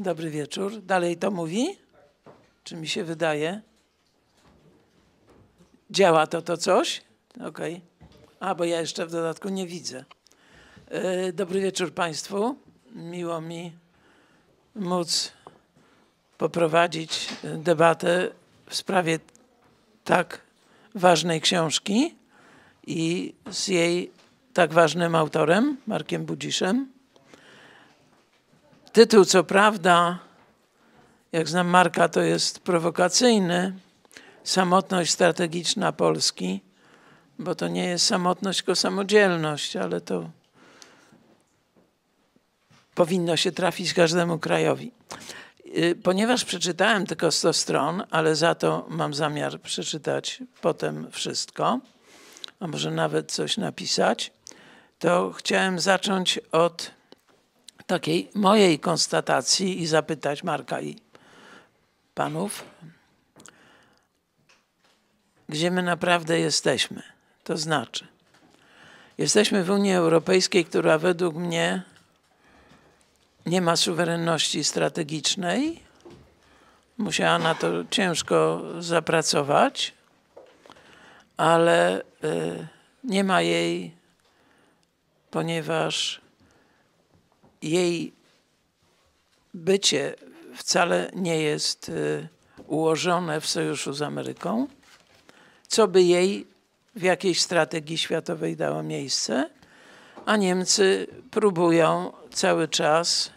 Dobry wieczór. Dalej to mówi? Czy mi się wydaje? Działa to coś? Okej. A, bo ja jeszcze w dodatku nie widzę. Dobry wieczór Państwu. Miło mi móc poprowadzić debatę w sprawie tak ważnej książki i z jej tak ważnym autorem, Markiem Budziszem. Tytuł, co prawda, jak znam Marka, to jest prowokacyjny, Samotność strategiczna Polski, bo to nie jest samotność, tylko samodzielność, ale to powinno się trafić każdemu krajowi. Ponieważ przeczytałem tylko 100 stron, ale za to mam zamiar przeczytać potem wszystko, a może nawet coś napisać, to chciałem zacząć od takiej mojej konstatacji i zapytać Marka i panów, gdzie my naprawdę jesteśmy. To znaczy, jesteśmy w Unii Europejskiej, która według mnie nie ma suwerenności strategicznej. Musiała na to ciężko zapracować, ale nie ma jej, ponieważ jej bycie wcale nie jest ułożone w sojuszu z Ameryką, co by jej w jakiejś strategii światowej dało miejsce, a Niemcy próbują cały czas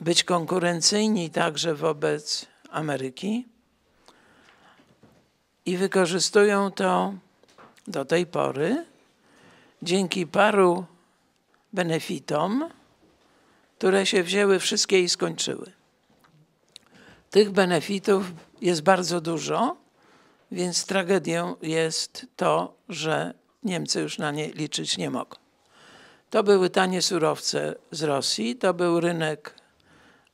być konkurencyjni także wobec Ameryki i wykorzystują to do tej pory dzięki paru benefitom, które się wzięły wszystkie i skończyły. Tych benefitów jest bardzo dużo, więc tragedią jest to, że Niemcy już na nie liczyć nie mogą. To były tanie surowce z Rosji, to był rynek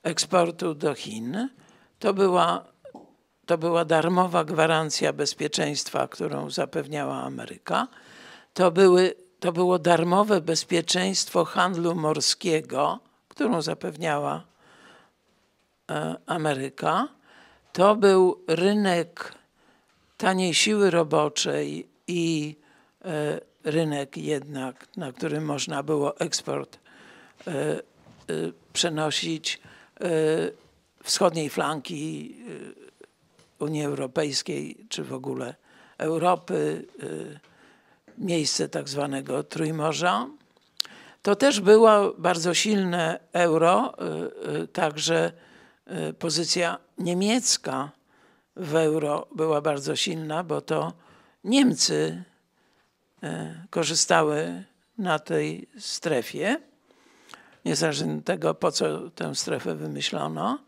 eksportu do Chin, to była darmowa gwarancja bezpieczeństwa, którą zapewniała Ameryka, to było darmowe bezpieczeństwo handlu morskiego, którą zapewniała Ameryka. To był rynek taniej siły roboczej i rynek jednak, na którym można było eksport przenosić wschodniej flanki Unii Europejskiej czy w ogóle Europy, miejsce tak zwanego Trójmorza. To też było bardzo silne euro, także pozycja niemiecka w euro była bardzo silna, bo to Niemcy korzystały na tej strefie, niezależnie od tego, po co tę strefę wymyślono.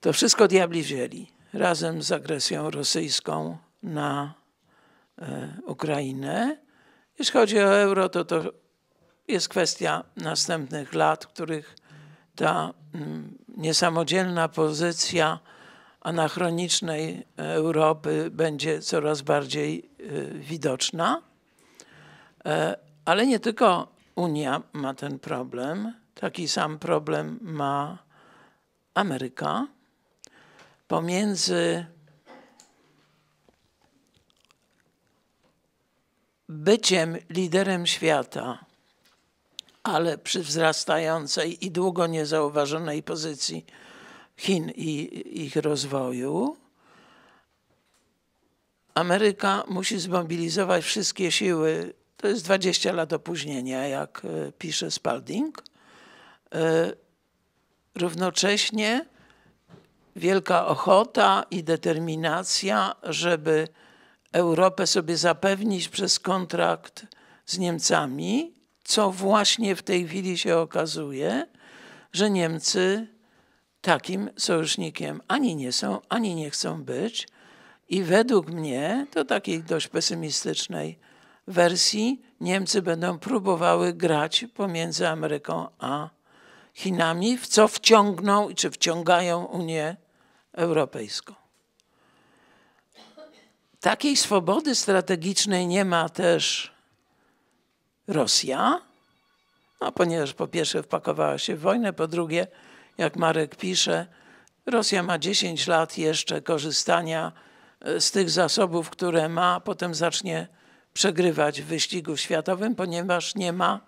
To wszystko diabli wzięli razem z agresją rosyjską na Ukrainę. Jeśli chodzi o euro, to jest kwestia następnych lat, w których ta niesamodzielna pozycja anachronicznej Europy będzie coraz bardziej widoczna. Ale nie tylko Unia ma ten problem. Taki sam problem ma Ameryka. Pomiędzy byciem liderem świata, ale przy wzrastającej i długo niezauważonej pozycji Chin i ich rozwoju, Ameryka musi zmobilizować wszystkie siły. To jest 20 lat opóźnienia, jak pisze Spalding. Równocześnie wielka ochota i determinacja, żeby Europę sobie zapewnić przez kontrakt z Niemcami, co właśnie w tej chwili się okazuje, że Niemcy takim sojusznikiem ani nie są, ani nie chcą być. I według mnie, to takiej dość pesymistycznej wersji, Niemcy będą próbowały grać pomiędzy Ameryką a Chinami, w co wciągną czy wciągają Unię Europejską. Takiej swobody strategicznej nie ma też Rosja, No, ponieważ po pierwsze wpakowała się w wojnę, po drugie, jak Marek pisze, Rosja ma 10 lat jeszcze korzystania z tych zasobów, które ma, potem zacznie przegrywać w wyścigu światowym, ponieważ nie ma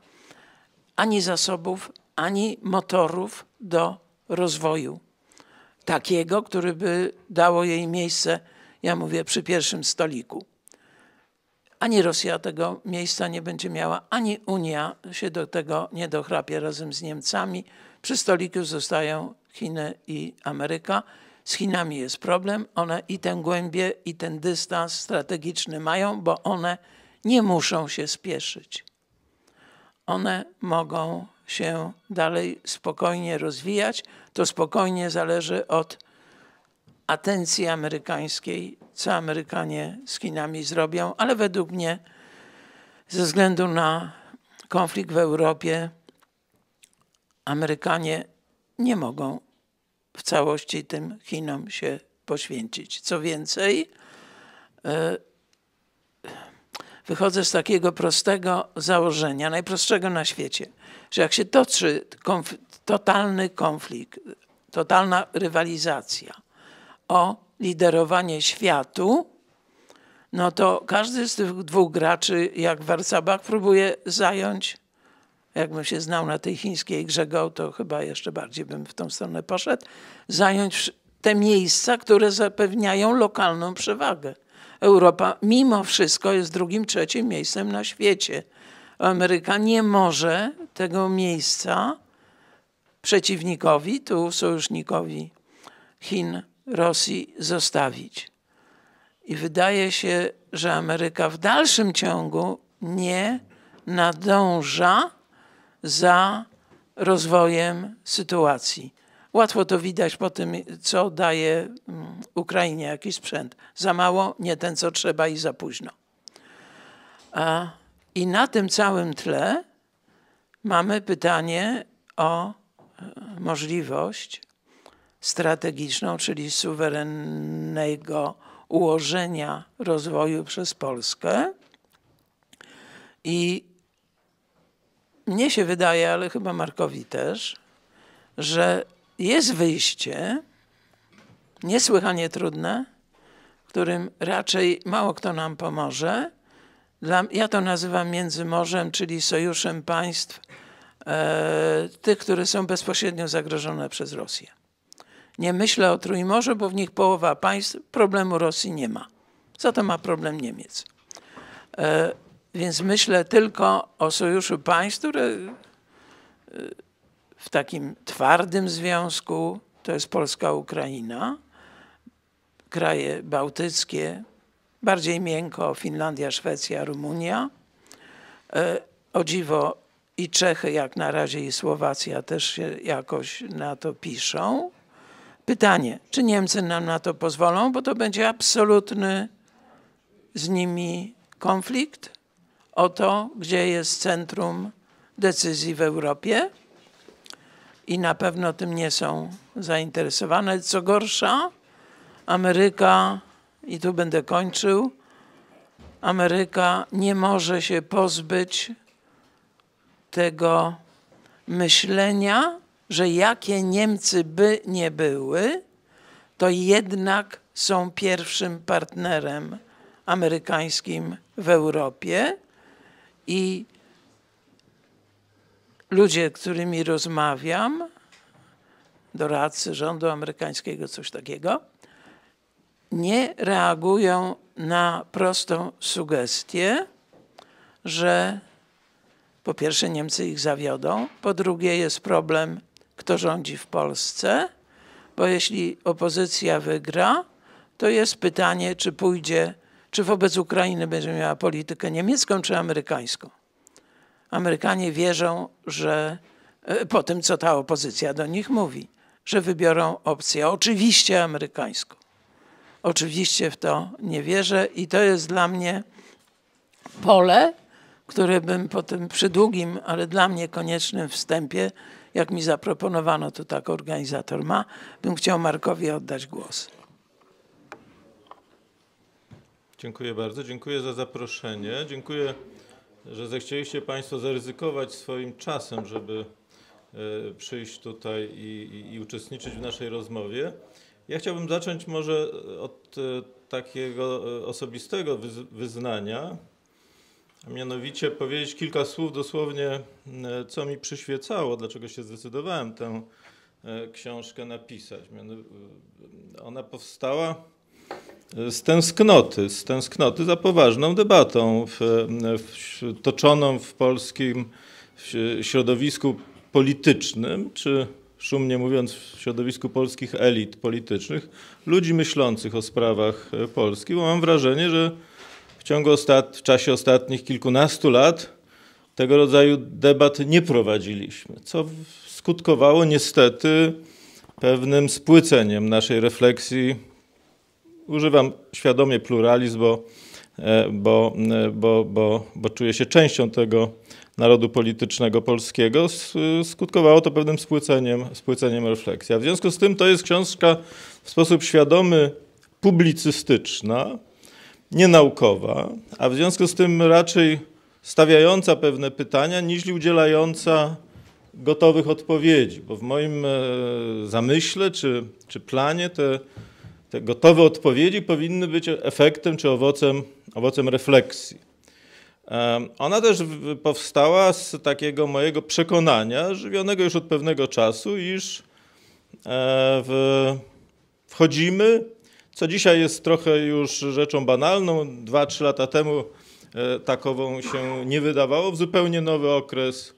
ani zasobów, ani motorów do rozwoju takiego, który by dało jej miejsce, ja mówię, przy pierwszym stoliku. Ani Rosja tego miejsca nie będzie miała, ani Unia się do tego nie dochrapie razem z Niemcami. Przy stoliku zostają Chiny i Ameryka. Z Chinami jest problem. One i tę głębię, i ten dystans strategiczny mają, bo one nie muszą się spieszyć. One mogą się dalej spokojnie rozwijać. To spokojnie zależy od atencji amerykańskiej, co Amerykanie z Chinami zrobią, ale według mnie ze względu na konflikt w Europie Amerykanie nie mogą w całości tym Chinom się poświęcić. Co więcej, wychodzę z takiego prostego założenia, najprostszego na świecie, że jak się toczy totalny konflikt, totalna rywalizacja o liderowanie światu, no to każdy z tych dwóch graczy, jak w Arcabach, próbuje zająć, jakbym się znał na tej chińskiej grze go, to chyba jeszcze bardziej bym w tą stronę poszedł, zająć te miejsca, które zapewniają lokalną przewagę. Europa mimo wszystko jest drugim, trzecim miejscem na świecie. Ameryka nie może tego miejsca przeciwnikowi, tu sojusznikowi Chin, Rosji zostawić. I wydaje się, że Ameryka w dalszym ciągu nie nadąża za rozwojem sytuacji. Łatwo to widać po tym, co daje Ukrainie jakiś sprzęt. Za mało, nie ten, co trzeba i za późno. I na tym całym tle mamy pytanie o możliwość strategiczną, czyli suwerennego ułożenia rozwoju przez Polskę. I mnie się wydaje, ale chyba Markowi też, że jest wyjście niesłychanie trudne, którym raczej mało kto nam pomoże. Ja to nazywam międzymorzem, czyli sojuszem państw, tych, które są bezpośrednio zagrożone przez Rosję. Nie myślę o Trójmorzu, bo w nich połowa państw problemu Rosji nie ma. Za to ma problem Niemiec. Więc myślę tylko o sojuszu państw, które w takim twardym związku, to jest Polska-Ukraina, kraje bałtyckie, bardziej miękko Finlandia, Szwecja, Rumunia, o dziwo i Czechy jak na razie i Słowacja też się jakoś na to piszą. Pytanie, czy Niemcy nam na to pozwolą, bo to będzie absolutny z nimi konflikt o to, gdzie jest centrum decyzji w Europie i na pewno tym nie są zainteresowane. Co gorsza, Ameryka, i tu będę kończył, Ameryka nie może się pozbyć tego myślenia, że jakie Niemcy by nie były, to jednak są pierwszym partnerem amerykańskim w Europie i ludzie, z którymi rozmawiam, doradcy rządu amerykańskiego, coś takiego, nie reagują na prostą sugestię, że po pierwsze Niemcy ich zawiodą, po drugie jest problem, kto rządzi w Polsce, bo jeśli opozycja wygra, to jest pytanie, czy pójdzie, czy wobec Ukrainy będzie miała politykę niemiecką czy amerykańską. Amerykanie wierzą, że po tym, co ta opozycja do nich mówi, że wybiorą opcję oczywiście amerykańską. Oczywiście w to nie wierzę i to jest dla mnie pole, które bym po tym przydługim, ale dla mnie koniecznym wstępie, jak mi zaproponowano, to tak organizator ma, bym chciał Markowi oddać głos. Dziękuję bardzo, dziękuję za zaproszenie. Dziękuję że zechcieliście Państwo zaryzykować swoim czasem, żeby przyjść tutaj i uczestniczyć w naszej rozmowie. Ja chciałbym zacząć może od takiego osobistego wyznania, a mianowicie powiedzieć kilka słów dosłownie, co mi przyświecało, dlaczego się zdecydowałem tę książkę napisać. Ona powstała z tęsknoty za poważną debatą toczoną w polskim środowisku politycznym, czy szumnie mówiąc w środowisku polskich elit politycznych, ludzi myślących o sprawach Polski, bo mam wrażenie, że w czasie ostatnich kilkunastu lat tego rodzaju debat nie prowadziliśmy, co skutkowało niestety pewnym spłyceniem naszej refleksji. Używam świadomie pluralizm, bo czuję się częścią tego narodu politycznego polskiego. Skutkowało to pewnym spłyceniem refleksji. A w związku z tym to jest książka w sposób świadomy publicystyczna, nienaukowa, a w związku z tym raczej stawiająca pewne pytania, niż udzielająca gotowych odpowiedzi. Bo w moim zamyśle czy planie te gotowe odpowiedzi powinny być efektem czy owocem refleksji. Ona też powstała z takiego mojego przekonania, żywionego już od pewnego czasu, iż wchodzimy, co dzisiaj jest trochę już rzeczą banalną, 2-3 lata temu takową się nie wydawało, w zupełnie nowy okres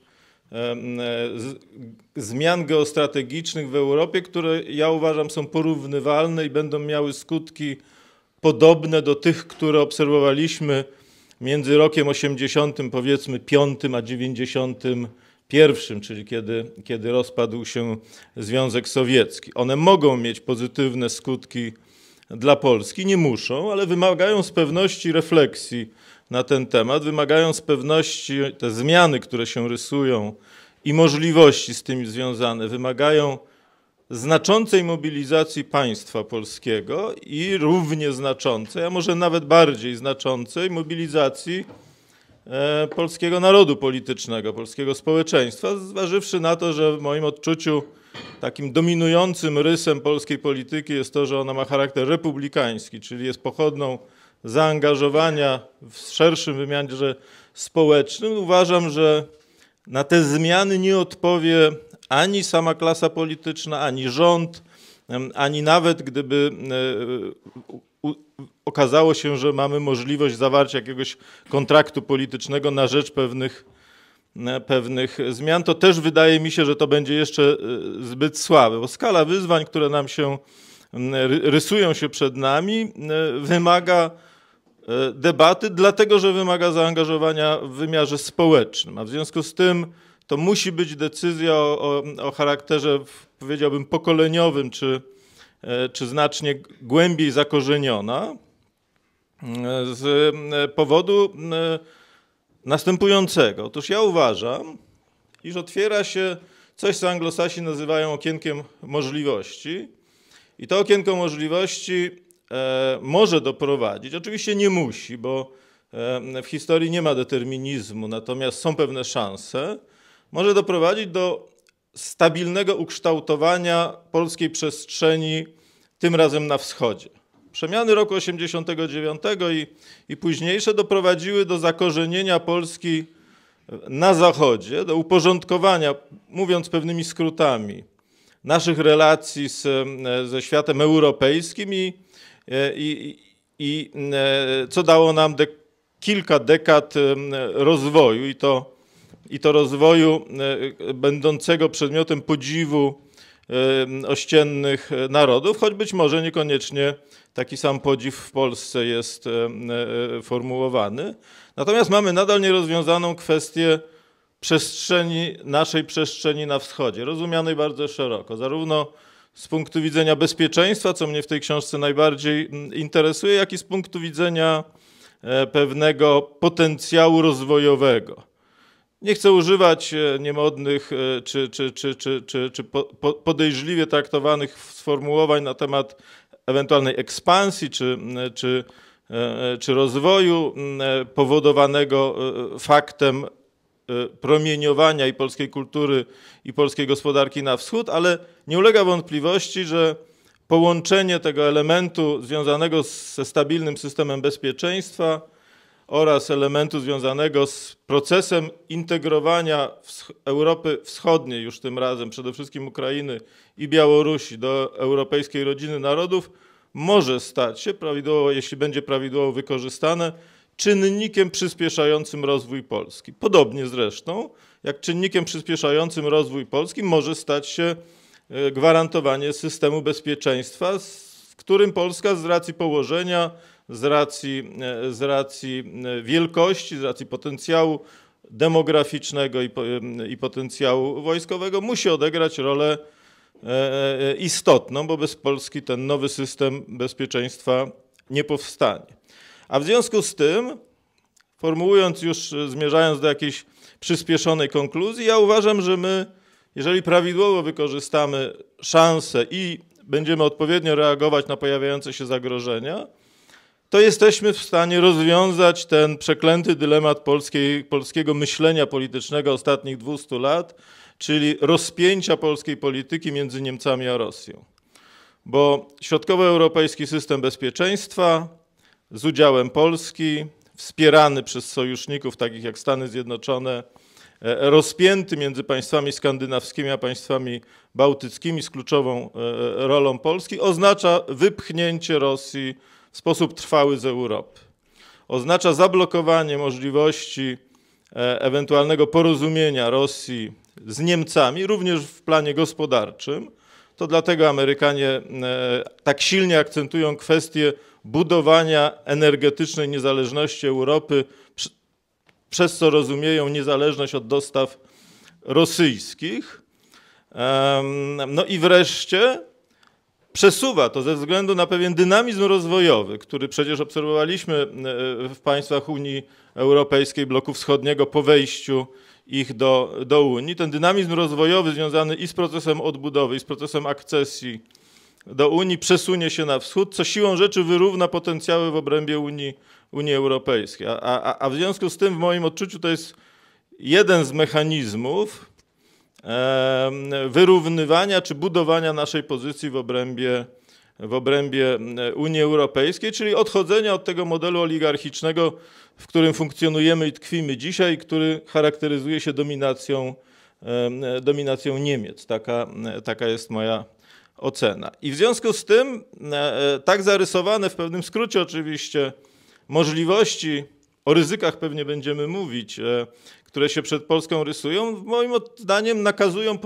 zmian geostrategicznych w Europie, które ja uważam są porównywalne i będą miały skutki podobne do tych, które obserwowaliśmy między rokiem 80, powiedzmy 5, a 91, czyli kiedy rozpadł się Związek Sowiecki. One mogą mieć pozytywne skutki dla Polski, nie muszą, ale wymagają z pewności refleksji na ten temat, wymagają z pewności te zmiany, które się rysują i możliwości z tym związane, wymagają znaczącej mobilizacji państwa polskiego i równie znaczącej, a może nawet bardziej znaczącej mobilizacji polskiego narodu politycznego, polskiego społeczeństwa, zważywszy na to, że w moim odczuciu takim dominującym rysem polskiej polityki jest to, że ona ma charakter republikański, czyli jest pochodną zaangażowania w szerszym wymiarze społecznym. Uważam, że na te zmiany nie odpowie ani sama klasa polityczna, ani rząd, ani nawet gdyby okazało się, że mamy możliwość zawarcia jakiegoś kontraktu politycznego na rzecz pewnych zmian, to też wydaje mi się, że to będzie jeszcze zbyt słabe, bo skala wyzwań, które nam się rysują się przed nami, wymaga debaty, dlatego że wymaga zaangażowania w wymiarze społecznym, a w związku z tym to musi być decyzja o charakterze, powiedziałbym, pokoleniowym, czy znacznie głębiej zakorzeniona z powodu następującego. Otóż ja uważam, iż otwiera się coś, co anglosasi nazywają okienkiem możliwości, i to okienko możliwości może doprowadzić, oczywiście nie musi, bo w historii nie ma determinizmu, natomiast są pewne szanse, może doprowadzić do stabilnego ukształtowania polskiej przestrzeni, tym razem na wschodzie. Przemiany roku 89 i późniejsze doprowadziły do zakorzenienia Polski na zachodzie, do uporządkowania, mówiąc pewnymi skrótami, naszych relacji ze światem europejskim i co dało nam kilka dekad rozwoju i to rozwoju będącego przedmiotem podziwu ościennych narodów, choć być może niekoniecznie taki sam podziw w Polsce jest formułowany. Natomiast mamy nadal nierozwiązaną kwestię naszej przestrzeni na wschodzie, rozumianej bardzo szeroko, zarówno z punktu widzenia bezpieczeństwa, co mnie w tej książce najbardziej interesuje, jak i z punktu widzenia pewnego potencjału rozwojowego. Nie chcę używać niemodnych czy podejrzliwie traktowanych sformułowań na temat ewentualnej ekspansji czy czy rozwoju powodowanego faktem promieniowania i polskiej kultury i polskiej gospodarki na wschód, ale nie ulega wątpliwości, że połączenie tego elementu związanego ze stabilnym systemem bezpieczeństwa oraz elementu związanego z procesem integrowania Europy Wschodniej, już tym razem przede wszystkim Ukrainy i Białorusi, do europejskiej rodziny narodów, może stać się, jeśli będzie prawidłowo wykorzystane, czynnikiem przyspieszającym rozwój Polski. Podobnie zresztą, jak czynnikiem przyspieszającym rozwój Polski może stać się gwarantowanie systemu bezpieczeństwa, w którym Polska z racji położenia, z racji wielkości, z racji potencjału demograficznego i potencjału wojskowego musi odegrać rolę istotną, bo bez Polski ten nowy system bezpieczeństwa nie powstanie. A w związku z tym, formułując już, zmierzając do jakiejś przyspieszonej konkluzji, ja uważam, że my, jeżeli prawidłowo wykorzystamy szanse i będziemy odpowiednio reagować na pojawiające się zagrożenia, to jesteśmy w stanie rozwiązać ten przeklęty dylemat polskiego myślenia politycznego ostatnich 200 lat, czyli rozpięcia polskiej polityki między Niemcami a Rosją. Bo środkowoeuropejski system bezpieczeństwa z udziałem Polski, wspierany przez sojuszników takich jak Stany Zjednoczone, rozpięty między państwami skandynawskimi a państwami bałtyckimi z kluczową rolą Polski, oznacza wypchnięcie Rosji w sposób trwały z Europy. Oznacza zablokowanie możliwości ewentualnego porozumienia Rosji z Niemcami, również w planie gospodarczym. To dlatego Amerykanie tak silnie akcentują kwestię budowania energetycznej niezależności Europy, przez co rozumieją niezależność od dostaw rosyjskich. No i wreszcie przesuwa to ze względu na pewien dynamizm rozwojowy, który przecież obserwowaliśmy w państwach Unii Europejskiej, bloku wschodniego po wejściu ich do Unii. Ten dynamizm rozwojowy związany i z procesem odbudowy, i z procesem akcesji do Unii przesunie się na wschód, co siłą rzeczy wyrówna potencjały w obrębie Unii Europejskiej. A w związku z tym w moim odczuciu to jest jeden z mechanizmów wyrównywania czy budowania naszej pozycji w obrębie Unii Europejskiej, czyli odchodzenia od tego modelu oligarchicznego, w którym funkcjonujemy i tkwimy dzisiaj, który charakteryzuje się dominacją Niemiec. Taka jest moja ocena. I w związku z tym tak zarysowane w pewnym skrócie oczywiście możliwości, o ryzykach pewnie będziemy mówić, które się przed Polską rysują, moim zdaniem nakazują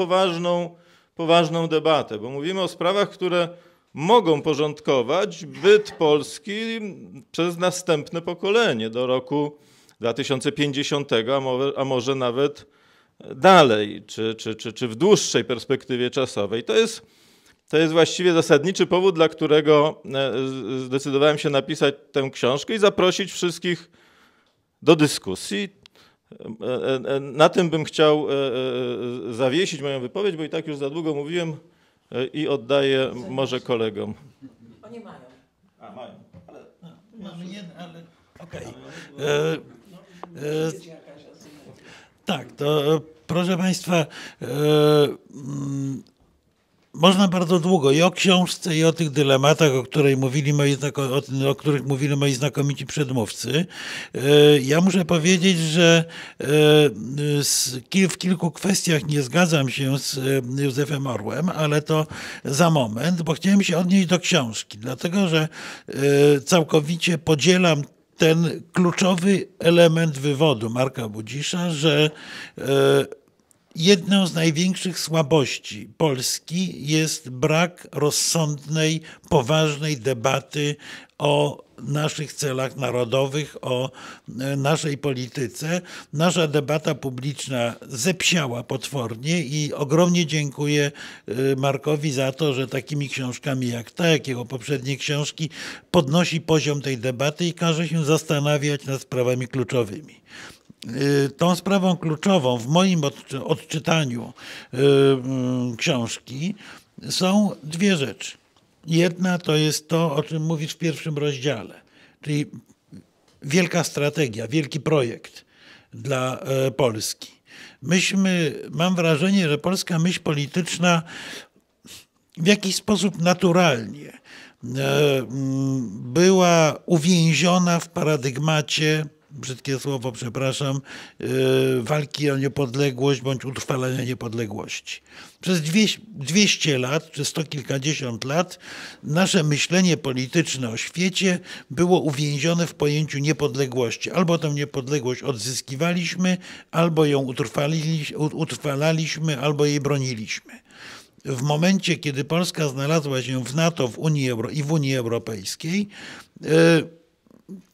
poważną debatę, bo mówimy o sprawach, które mogą porządkować byt Polski przez następne pokolenie do roku 2050, a może nawet dalej, czy w dłuższej perspektywie czasowej. To jest właściwie zasadniczy powód, dla którego zdecydowałem się napisać tę książkę i zaprosić wszystkich do dyskusji. Na tym bym chciał zawiesić moją wypowiedź, bo i tak już za długo mówiłem i oddaję może kolegom. Oni mają. A, mają. Ale, mamy jeden, ale... Okej. Tak, to proszę Państwa... Można bardzo długo i o książce, i o tych dylematach, o których mówili moi znakomici przedmówcy. Ja muszę powiedzieć, że w kilku kwestiach nie zgadzam się z Józefem Orłem, ale to za moment, bo chciałem się odnieść do książki, dlatego że całkowicie podzielam ten kluczowy element wywodu Marka Budzisza, że jedną z największych słabości Polski jest brak rozsądnej, poważnej debaty o naszych celach narodowych, o naszej polityce. Nasza debata publiczna zepsiała potwornie i ogromnie dziękuję Markowi za to, że takimi książkami jak ta, jak jego poprzednie książki, podnosi poziom tej debaty i każe się zastanawiać nad sprawami kluczowymi. Tą sprawą kluczową w moim odczytaniu książki są dwie rzeczy. Jedna to jest to, o czym mówisz w pierwszym rozdziale, Czyli wielka strategia, wielki projekt dla Polski. Mam wrażenie, że polska myśl polityczna w jakiś sposób naturalnie była uwięziona w paradygmacie, brzydkie słowo, przepraszam, walki o niepodległość bądź utrwalania niepodległości. Przez 200 lat, czy sto kilkadziesiąt lat nasze myślenie polityczne o świecie było uwięzione w pojęciu niepodległości. Albo tę niepodległość odzyskiwaliśmy, albo ją utrwalaliśmy, albo jej broniliśmy. W momencie, kiedy Polska znalazła się w NATO, w Unii i w Unii Europejskiej,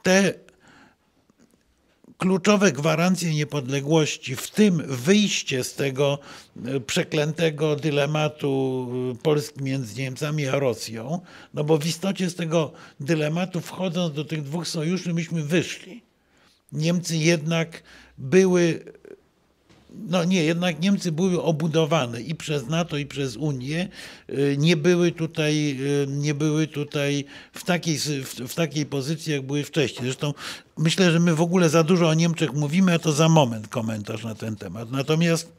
te kluczowe gwarancje niepodległości, w tym wyjście z tego przeklętego dylematu Polski między Niemcami a Rosją, no bo w istocie z tego dylematu, wchodząc do tych dwóch sojuszy, myśmy wyszli. Niemcy jednak były... No nie, jednak Niemcy były obudowane i przez NATO, i przez Unię. Nie były tutaj w takiej pozycji, jak były wcześniej. Zresztą myślę, że my w ogóle za dużo o Niemczech mówimy, a to za moment komentarz na ten temat. Natomiast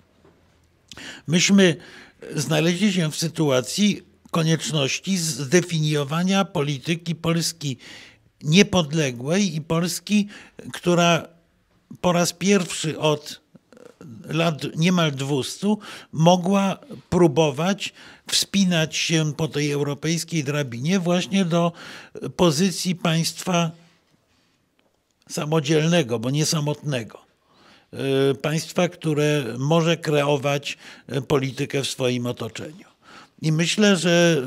myśmy znaleźli się w sytuacji konieczności zdefiniowania polityki Polski niepodległej i Polski, która po raz pierwszy od lat niemal 200 mogła próbować wspinać się po tej europejskiej drabinie właśnie do pozycji państwa samodzielnego, bo nie samotnego. Państwa, które może kreować politykę w swoim otoczeniu. I myślę, że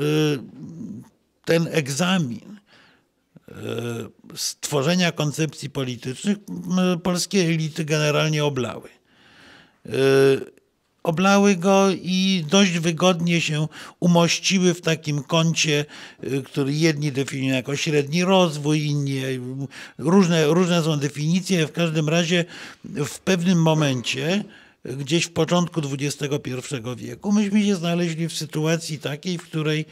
ten egzamin stworzenia koncepcji politycznych polskie elity generalnie oblały. Oblały go i dość wygodnie się umościły w takim kącie, który jedni definiują jako średni rozwój, inni różne są definicje. W każdym razie w pewnym momencie, gdzieś w początku XXI wieku, myśmy się znaleźli w sytuacji takiej, w której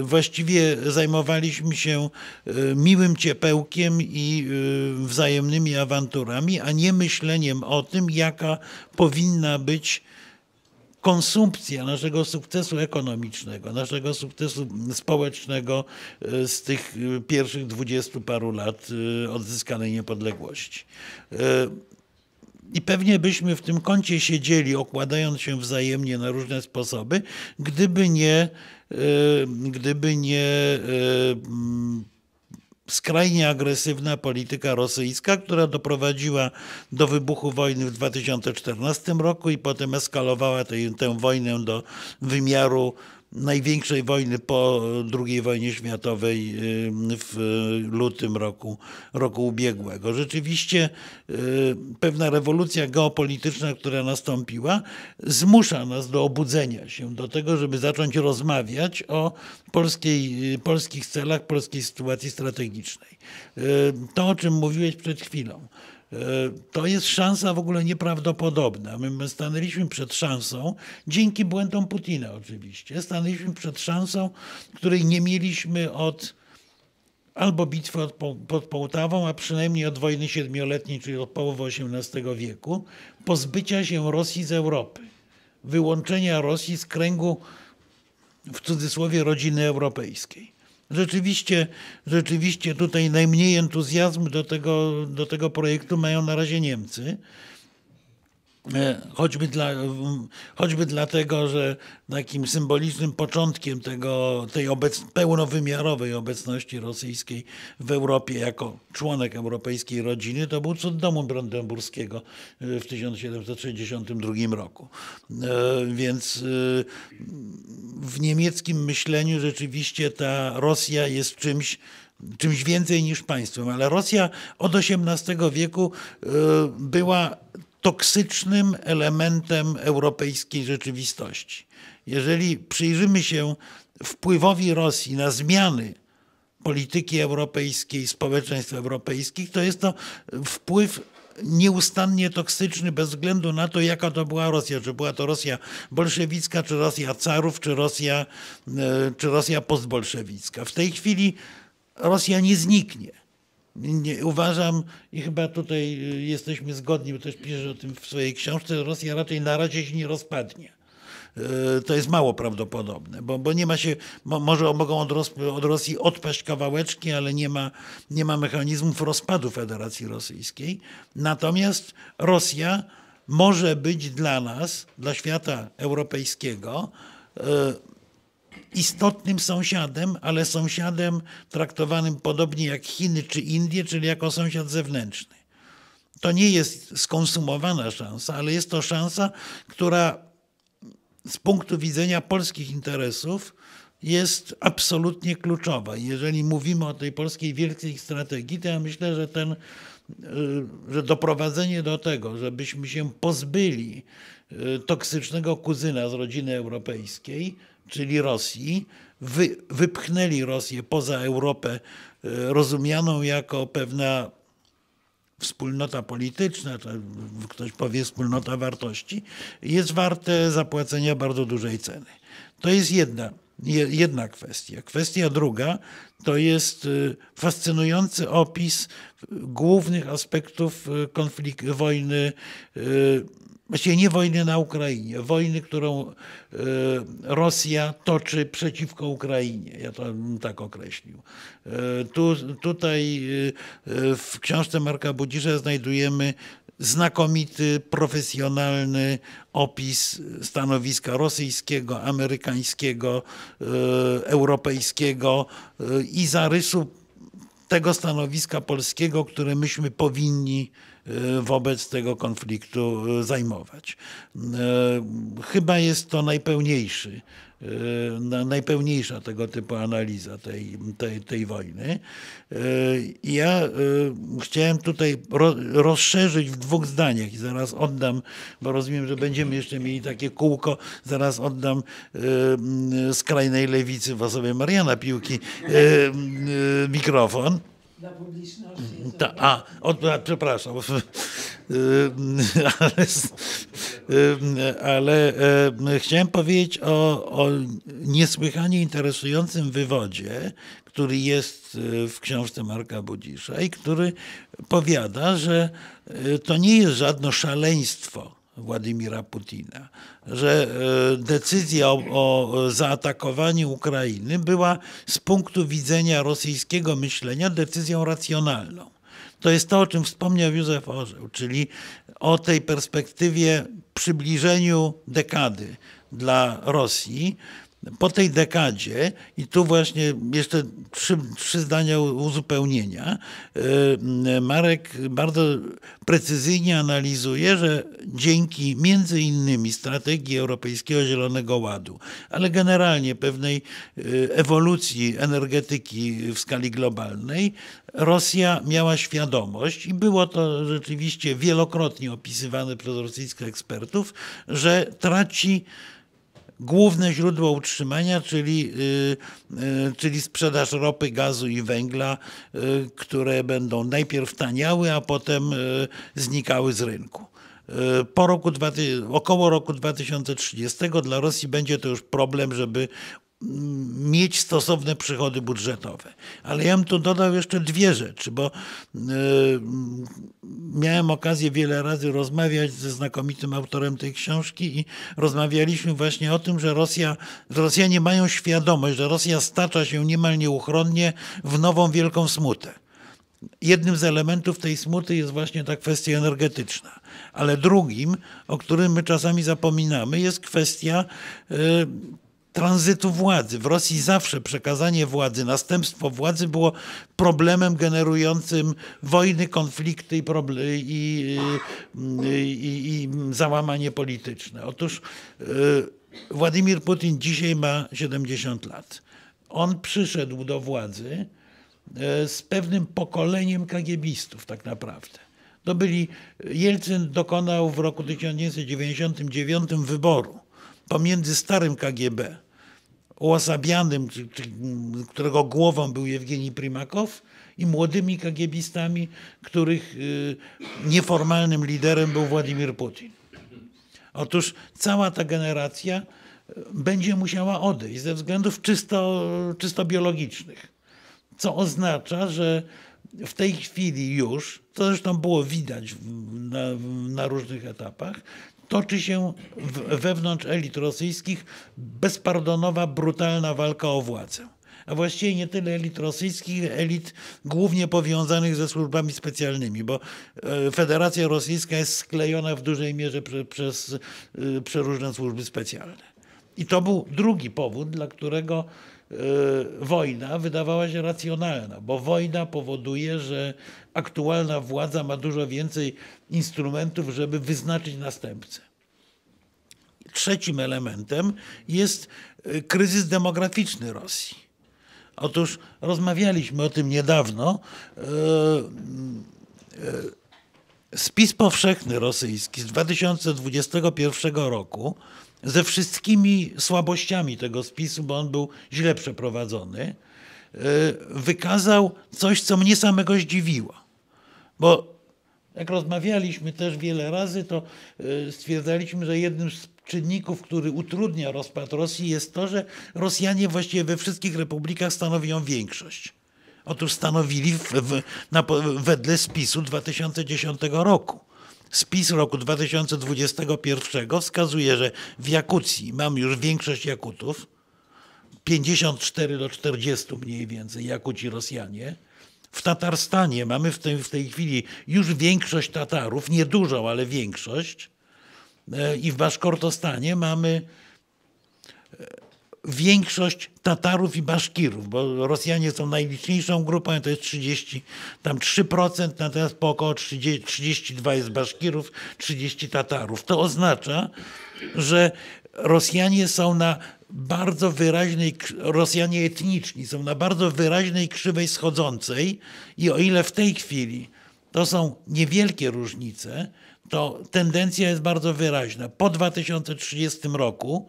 właściwie zajmowaliśmy się miłym ciepełkiem i wzajemnymi awanturami, a nie myśleniem o tym, jaka powinna być konsumpcja naszego sukcesu ekonomicznego, naszego sukcesu społecznego z tych pierwszych 20 paru lat odzyskanej niepodległości. I pewnie byśmy w tym kącie siedzieli, okładając się wzajemnie na różne sposoby, gdyby nie skrajnie agresywna polityka rosyjska, która doprowadziła do wybuchu wojny w 2014 roku i potem eskalowała tę wojnę do wymiaru największej wojny po II wojnie światowej w lutym roku ubiegłego. Rzeczywiście pewna rewolucja geopolityczna, która nastąpiła, zmusza nas do obudzenia się, do tego, żeby zacząć rozmawiać o polskich celach, polskiej sytuacji strategicznej. To, o czym mówiłeś przed chwilą, to jest szansa w ogóle nieprawdopodobna. My stanęliśmy przed szansą, dzięki błędom Putina oczywiście, stanęliśmy przed szansą, której nie mieliśmy od albo bitwy pod Połtawą, a przynajmniej od wojny siedmioletniej, czyli od połowy XVIII wieku, pozbycia się Rosji z Europy, wyłączenia Rosji z kręgu, w cudzysłowie, rodziny europejskiej. Rzeczywiście tutaj najmniej entuzjazmu do tego projektu mają na razie Niemcy. Choćby dlatego, że takim symbolicznym początkiem pełnowymiarowej obecności rosyjskiej w Europie jako członek europejskiej rodziny to był cud domu brandenburskiego w 1762 roku. Więc w niemieckim myśleniu rzeczywiście ta Rosja jest czymś więcej niż państwem, ale Rosja od XVIII wieku była toksycznym elementem europejskiej rzeczywistości. Jeżeli przyjrzymy się wpływowi Rosji na zmiany polityki europejskiej, społeczeństw europejskich, to jest to wpływ nieustannie toksyczny bez względu na to, jaka to była Rosja. Czy była to Rosja bolszewicka, czy Rosja carów, czy Rosja postbolszewicka. W tej chwili Rosja nie zniknie. Nie, uważam i chyba tutaj jesteśmy zgodni, bo też piszesz o tym w swojej książce, że Rosja raczej na razie się nie rozpadnie. To jest mało prawdopodobne, bo nie ma się, może mogą od Rosji odpaść kawałeczki, ale nie ma mechanizmów rozpadu Federacji Rosyjskiej. Natomiast Rosja może być dla nas, dla świata europejskiego, istotnym sąsiadem, ale sąsiadem traktowanym podobnie jak Chiny czy Indie, czyli jako sąsiad zewnętrzny. To nie jest skonsumowana szansa, ale jest to szansa, która z punktu widzenia polskich interesów jest absolutnie kluczowa. Jeżeli mówimy o tej polskiej wielkiej strategii, to ja myślę, że doprowadzenie do tego, żebyśmy się pozbyli toksycznego kuzyna z rodziny europejskiej, czyli Rosji, wypchnęli Rosję poza Europę, rozumianą jako pewna wspólnota polityczna, ktoś powie wspólnota wartości, jest warte zapłacenia bardzo dużej ceny. To jest jedna kwestia. Kwestia druga to jest fascynujący opis głównych aspektów konfliktu, wojny, właściwie nie wojny na Ukrainie, wojny, którą Rosja toczy przeciwko Ukrainie. Ja to bym tak określił. Tutaj w książce Marka Budzisza znajdujemy znakomity, profesjonalny opis stanowiska rosyjskiego, amerykańskiego, europejskiego i zarysu tego stanowiska polskiego, które myśmy powinni wobec tego konfliktu zajmować. Chyba jest to najpełniejsza tego typu analiza tej wojny. Ja chciałem tutaj rozszerzyć w dwóch zdaniach i zaraz oddam, bo rozumiem, że będziemy jeszcze mieli takie kółko, zaraz oddam skrajnej lewicy w osobie Mariana Piłki mikrofon. Dla publiczności. Przepraszam, ale chciałem powiedzieć o niesłychanie interesującym wywodzie, który jest w książce Marka Budzisza i który powiada, że to nie jest żadne szaleństwo Władimira Putina, że decyzja o zaatakowaniu Ukrainy była z punktu widzenia rosyjskiego myślenia decyzją racjonalną. To jest to, o czym wspomniał Józef Orzeł, czyli o tej perspektywie przybliżeniu dekady dla Rosji. Po tej dekadzie, i tu właśnie jeszcze trzy zdania uzupełnienia, Marek bardzo precyzyjnie analizuje, że dzięki między innymi strategii Europejskiego Zielonego Ładu, ale generalnie pewnej ewolucji energetyki w skali globalnej, Rosja miała świadomość i było to rzeczywiście wielokrotnie opisywane przez rosyjskich ekspertów, że traci główne źródło utrzymania, czyli sprzedaż ropy, gazu i węgla, które będą najpierw taniały, a potem znikały z rynku. Około roku 2030 dla Rosji będzie to już problem, żeby mieć stosowne przychody budżetowe. Ale ja bym tu dodał jeszcze dwie rzeczy, bo miałem okazję wiele razy rozmawiać ze znakomitym autorem tej książki i rozmawialiśmy właśnie o tym, że Rosjanie mają świadomość, że Rosja stacza się niemal nieuchronnie w nową wielką smutę. Jednym z elementów tej smuty jest właśnie ta kwestia energetyczna, ale drugim, o którym my czasami zapominamy, jest kwestia tranzytu władzy. W Rosji zawsze przekazanie władzy, następstwo władzy było problemem generującym wojny, konflikty i załamanie polityczne. Otóż Władimir Putin dzisiaj ma 70 lat. On przyszedł do władzy z pewnym pokoleniem kagiebistów tak naprawdę. Jelcyn dokonał w roku 1999 wyboru pomiędzy starym KGB, uosabianym, którego głową był Jewgieni Primakov, i młodymi kagiebistami, których nieformalnym liderem był Władimir Putin. Otóż cała ta generacja będzie musiała odejść ze względów czysto biologicznych, co oznacza, że w tej chwili już, to zresztą było widać na różnych etapach, toczy się wewnątrz elit rosyjskich bezpardonowa, brutalna walka o władzę. A właściwie nie tyle elit rosyjskich, elit głównie powiązanych ze służbami specjalnymi, bo Federacja Rosyjska jest sklejona w dużej mierze przez przeróżne służby specjalne. I to był drugi powód, dla którego wojna wydawała się racjonalna, bo wojna powoduje, że aktualna władza ma dużo więcej instrumentów, żeby wyznaczyć następcę. Trzecim elementem jest kryzys demograficzny Rosji. Otóż rozmawialiśmy o tym niedawno. Spis powszechny rosyjski z 2021 roku ze wszystkimi słabościami tego spisu, bo on był źle przeprowadzony, wykazał coś, co mnie samego zdziwiło. Bo jak rozmawialiśmy też wiele razy, to stwierdzaliśmy, że jednym z czynników, który utrudnia rozpad Rosji, jest to, że Rosjanie właściwie we wszystkich republikach stanowią większość. Otóż stanowili wedle spisu 2010 roku. Spis roku 2021 wskazuje, że w Jakucji mamy już większość Jakutów, 54 do 40 mniej więcej Jakuci Rosjanie. W Tatarstanie mamy w tej chwili już większość Tatarów, niedużą, ale większość. I w Baszkortostanie mamy większość Tatarów i Baszkirów, bo Rosjanie są najliczniejszą grupą, to jest 33%, natomiast po około 32 jest Baszkirów, 30 Tatarów. To oznacza, że Rosjanie są na bardzo wyraźnej, Rosjanie etniczni są na bardzo wyraźnej krzywej schodzącej i o ile w tej chwili to są niewielkie różnice, to tendencja jest bardzo wyraźna. Po 2030 roku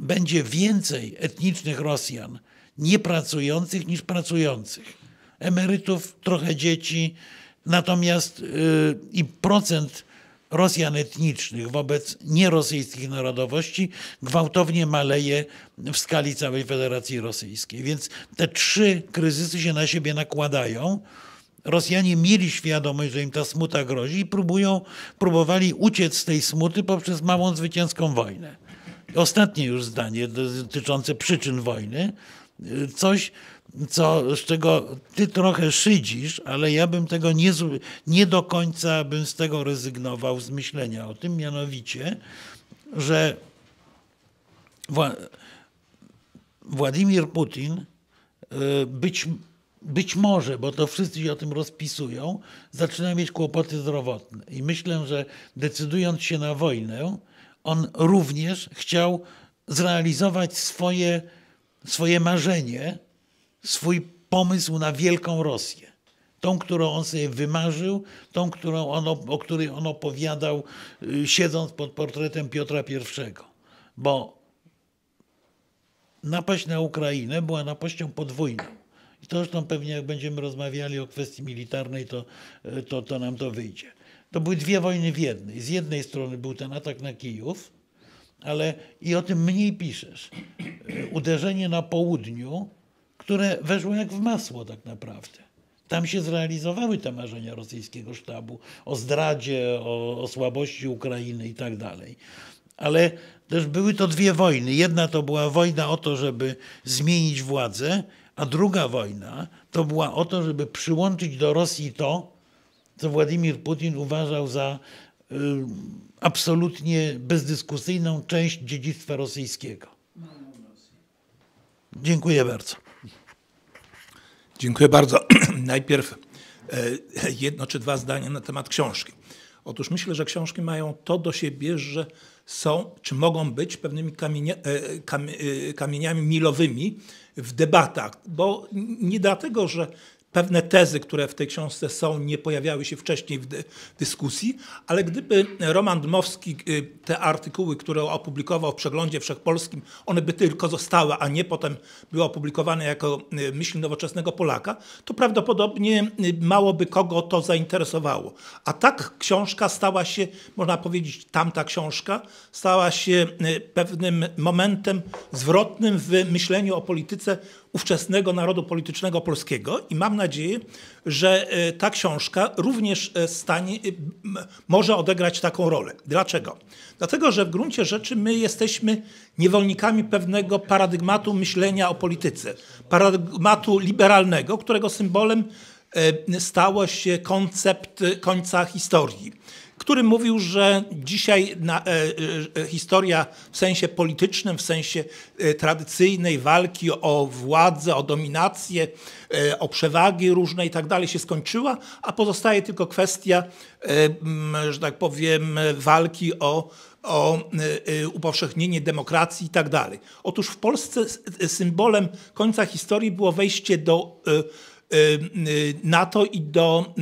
będzie więcej etnicznych Rosjan niepracujących niż pracujących. Emerytów, trochę dzieci, natomiast i procent Rosjan etnicznych wobec nierosyjskich narodowości gwałtownie maleje w skali całej Federacji Rosyjskiej. Więc te trzy kryzysy się na siebie nakładają. Rosjanie mieli świadomość, że im ta smuta grozi i próbowali uciec z tej smuty poprzez małą zwycięską wojnę. Ostatnie już zdanie dotyczące przyczyn wojny. Coś, z czego ty trochę szydzisz, ale ja bym tego nie do końca bym z tego rezygnował, z myślenia o tym, mianowicie, że Władimir Putin być może, bo to wszyscy się o tym rozpisują, zaczyna mieć kłopoty zdrowotne. I myślę, że decydując się na wojnę, on również chciał zrealizować swoje marzenie, swój pomysł na wielką Rosję. Tą, którą on sobie wymarzył, tą, o której on opowiadał, siedząc pod portretem Piotra I. Bo napaść na Ukrainę była napaścią podwójną. I to zresztą pewnie jak będziemy rozmawiali o kwestii militarnej, to nam to wyjdzie. To były dwie wojny w jednej. Z jednej strony był ten atak na Kijów, ale i o tym mniej piszesz. Uderzenie na południu, które weszło jak w masło tak naprawdę. Tam się zrealizowały te marzenia rosyjskiego sztabu o zdradzie, o słabości Ukrainy i tak dalej. Ale też były to dwie wojny. Jedna to była wojna o to, żeby zmienić władzę, a druga wojna to była o to, żeby przyłączyć do Rosji to, co Władimir Putin uważał za absolutnie bezdyskusyjną część dziedzictwa rosyjskiego. Dziękuję bardzo. Dziękuję bardzo. Najpierw jedno czy dwa zdania na temat książki. Otóż myślę, że książki mają to do siebie, że są, czy mogą być pewnymi kamieniami milowymi w debatach, bo nie dlatego, że pewne tezy, które w tej książce są, nie pojawiały się wcześniej w dyskusji, ale gdyby Roman Dmowski te artykuły, które opublikował w Przeglądzie Wszechpolskim, one by tylko zostały, a nie potem były opublikowane jako Myśl Nowoczesnego Polaka, to prawdopodobnie mało by kogo to zainteresowało. A tak książka stała się, można powiedzieć, tamta książka stała się pewnym momentem zwrotnym w myśleniu o polityce ówczesnego narodu politycznego polskiego i mam nadzieję, że ta książka również może odegrać taką rolę. Dlaczego? Dlatego, że w gruncie rzeczy my jesteśmy niewolnikami pewnego paradygmatu myślenia o polityce, paradygmatu liberalnego, którego symbolem stało się koncept końca historii, który mówił, że dzisiaj historia w sensie politycznym, w sensie tradycyjnej walki o władzę, o dominację, o przewagi różne i tak dalej się skończyła, a pozostaje tylko kwestia, że tak powiem, walki o upowszechnienie demokracji i tak dalej. Otóż w Polsce symbolem końca historii było wejście do NATO i do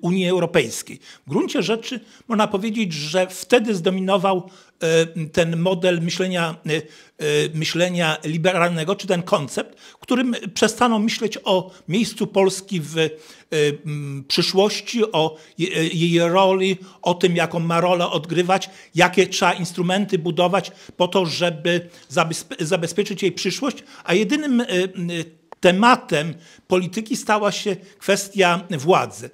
Unii Europejskiej. W gruncie rzeczy można powiedzieć, że wtedy zdominował ten model myślenia liberalnego, czy ten koncept, w którym przestano myśleć o miejscu Polski w przyszłości, o jej roli, o tym, jaką ma rolę odgrywać, jakie trzeba instrumenty budować po to, żeby zabezpieczyć jej przyszłość, a jedynym tematem polityki stała się kwestia władzy.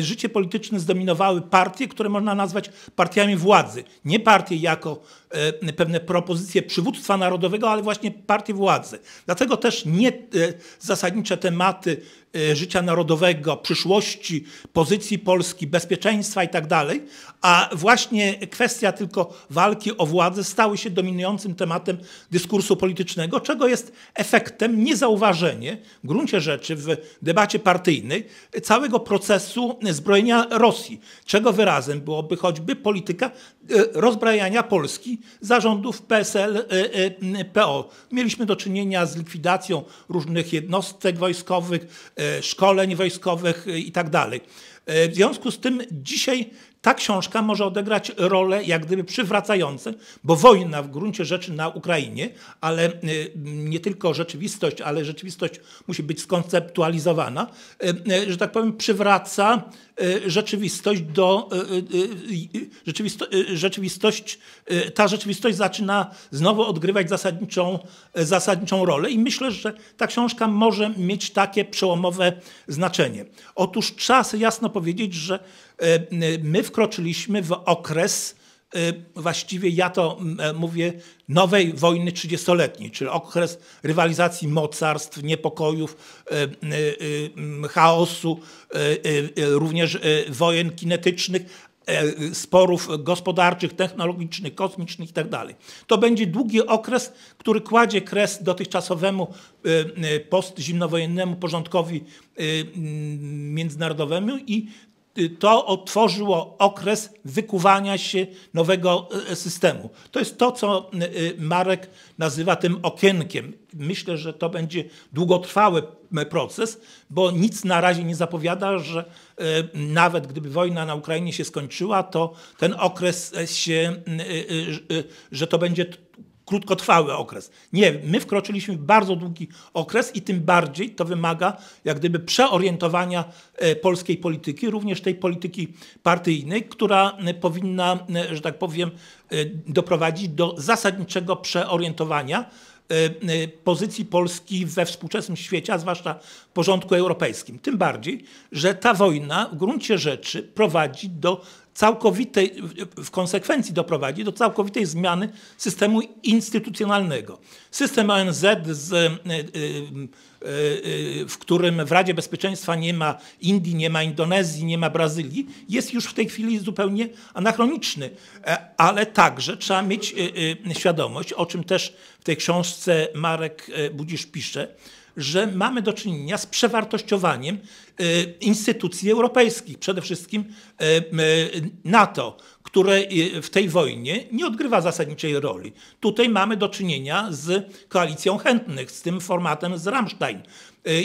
Życie polityczne zdominowały partie, które można nazwać partiami władzy. Nie partie jako pewne propozycje przywództwa narodowego, ale właśnie partie władzy. Dlatego też nie zasadnicze tematy życia narodowego, przyszłości, pozycji Polski, bezpieczeństwa i tak dalej, a właśnie kwestia tylko walki o władzę stały się dominującym tematem dyskursu politycznego, czego jest efektem niezauważenie w gruncie rzeczy w debacie partyjnej całego procesu zbrojenia Rosji, czego wyrazem byłoby choćby polityka rozbrajania Polski zarządów PSL-PO. Mieliśmy do czynienia z likwidacją różnych jednostek wojskowych, szkoleń wojskowych i tak dalej. W związku z tym dzisiaj ta książka może odegrać rolę jak gdyby przywracające, bo wojna w gruncie rzeczy na Ukrainie, ale nie tylko rzeczywistość, ale rzeczywistość musi być skonceptualizowana, że tak powiem, przywraca rzeczywistość do ta rzeczywistość zaczyna znowu odgrywać zasadniczą rolę i myślę, że ta książka może mieć takie przełomowe znaczenie. Otóż trzeba jasno powiedzieć, że my wkroczyliśmy w okres, właściwie ja to mówię, nowej wojny 30-letniej, czyli okres rywalizacji mocarstw, niepokojów, chaosu, również wojen kinetycznych, sporów gospodarczych, technologicznych, kosmicznych itd. To będzie długi okres, który kładzie kres dotychczasowemu postzimnowojennemu porządkowi międzynarodowemu i to otworzyło okres wykuwania się nowego systemu. To jest to, co Marek nazywa tym okienkiem. Myślę, że to będzie długotrwały proces, bo nic na razie nie zapowiada, że nawet gdyby wojna na Ukrainie się skończyła, to ten okres że to będzie krótkotrwały okres. Nie, my wkroczyliśmy w bardzo długi okres i tym bardziej to wymaga jak gdyby przeorientowania polskiej polityki, również tej polityki partyjnej, która powinna, że tak powiem, doprowadzić do zasadniczego przeorientowania pozycji Polski we współczesnym świecie, a zwłaszcza w porządku europejskim. Tym bardziej, że ta wojna w gruncie rzeczy prowadzi do całkowitej, w konsekwencji doprowadzi do całkowitej zmiany systemu instytucjonalnego. System ONZ, w którym w Radzie Bezpieczeństwa nie ma Indii, nie ma Indonezji, nie ma Brazylii, jest już w tej chwili zupełnie anachroniczny. Ale także trzeba mieć świadomość, o czym też w tej książce Marek Budzisz pisze, że mamy do czynienia z przewartościowaniem instytucji europejskich, przede wszystkim NATO, które w tej wojnie nie odgrywa zasadniczej roli. Tutaj mamy do czynienia z koalicją chętnych, z tym formatem z Rammstein.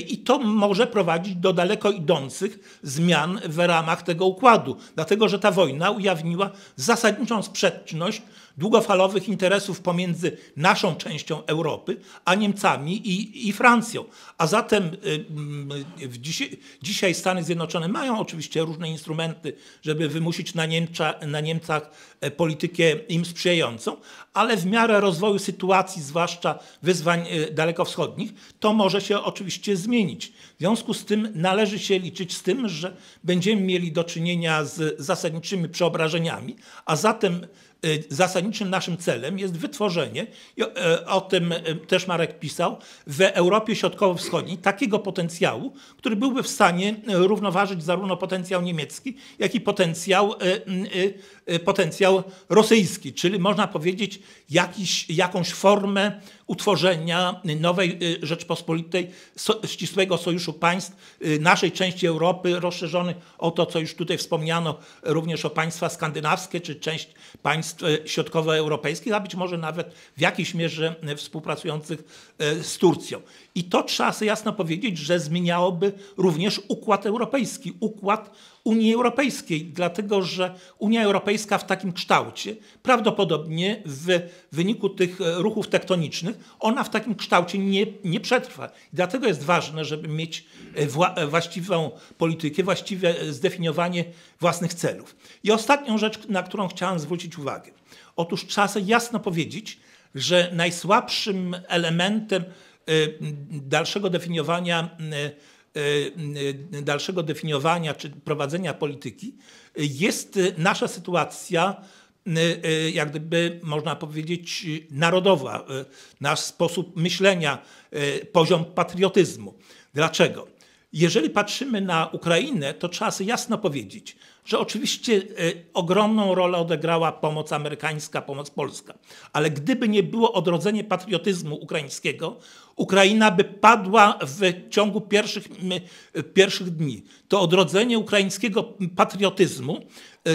I to może prowadzić do daleko idących zmian w ramach tego układu, dlatego że ta wojna ujawniła zasadniczą sprzeczność długofalowych interesów pomiędzy naszą częścią Europy, a Niemcami i Francją. A zatem Dzisiaj Stany Zjednoczone mają oczywiście różne instrumenty, żeby wymusić na Niemcach politykę im sprzyjającą, ale w miarę rozwoju sytuacji, zwłaszcza wyzwań dalekowschodnich, to może się oczywiście zmienić. W związku z tym należy się liczyć z tym, że będziemy mieli do czynienia z zasadniczymi przeobrażeniami, a zatem zasadniczym naszym celem jest wytworzenie, o tym też Marek pisał, w Europie Środkowo-Wschodniej takiego potencjału, który byłby w stanie równoważyć zarówno potencjał niemiecki, jak i potencjał rosyjski, czyli można powiedzieć jakąś formę utworzenia nowej Rzeczpospolitej, ścisłego sojuszu państw naszej części Europy, rozszerzony o to, co już tutaj wspomniano, również o państwa skandynawskie czy część państw środkowoeuropejskich, a być może nawet w jakiejś mierze współpracujących z Turcją. I to trzeba sobie jasno powiedzieć, że zmieniałoby również układ europejski, układ Unii Europejskiej, dlatego że Unia Europejska w takim kształcie, prawdopodobnie w wyniku tych ruchów tektonicznych, ona w takim kształcie nie przetrwa. Dlatego jest ważne, żeby mieć właściwą politykę, właściwe zdefiniowanie własnych celów. I ostatnią rzecz, na którą chciałem zwrócić uwagę. Otóż trzeba sobie jasno powiedzieć, że najsłabszym elementem dalszego definiowania czy prowadzenia polityki jest nasza sytuacja, jak gdyby można powiedzieć, narodowa, nasz sposób myślenia, poziom patriotyzmu. Dlaczego? Jeżeli patrzymy na Ukrainę, to trzeba sobie jasno powiedzieć, że oczywiście ogromną rolę odegrała pomoc amerykańska, pomoc polska, ale gdyby nie było odrodzenia patriotyzmu ukraińskiego, Ukraina by padła w ciągu pierwszych dni. To odrodzenie ukraińskiego patriotyzmu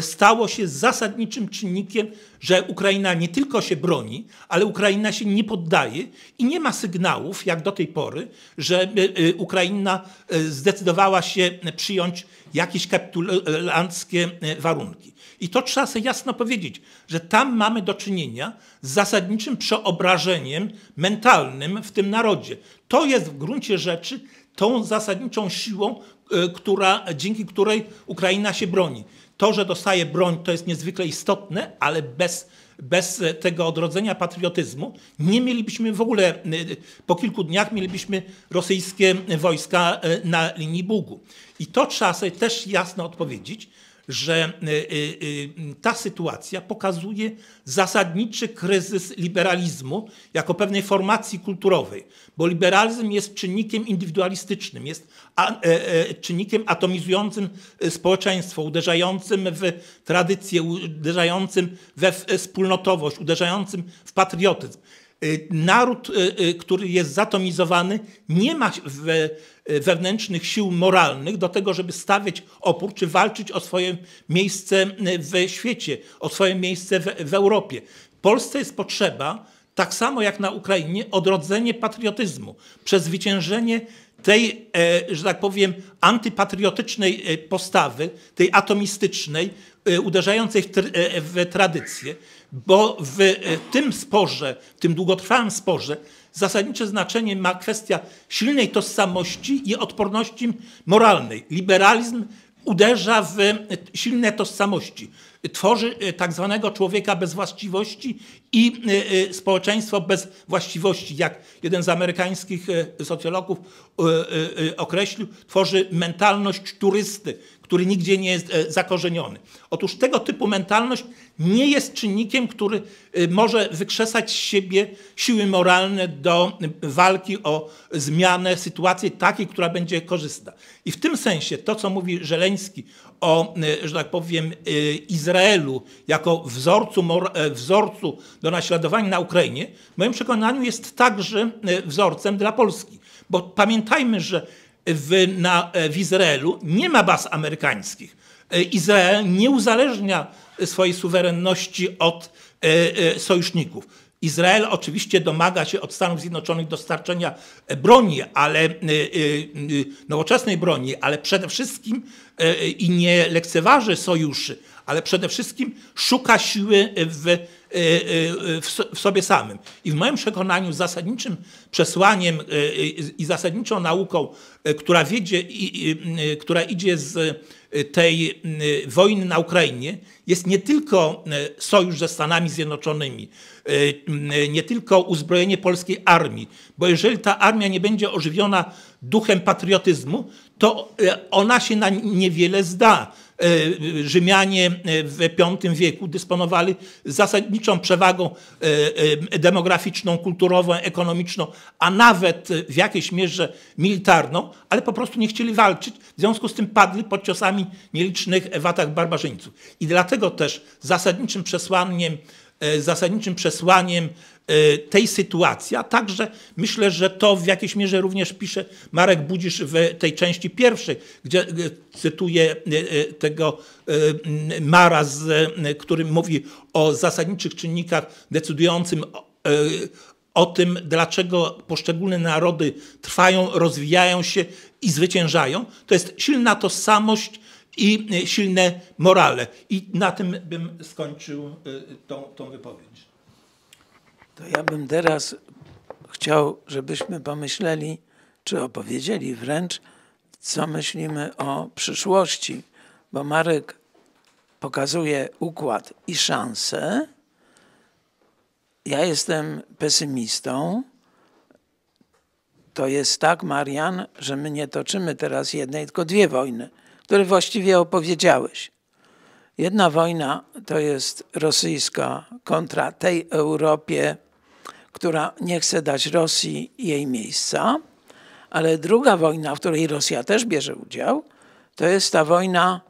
stało się zasadniczym czynnikiem, że Ukraina nie tylko się broni, ale Ukraina się nie poddaje i nie ma sygnałów, jak do tej pory, że Ukraina zdecydowała się przyjąć jakieś kapitulanckie warunki. I to trzeba sobie jasno powiedzieć, że tam mamy do czynienia z zasadniczym przeobrażeniem mentalnym w tym narodzie. To jest w gruncie rzeczy tą zasadniczą siłą, dzięki której Ukraina się broni. To, że dostaje broń, to jest niezwykle istotne, ale bez tego odrodzenia patriotyzmu nie mielibyśmy w ogóle, po kilku dniach mielibyśmy rosyjskie wojska na linii Bugu. I to trzeba sobie też jasno odpowiedzieć, że ta sytuacja pokazuje zasadniczy kryzys liberalizmu jako pewnej formacji kulturowej, bo liberalizm jest czynnikiem indywidualistycznym, jest czynnikiem atomizującym społeczeństwo, uderzającym w tradycję, uderzającym we wspólnotowość, uderzającym w patriotyzm. Naród, który jest zatomizowany, nie ma wewnętrznych sił moralnych do tego, żeby stawiać opór czy walczyć o swoje miejsce w świecie, o swoje miejsce w Europie. Polsce jest potrzeba, tak samo jak na Ukrainie, odrodzenie patriotyzmu, przezwyciężenie tej, że tak powiem, antypatriotycznej postawy, tej atomistycznej, uderzającej w tradycję, bo w tym sporze, w tym długotrwałym sporze zasadnicze znaczenie ma kwestia silnej tożsamości i odporności moralnej. Liberalizm uderza w silne tożsamości, tworzy tak zwanego człowieka bez właściwości i społeczeństwo bez właściwości, jak jeden z amerykańskich socjologów określił, tworzy mentalność turysty, który nigdzie nie jest zakorzeniony. Otóż tego typu mentalność nie jest czynnikiem, który może wykrzesać z siebie siły moralne do walki o zmianę sytuacji takiej, która będzie korzystna. I w tym sensie to, co mówi Żeleński o, że tak powiem, Izraelu jako wzorcu do naśladowania na Ukrainie, w moim przekonaniu jest także wzorcem dla Polski. Bo pamiętajmy, że w Izraelu nie ma baz amerykańskich. Izrael nie uzależnia swojej suwerenności od sojuszników. Izrael oczywiście domaga się od Stanów Zjednoczonych dostarczenia broni, ale nowoczesnej broni, ale przede wszystkim i nie lekceważy sojuszy, ale przede wszystkim szuka siły w w sobie samym. I w moim przekonaniu zasadniczym przesłaniem i zasadniczą nauką, która idzie z tej wojny na Ukrainie, jest nie tylko sojusz ze Stanami Zjednoczonymi, nie tylko uzbrojenie polskiej armii, bo jeżeli ta armia nie będzie ożywiona duchem patriotyzmu, to ona się na niewiele zda. Rzymianie w V wieku dysponowali zasadniczą przewagą demograficzną, kulturową, ekonomiczną, a nawet w jakiejś mierze militarną, ale po prostu nie chcieli walczyć, w związku z tym padli pod ciosami nielicznych w atakach barbarzyńców. I dlatego też zasadniczym przesłaniem tej sytuacji, a także myślę, że to w jakiejś mierze również pisze Marek Budzisz w tej części pierwszej, gdzie cytuję tego Mara, który mówi o zasadniczych czynnikach decydującym o tym, dlaczego poszczególne narody trwają, rozwijają się i zwyciężają. To jest silna tożsamość i silne morale. I na tym bym skończył tą wypowiedź. To ja bym teraz chciał, żebyśmy pomyśleli, czy opowiedzieli wręcz, co myślimy o przyszłości, bo Marek pokazuje układ i szanse. Ja jestem pesymistą. To jest tak, Marian, że my nie toczymy teraz jednej, tylko dwie wojny, które właściwie opowiedziałeś. Jedna wojna to jest rosyjska kontra tej Europie, która nie chce dać Rosji jej miejsca, ale druga wojna, w której Rosja też bierze udział, to jest ta wojna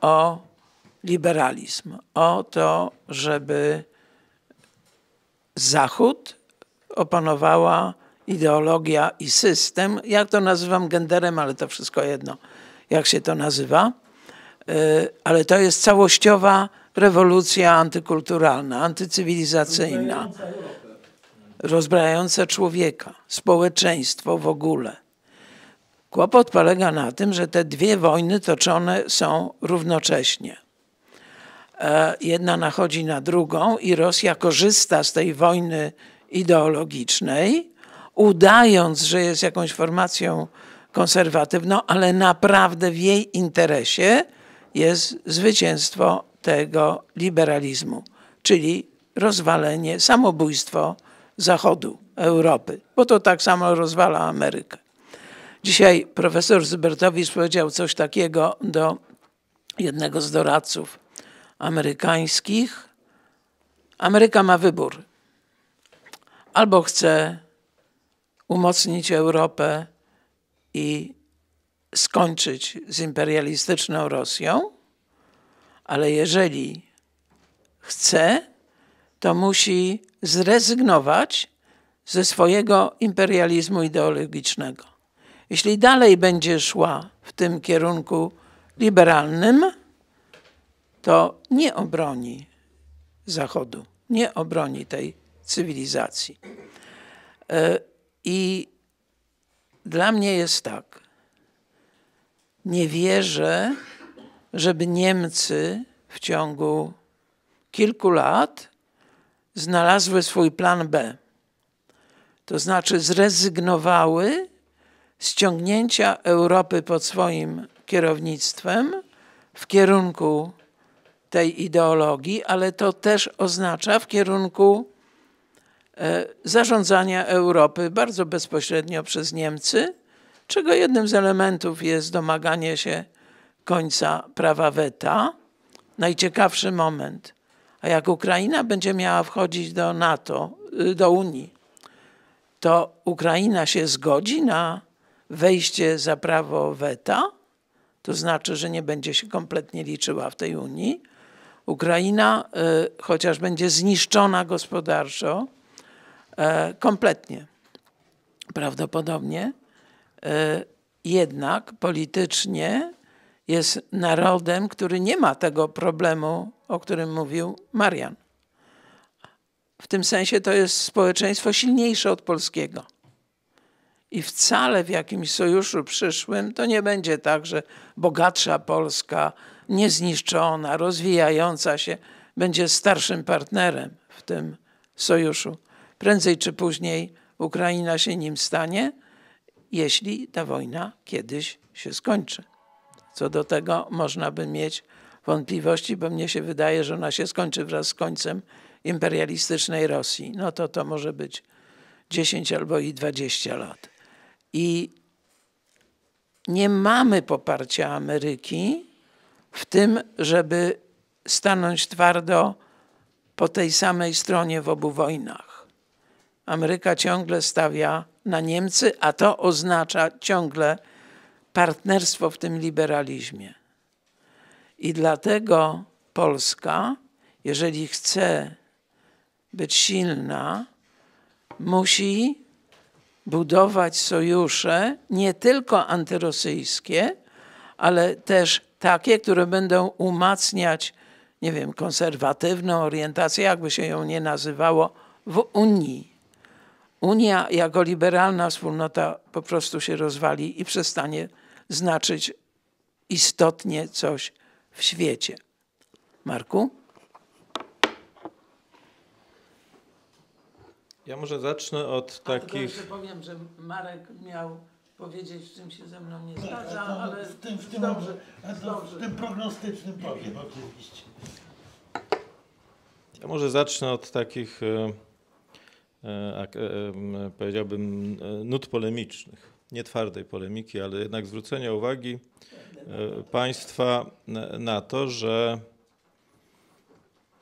o liberalizm, o to, żeby Zachód opanowała ideologia i system, jak to nazywam genderem, ale to wszystko jedno, jak się to nazywa, ale to jest całościowa rewolucja antykulturalna, antycywilizacyjna, rozbrajająca człowieka, społeczeństwo w ogóle. Kłopot polega na tym, że te dwie wojny toczone są równocześnie. Jedna nachodzi na drugą i Rosja korzysta z tej wojny ideologicznej, udając, że jest jakąś formacją konserwatywną, ale naprawdę w jej interesie jest zwycięstwo tego liberalizmu, czyli rozwalenie, samobójstwo Zachodu, Europy, bo to tak samo rozwala Amerykę. Dzisiaj profesor Zybertowicz powiedział coś takiego do jednego z doradców amerykańskich. Ameryka ma wybór. Albo chce umocnić Europę i skończyć z imperialistyczną Rosją, ale jeżeli chce, to musi zrezygnować ze swojego imperializmu ideologicznego. Jeśli dalej będzie szła w tym kierunku liberalnym, to nie obroni Zachodu, nie obroni tej cywilizacji. I dla mnie jest tak, nie wierzę, żeby Niemcy w ciągu kilku lat znalazły swój plan B. To znaczy zrezygnowały z ciągnięcia Europy pod swoim kierownictwem w kierunku tej ideologii, ale to też oznacza w kierunku zarządzania Europy bardzo bezpośrednio przez Niemcy, czego jednym z elementów jest domaganie się końca prawa weta. Najciekawszy moment. A jak Ukraina będzie miała wchodzić do NATO, do Unii, to Ukraina się zgodzi na wejście za prawo weta, to znaczy, że nie będzie się kompletnie liczyła w tej Unii. Ukraina, chociaż będzie zniszczona gospodarczo, kompletnie prawdopodobnie, jednak politycznie jest narodem, który nie ma tego problemu, o którym mówił Marian. W tym sensie to jest społeczeństwo silniejsze od polskiego. I wcale w jakimś sojuszu przyszłym to nie będzie tak, że bogatsza Polska, niezniszczona, rozwijająca się, będzie starszym partnerem w tym sojuszu. Prędzej czy później Ukraina się nim stanie, jeśli ta wojna kiedyś się skończy. Co do tego można by mieć wątpliwości, bo mnie się wydaje, że ona się skończy wraz z końcem imperialistycznej Rosji. No to może być 10 albo i 20 lat. I nie mamy poparcia Ameryki w tym, żeby stanąć twardo po tej samej stronie w obu wojnach. Ameryka ciągle stawia na Niemcy, a to oznacza ciągle partnerstwo w tym liberalizmie. I dlatego Polska, jeżeli chce być silna, musi budować sojusze nie tylko antyrosyjskie, ale też takie, które będą umacniać, nie wiem, konserwatywną orientację, jakby się ją nie nazywało, w Unii. Unia jako liberalna wspólnota po prostu się rozwali i przestanie znaczyć istotnie coś w świecie. Marku? Ja może zacznę od takich... Tylko powiem, że Marek miał powiedzieć, w czym się ze mną nie zgadza, ale w tym prognostycznym powiem oczywiście. Ja może zacznę od takich, powiedziałbym, nut polemicznych. Nie twardej polemiki, ale jednak zwrócenia uwagi państwa na to, że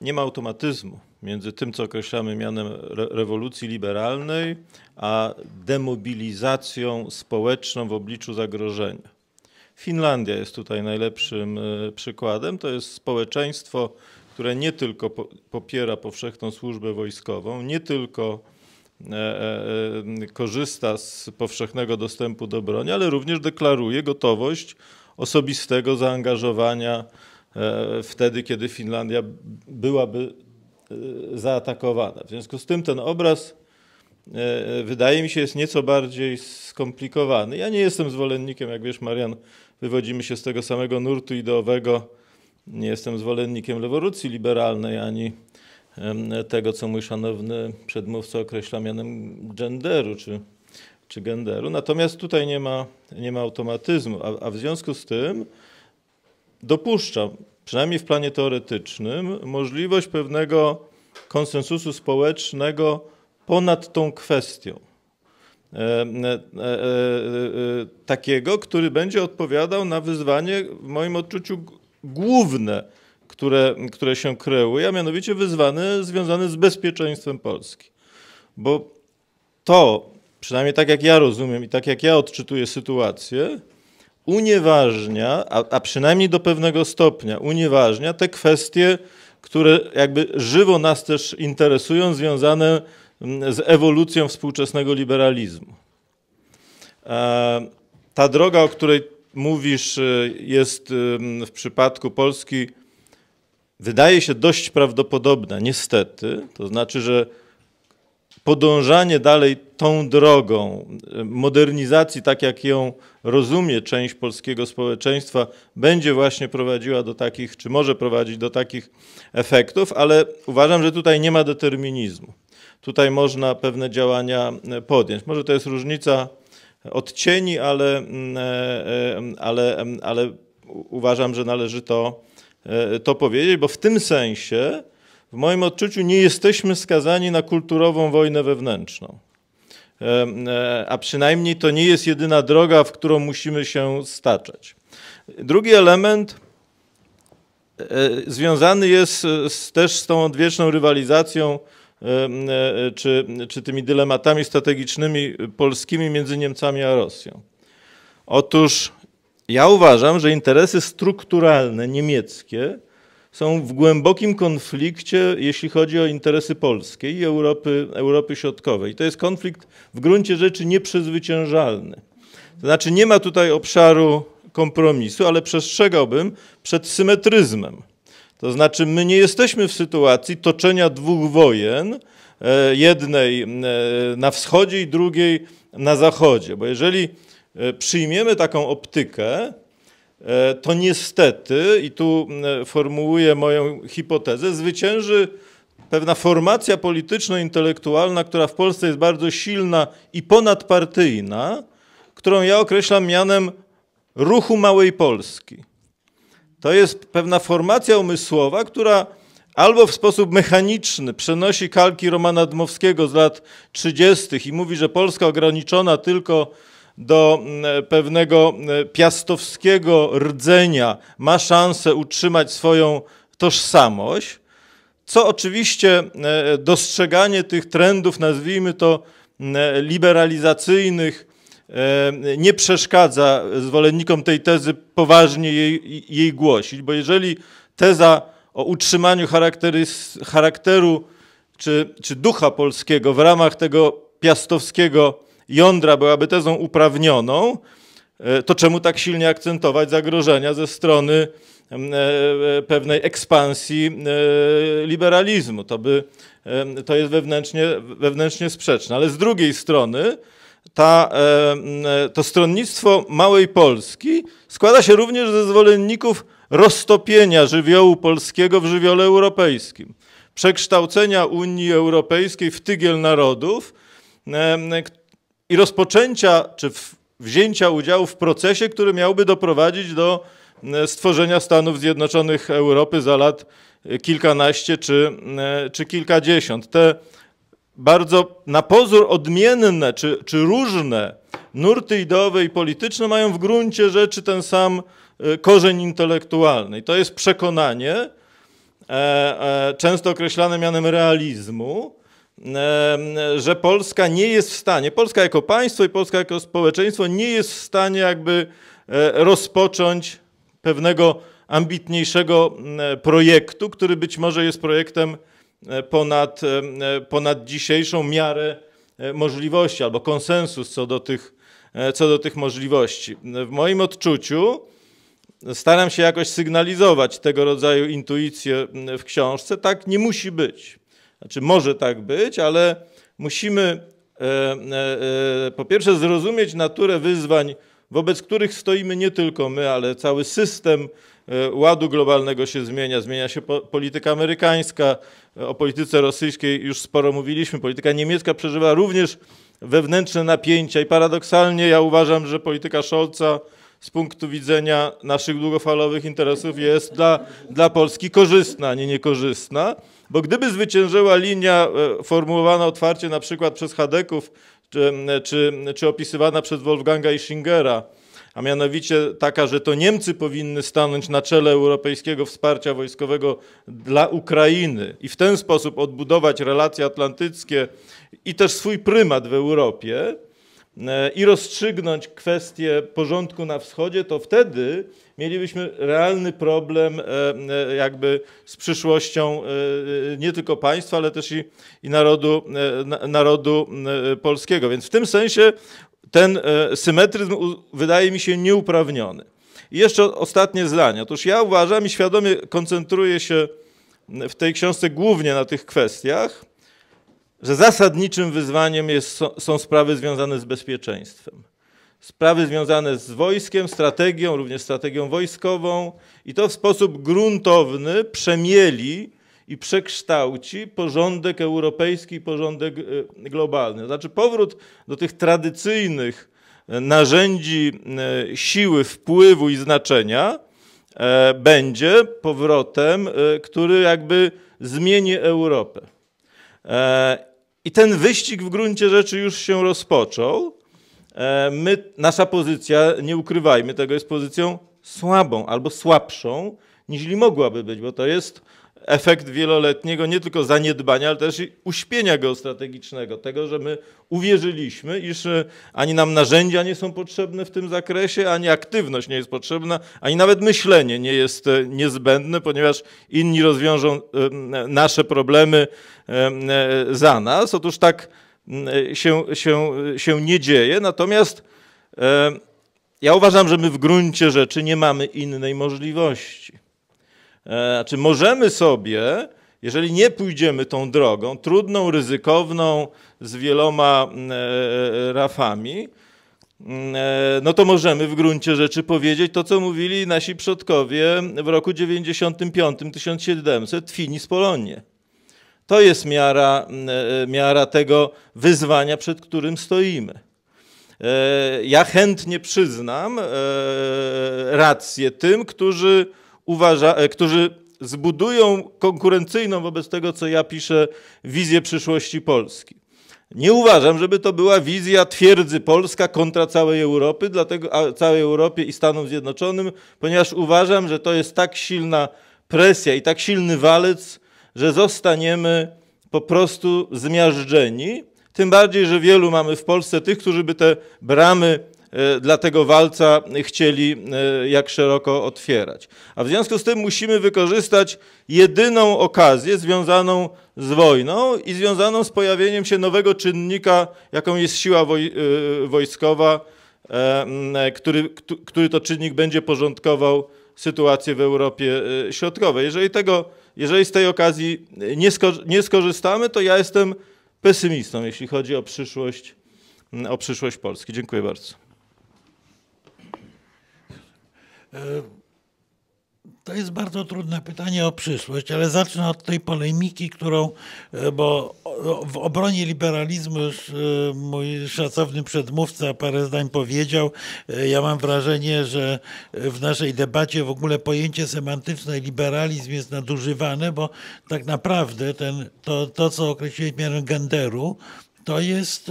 nie ma automatyzmu między tym, co określamy mianem rewolucji liberalnej, a demobilizacją społeczną w obliczu zagrożenia. Finlandia jest tutaj najlepszym przykładem. To jest społeczeństwo, które nie tylko popiera powszechną służbę wojskową, nie tylko korzysta z powszechnego dostępu do broni, ale również deklaruje gotowość osobistego zaangażowania wtedy, kiedy Finlandia byłaby zaatakowana. W związku z tym ten obraz, wydaje mi się, jest nieco bardziej skomplikowany. Ja nie jestem zwolennikiem, jak wiesz, Marian, wywodzimy się z tego samego nurtu ideowego. Nie jestem zwolennikiem rewolucji liberalnej, ani tego, co mój szanowny przedmówca określa mianem genderu czy genderu. Natomiast tutaj nie ma automatyzmu, a w związku z tym dopuszczam, przynajmniej w planie teoretycznym, możliwość pewnego konsensusu społecznego ponad tą kwestią. Takiego, który będzie odpowiadał na wyzwanie, w moim odczuciu, główne, które się kryły, a mianowicie wyzwanie związane z bezpieczeństwem Polski. Bo to, przynajmniej tak jak ja rozumiem i tak jak ja odczytuję sytuację, unieważnia, a przynajmniej do pewnego stopnia unieważnia te kwestie, które jakby żywo nas też interesują, związane z ewolucją współczesnego liberalizmu. Ta droga, o której mówisz, jest w przypadku Polski, wydaje się dość prawdopodobna, niestety. To znaczy, że podążanie dalej tą drogą modernizacji, tak jak ją rozumie część polskiego społeczeństwa, będzie właśnie prowadziła do takich, czy może prowadzić do takich efektów, ale uważam, że tutaj nie ma determinizmu. Tutaj można pewne działania podjąć. Może to jest różnica odcieni, ale uważam, że należy to powiedzieć, bo w tym sensie w moim odczuciu nie jesteśmy skazani na kulturową wojnę wewnętrzną. A przynajmniej to nie jest jedyna droga, w którą musimy się staczać. Drugi element związany jest też z tą odwieczną rywalizacją czy tymi dylematami strategicznymi polskimi między Niemcami a Rosją. Otóż ja uważam, że interesy strukturalne niemieckie są w głębokim konflikcie, jeśli chodzi o interesy polskie i Europy Środkowej. To jest konflikt w gruncie rzeczy nieprzezwyciężalny. To znaczy nie ma tutaj obszaru kompromisu, ale przestrzegałbym przed symetryzmem. To znaczy my nie jesteśmy w sytuacji toczenia dwóch wojen, jednej na wschodzie i drugiej na zachodzie. Bo jeżeli przyjmiemy taką optykę, to niestety, i tu formułuję moją hipotezę, zwycięży pewna formacja polityczno-intelektualna, która w Polsce jest bardzo silna i ponadpartyjna, którą ja określam mianem ruchu Małej Polski. To jest pewna formacja umysłowa, która albo w sposób mechaniczny przenosi kalki Romana Dmowskiego z lat 30. i mówi, że Polska ograniczona tylko do pewnego piastowskiego rdzenia ma szansę utrzymać swoją tożsamość, co oczywiście dostrzeganie tych trendów, nazwijmy to liberalizacyjnych, nie przeszkadza zwolennikom tej tezy poważnie jej głosić, bo jeżeli teza o utrzymaniu charakteru czy ducha polskiego w ramach tego piastowskiego jądra byłaby tezą uprawnioną, to czemu tak silnie akcentować zagrożenia ze strony pewnej ekspansji liberalizmu? To jest wewnętrznie sprzeczne. Ale z drugiej strony to stronnictwo Małej Polski składa się również ze zwolenników roztopienia żywiołu polskiego w żywiole europejskim, przekształcenia Unii Europejskiej w tygiel narodów i rozpoczęcia czy wzięcia udziału w procesie, który miałby doprowadzić do stworzenia Stanów Zjednoczonych Europy za lat kilkanaście czy kilkadziesiąt. Te bardzo na pozór odmienne czy różne nurty ideowe i polityczne mają w gruncie rzeczy ten sam korzeń intelektualny. I to jest przekonanie, często określane mianem realizmu, że Polska nie jest w stanie, Polska jako państwo i Polska jako społeczeństwo nie jest w stanie jakby rozpocząć pewnego ambitniejszego projektu, który być może jest projektem ponad dzisiejszą miarę możliwości albo konsensus co do tych możliwości. W moim odczuciu, staram się jakoś sygnalizować tego rodzaju intuicje w książce, tak nie musi być. Znaczy może tak być, ale musimy po pierwsze zrozumieć naturę wyzwań, wobec których stoimy nie tylko my, ale cały system ładu globalnego się zmienia. Zmienia się polityka amerykańska, o polityce rosyjskiej już sporo mówiliśmy, polityka niemiecka przeżywa również wewnętrzne napięcia i paradoksalnie ja uważam, że polityka Scholza z punktu widzenia naszych długofalowych interesów jest dla Polski korzystna, a nie niekorzystna, bo gdyby zwyciężyła linia formułowana otwarcie na przykład przez Hadeków czy opisywana przez Wolfganga Ischingera, a mianowicie taka, że to Niemcy powinny stanąć na czele europejskiego wsparcia wojskowego dla Ukrainy i w ten sposób odbudować relacje atlantyckie i też swój prymat w Europie i rozstrzygnąć kwestię porządku na wschodzie, to wtedy mielibyśmy realny problem jakby z przyszłością nie tylko państwa, ale też i narodu polskiego. Więc w tym sensie ten symetryzm wydaje mi się nieuprawniony. I jeszcze ostatnie zdanie. Otóż ja uważam i świadomie koncentruję się w tej książce głównie na tych kwestiach, że zasadniczym wyzwaniem są sprawy związane z bezpieczeństwem. Sprawy związane z wojskiem, strategią, również strategią wojskową i to w sposób gruntowny przemieli i przekształci porządek europejski i porządek globalny. Znaczy powrót do tych tradycyjnych narzędzi siły, wpływu i znaczenia będzie powrotem, który jakby zmieni Europę. I ten wyścig w gruncie rzeczy już się rozpoczął. Nasza pozycja, nie ukrywajmy tego, jest pozycją słabą albo słabszą niż mogłaby być, bo to jest efekt wieloletniego nie tylko zaniedbania, ale też i uśpienia geostrategicznego, tego, że my uwierzyliśmy, iż ani nam narzędzia nie są potrzebne w tym zakresie, ani aktywność nie jest potrzebna, ani nawet myślenie nie jest niezbędne, ponieważ inni rozwiążą nasze problemy za nas. Otóż tak się nie dzieje, natomiast ja uważam, że my w gruncie rzeczy nie mamy innej możliwości. Znaczy możemy sobie, jeżeli nie pójdziemy tą drogą, trudną, ryzykowną, z wieloma rafami, no to możemy w gruncie rzeczy powiedzieć to, co mówili nasi przodkowie w roku 95, 1700, finis Polonie. To jest miara tego wyzwania, przed którym stoimy. Ja chętnie przyznam rację tym, którzy zbudują konkurencyjną wobec tego, co ja piszę, wizję przyszłości Polski. Nie uważam, żeby to była wizja twierdzy Polska kontra całej Europy, całej Europie i Stanom Zjednoczonym, ponieważ uważam, że to jest tak silna presja i tak silny walec, że zostaniemy po prostu zmiażdżeni. Tym bardziej, że wielu mamy w Polsce tych, którzy by te bramy dla tego walca chcieli jak szeroko otwierać. A w związku z tym musimy wykorzystać jedyną okazję związaną z wojną i związaną z pojawieniem się nowego czynnika, jaką jest siła wojskowa, który to czynnik będzie porządkował sytuację w Europie Środkowej. Jeżeli z tej okazji nie skorzystamy, to ja jestem pesymistą, jeśli chodzi o przyszłość Polski. Dziękuję bardzo. To jest bardzo trudne pytanie o przyszłość, ale zacznę od tej polemiki, bo w obronie liberalizmu już mój szacowny przedmówca parę zdań powiedział. Ja mam wrażenie, że w naszej debacie w ogóle pojęcie semantyczne liberalizm jest nadużywane, bo tak naprawdę to co określiłem mianem genderu, to jest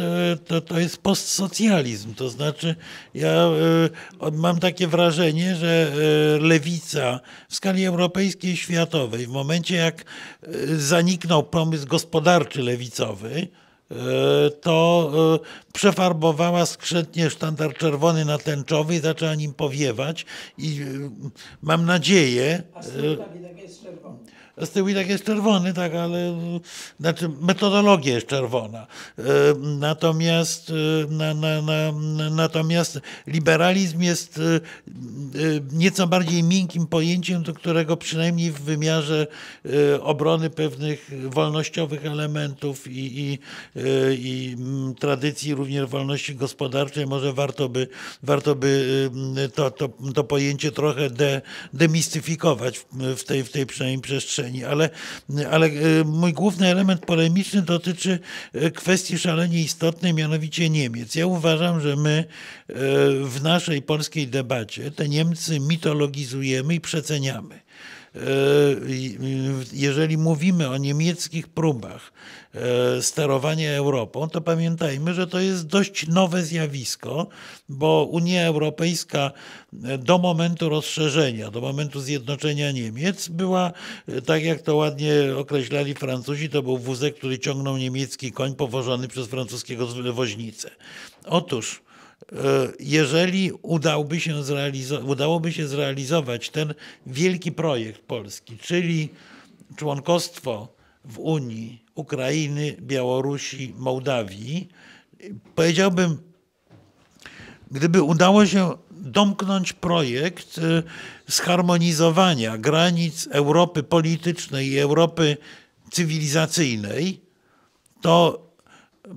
postsocjalizm, to znaczy ja mam takie wrażenie, że lewica w skali europejskiej i światowej w momencie jak zaniknął pomysł gospodarczy lewicowy, to przefarbowała skrzętnie sztandar czerwony na tęczowy i zaczęła nim powiewać i mam nadzieję... A z tyłu i tak jest czerwony, tak, ale znaczy metodologia jest czerwona. Natomiast liberalizm jest nieco bardziej miękkim pojęciem, do którego przynajmniej w wymiarze obrony pewnych wolnościowych elementów i tradycji również wolności gospodarczej może warto by to pojęcie trochę demistyfikować w tej przynajmniej przestrzeni. Ale mój główny element polemiczny dotyczy kwestii szalenie istotnej, mianowicie Niemiec. Ja uważam, że my w naszej polskiej debacie te Niemcy mitologizujemy i przeceniamy. Jeżeli mówimy o niemieckich próbach sterowania Europą, to pamiętajmy, że to jest dość nowe zjawisko, bo Unia Europejska do momentu rozszerzenia, do momentu zjednoczenia Niemiec była, tak jak to ładnie określali Francuzi, to był wózek, który ciągnął niemiecki koń powożony przez francuskiego woźnicę. Otóż jeżeli udałoby się zrealizować ten wielki projekt Polski, czyli członkostwo w Unii Ukrainy, Białorusi, Mołdawii, powiedziałbym, gdyby udało się domknąć projekt zharmonizowania granic Europy politycznej i Europy cywilizacyjnej, to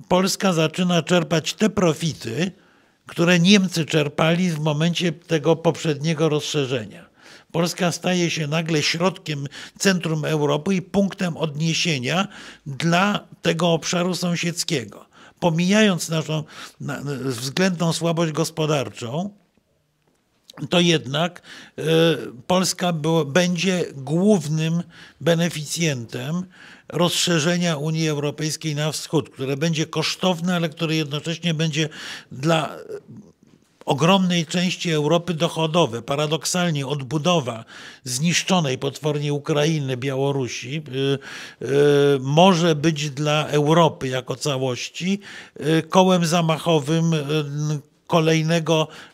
Polska zaczyna czerpać te profity, które Niemcy czerpali w momencie tego poprzedniego rozszerzenia. Polska staje się nagle środkiem, centrum Europy i punktem odniesienia dla tego obszaru sąsiedzkiego. Pomijając naszą względną słabość gospodarczą, to jednak Polska będzie głównym beneficjentem rozszerzenia Unii Europejskiej na wschód, które będzie kosztowne, ale które jednocześnie będzie dla ogromnej części Europy dochodowe. Paradoksalnie odbudowa zniszczonej potwornie Ukrainy, Białorusi może być dla Europy jako całości kołem zamachowym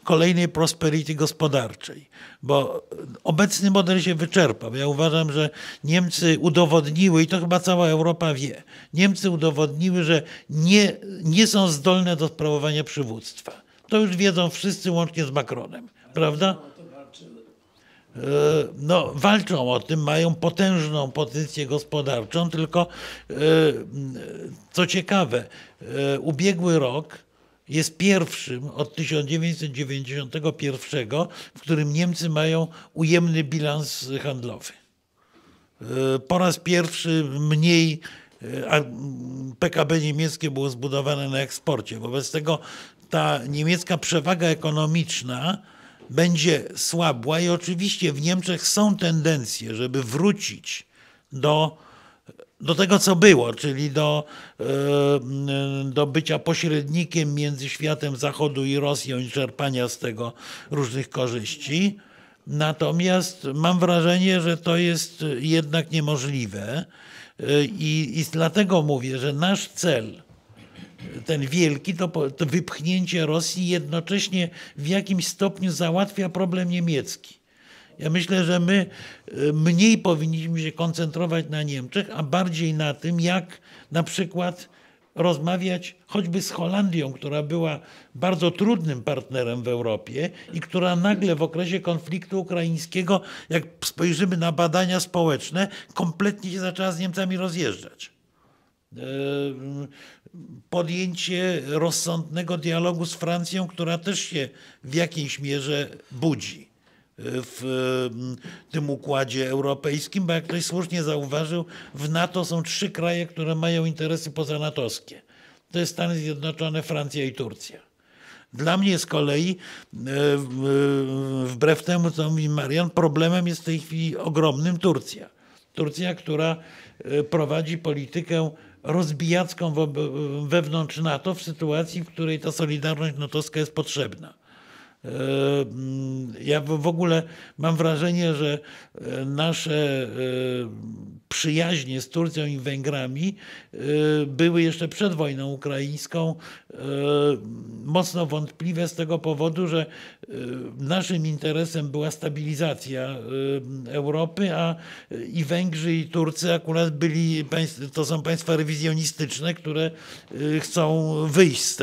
kolejnej prosperity gospodarczej, bo obecny model się wyczerpał. Ja uważam, że Niemcy udowodniły, i to chyba cała Europa wie, Niemcy udowodniły, że nie są zdolne do sprawowania przywództwa. To już wiedzą wszyscy, łącznie z Macronem, prawda? No, walczą o tym, mają potężną pozycję gospodarczą, tylko co ciekawe, ubiegły rok jest pierwszym od 1991, w którym Niemcy mają ujemny bilans handlowy. Po raz pierwszy mniej, PKB niemieckie było zbudowane na eksporcie. Wobec tego ta niemiecka przewaga ekonomiczna będzie słabła i oczywiście w Niemczech są tendencje, żeby wrócić do tego, co było, czyli do bycia pośrednikiem między światem Zachodu i Rosją i czerpania z tego różnych korzyści. Natomiast mam wrażenie, że to jest jednak niemożliwe i dlatego mówię, że nasz cel, ten wielki, to wypchnięcie Rosji jednocześnie w jakimś stopniu załatwia problem niemiecki. Ja myślę, że my mniej powinniśmy się koncentrować na Niemczech, a bardziej na tym, jak na przykład rozmawiać choćby z Holandią, która była bardzo trudnym partnerem w Europie i która nagle w okresie konfliktu ukraińskiego, jak spojrzymy na badania społeczne, kompletnie się zaczęła z Niemcami rozjeżdżać. Podjęcie rozsądnego dialogu z Francją, która też się w jakiejś mierze budzi w tym układzie europejskim, bo jak ktoś słusznie zauważył, w NATO są 3 kraje, które mają interesy pozanatowskie. To jest Stany Zjednoczone, Francja i Turcja. Dla mnie z kolei, wbrew temu, co mówi Marian, problemem jest w tej chwili ogromnym Turcja. Turcja, która prowadzi politykę rozbijacką wewnątrz NATO w sytuacji, w której ta solidarność natowska jest potrzebna. Ja w ogóle mam wrażenie, że nasze przyjaźnie z Turcją i Węgrami były jeszcze przed wojną ukraińską mocno wątpliwe z tego powodu, że naszym interesem była stabilizacja Europy, a i Węgrzy, i Turcy akurat byli, to są państwa rewizjonistyczne, które chcą wyjść z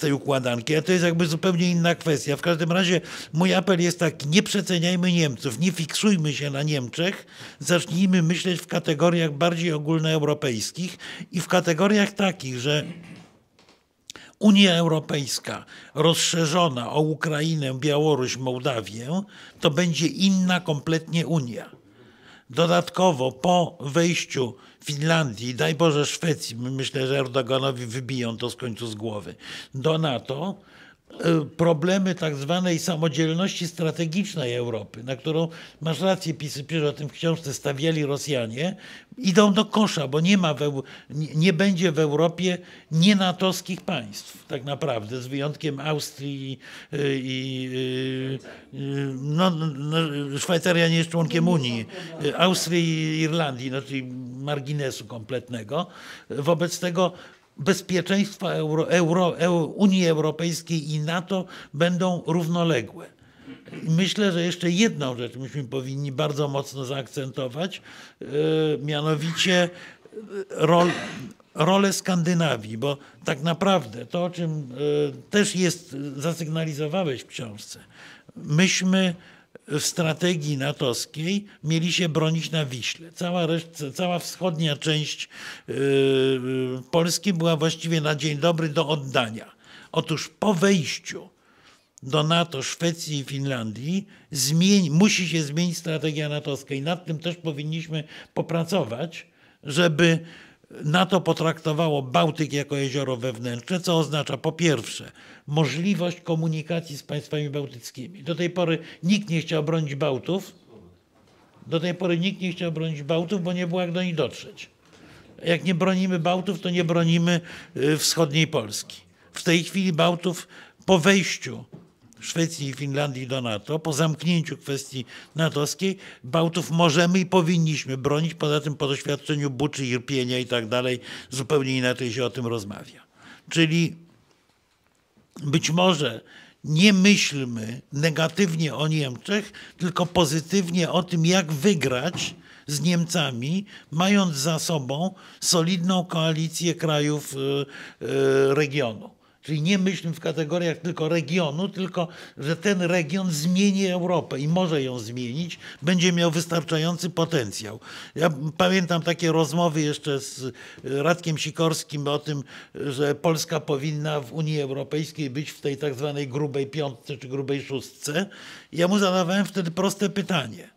tej układanki, a to jest jakby zupełnie inna kwestia. W każdym razie mój apel jest taki: nie przeceniajmy Niemców, nie fiksujmy się na Niemczech, zacznijmy myśleć w kategoriach bardziej ogólnoeuropejskich i w kategoriach takich, że Unia Europejska rozszerzona o Ukrainę, Białoruś, Mołdawię, to będzie inna kompletnie Unia. Dodatkowo po wejściu Finlandii, daj Boże Szwecji, myślę, że Erdoganowi wybiją to z końca z głowy, do NATO, problemy tak zwanej samodzielności strategicznej Europpy, na którą, masz rację, pisze o tym w książce, stawiali Rosjanie, idą do kosza, bo nie będzie w Europie nienatowskich państw tak naprawdę, z wyjątkiem Austrii Szwajcaria nie jest członkiem Unii, Austrii i Irlandii, no, czyli marginesu kompletnego. Wobec tego bezpieczeństwa Unii Europejskiej i NATO będą równoległe. Myślę, że jeszcze jedną rzecz myśmy powinni bardzo mocno zaakcentować, mianowicie rolę Skandynawii, bo tak naprawdę to, o czym też jest, zasygnalizowałeś w książce, myśmy w strategii natowskiej mieli się bronić na Wiśle. Cała wschodnia część Polski była właściwie na dzień dobry do oddania. Otóż po wejściu do NATO Szwecji i Finlandii musi się zmienić strategia natowska i nad tym też powinniśmy popracować, żeby NATO potraktowało Bałtyk jako jezioro wewnętrzne, co oznacza po pierwsze możliwość komunikacji z państwami bałtyckimi. Do tej pory nikt nie chciał bronić Bałtów, bo nie było jak do nich dotrzeć. Jak nie bronimy Bałtów, to nie bronimy wschodniej Polski. W tej chwili Bałtów po wejściu Szwecji i Finlandii do NATO, po zamknięciu kwestii natowskiej, Bałtów możemy i powinniśmy bronić. Poza tym po doświadczeniu Buczy, Irpienia i tak dalej zupełnie inaczej się o tym rozmawia. Czyli być może nie myślmy negatywnie o Niemczech, tylko pozytywnie o tym, jak wygrać z Niemcami, mając za sobą solidną koalicję krajów regionu. Czyli nie myślmy w kategoriach tylko regionu, tylko że ten region zmieni Europę i może ją zmienić, będzie miał wystarczający potencjał. Ja pamiętam takie rozmowy jeszcze z Radkiem Sikorskim o tym, że Polska powinna w Unii Europejskiej być w tej tak zwanej grubej piątce czy grubej szóstce. Ja mu zadawałem wtedy proste pytanie.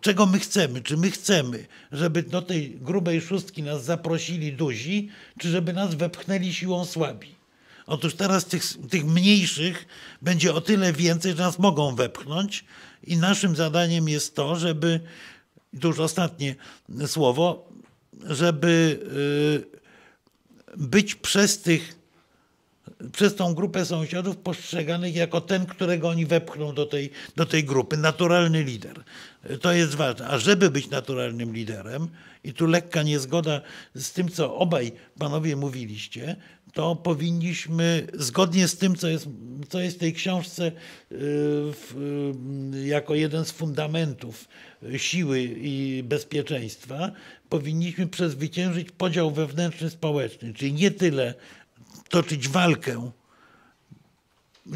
Czego my chcemy? Czy my chcemy, żeby do tej grubej szóstki nas zaprosili duzi, czy żeby nas wepchnęli siłą słabi? Otóż teraz tych mniejszych będzie o tyle więcej, że nas mogą wepchnąć i naszym zadaniem jest to, żeby, to już ostatnie słowo, żeby być przez tą grupę sąsiadów postrzeganych jako ten, którego oni wepchną do tej grupy. Naturalny lider. To jest ważne. A żeby być naturalnym liderem, i tu lekka niezgoda z tym, co obaj panowie mówiliście, to powinniśmy, zgodnie z tym, co jest w tej książce jako jeden z fundamentów siły i bezpieczeństwa, powinniśmy przezwyciężyć podział wewnętrzny społeczny, czyli nie tyle toczyć walkę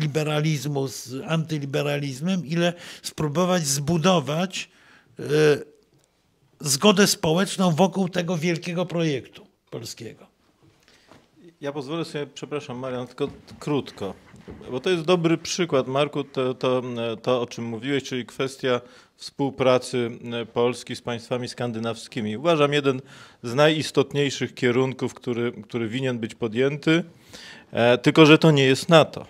liberalizmu z antyliberalizmem, ile spróbować zbudować zgodę społeczną wokół tego wielkiego projektu polskiego. Ja pozwolę sobie, przepraszam Marian, tylko krótko, bo to jest dobry przykład, Marku, to o czym mówiłeś, czyli kwestia współpracy Polski z państwami skandynawskimi. Uważam jeden z najistotniejszych kierunków, który winien być podjęty, tylko że to nie jest NATO.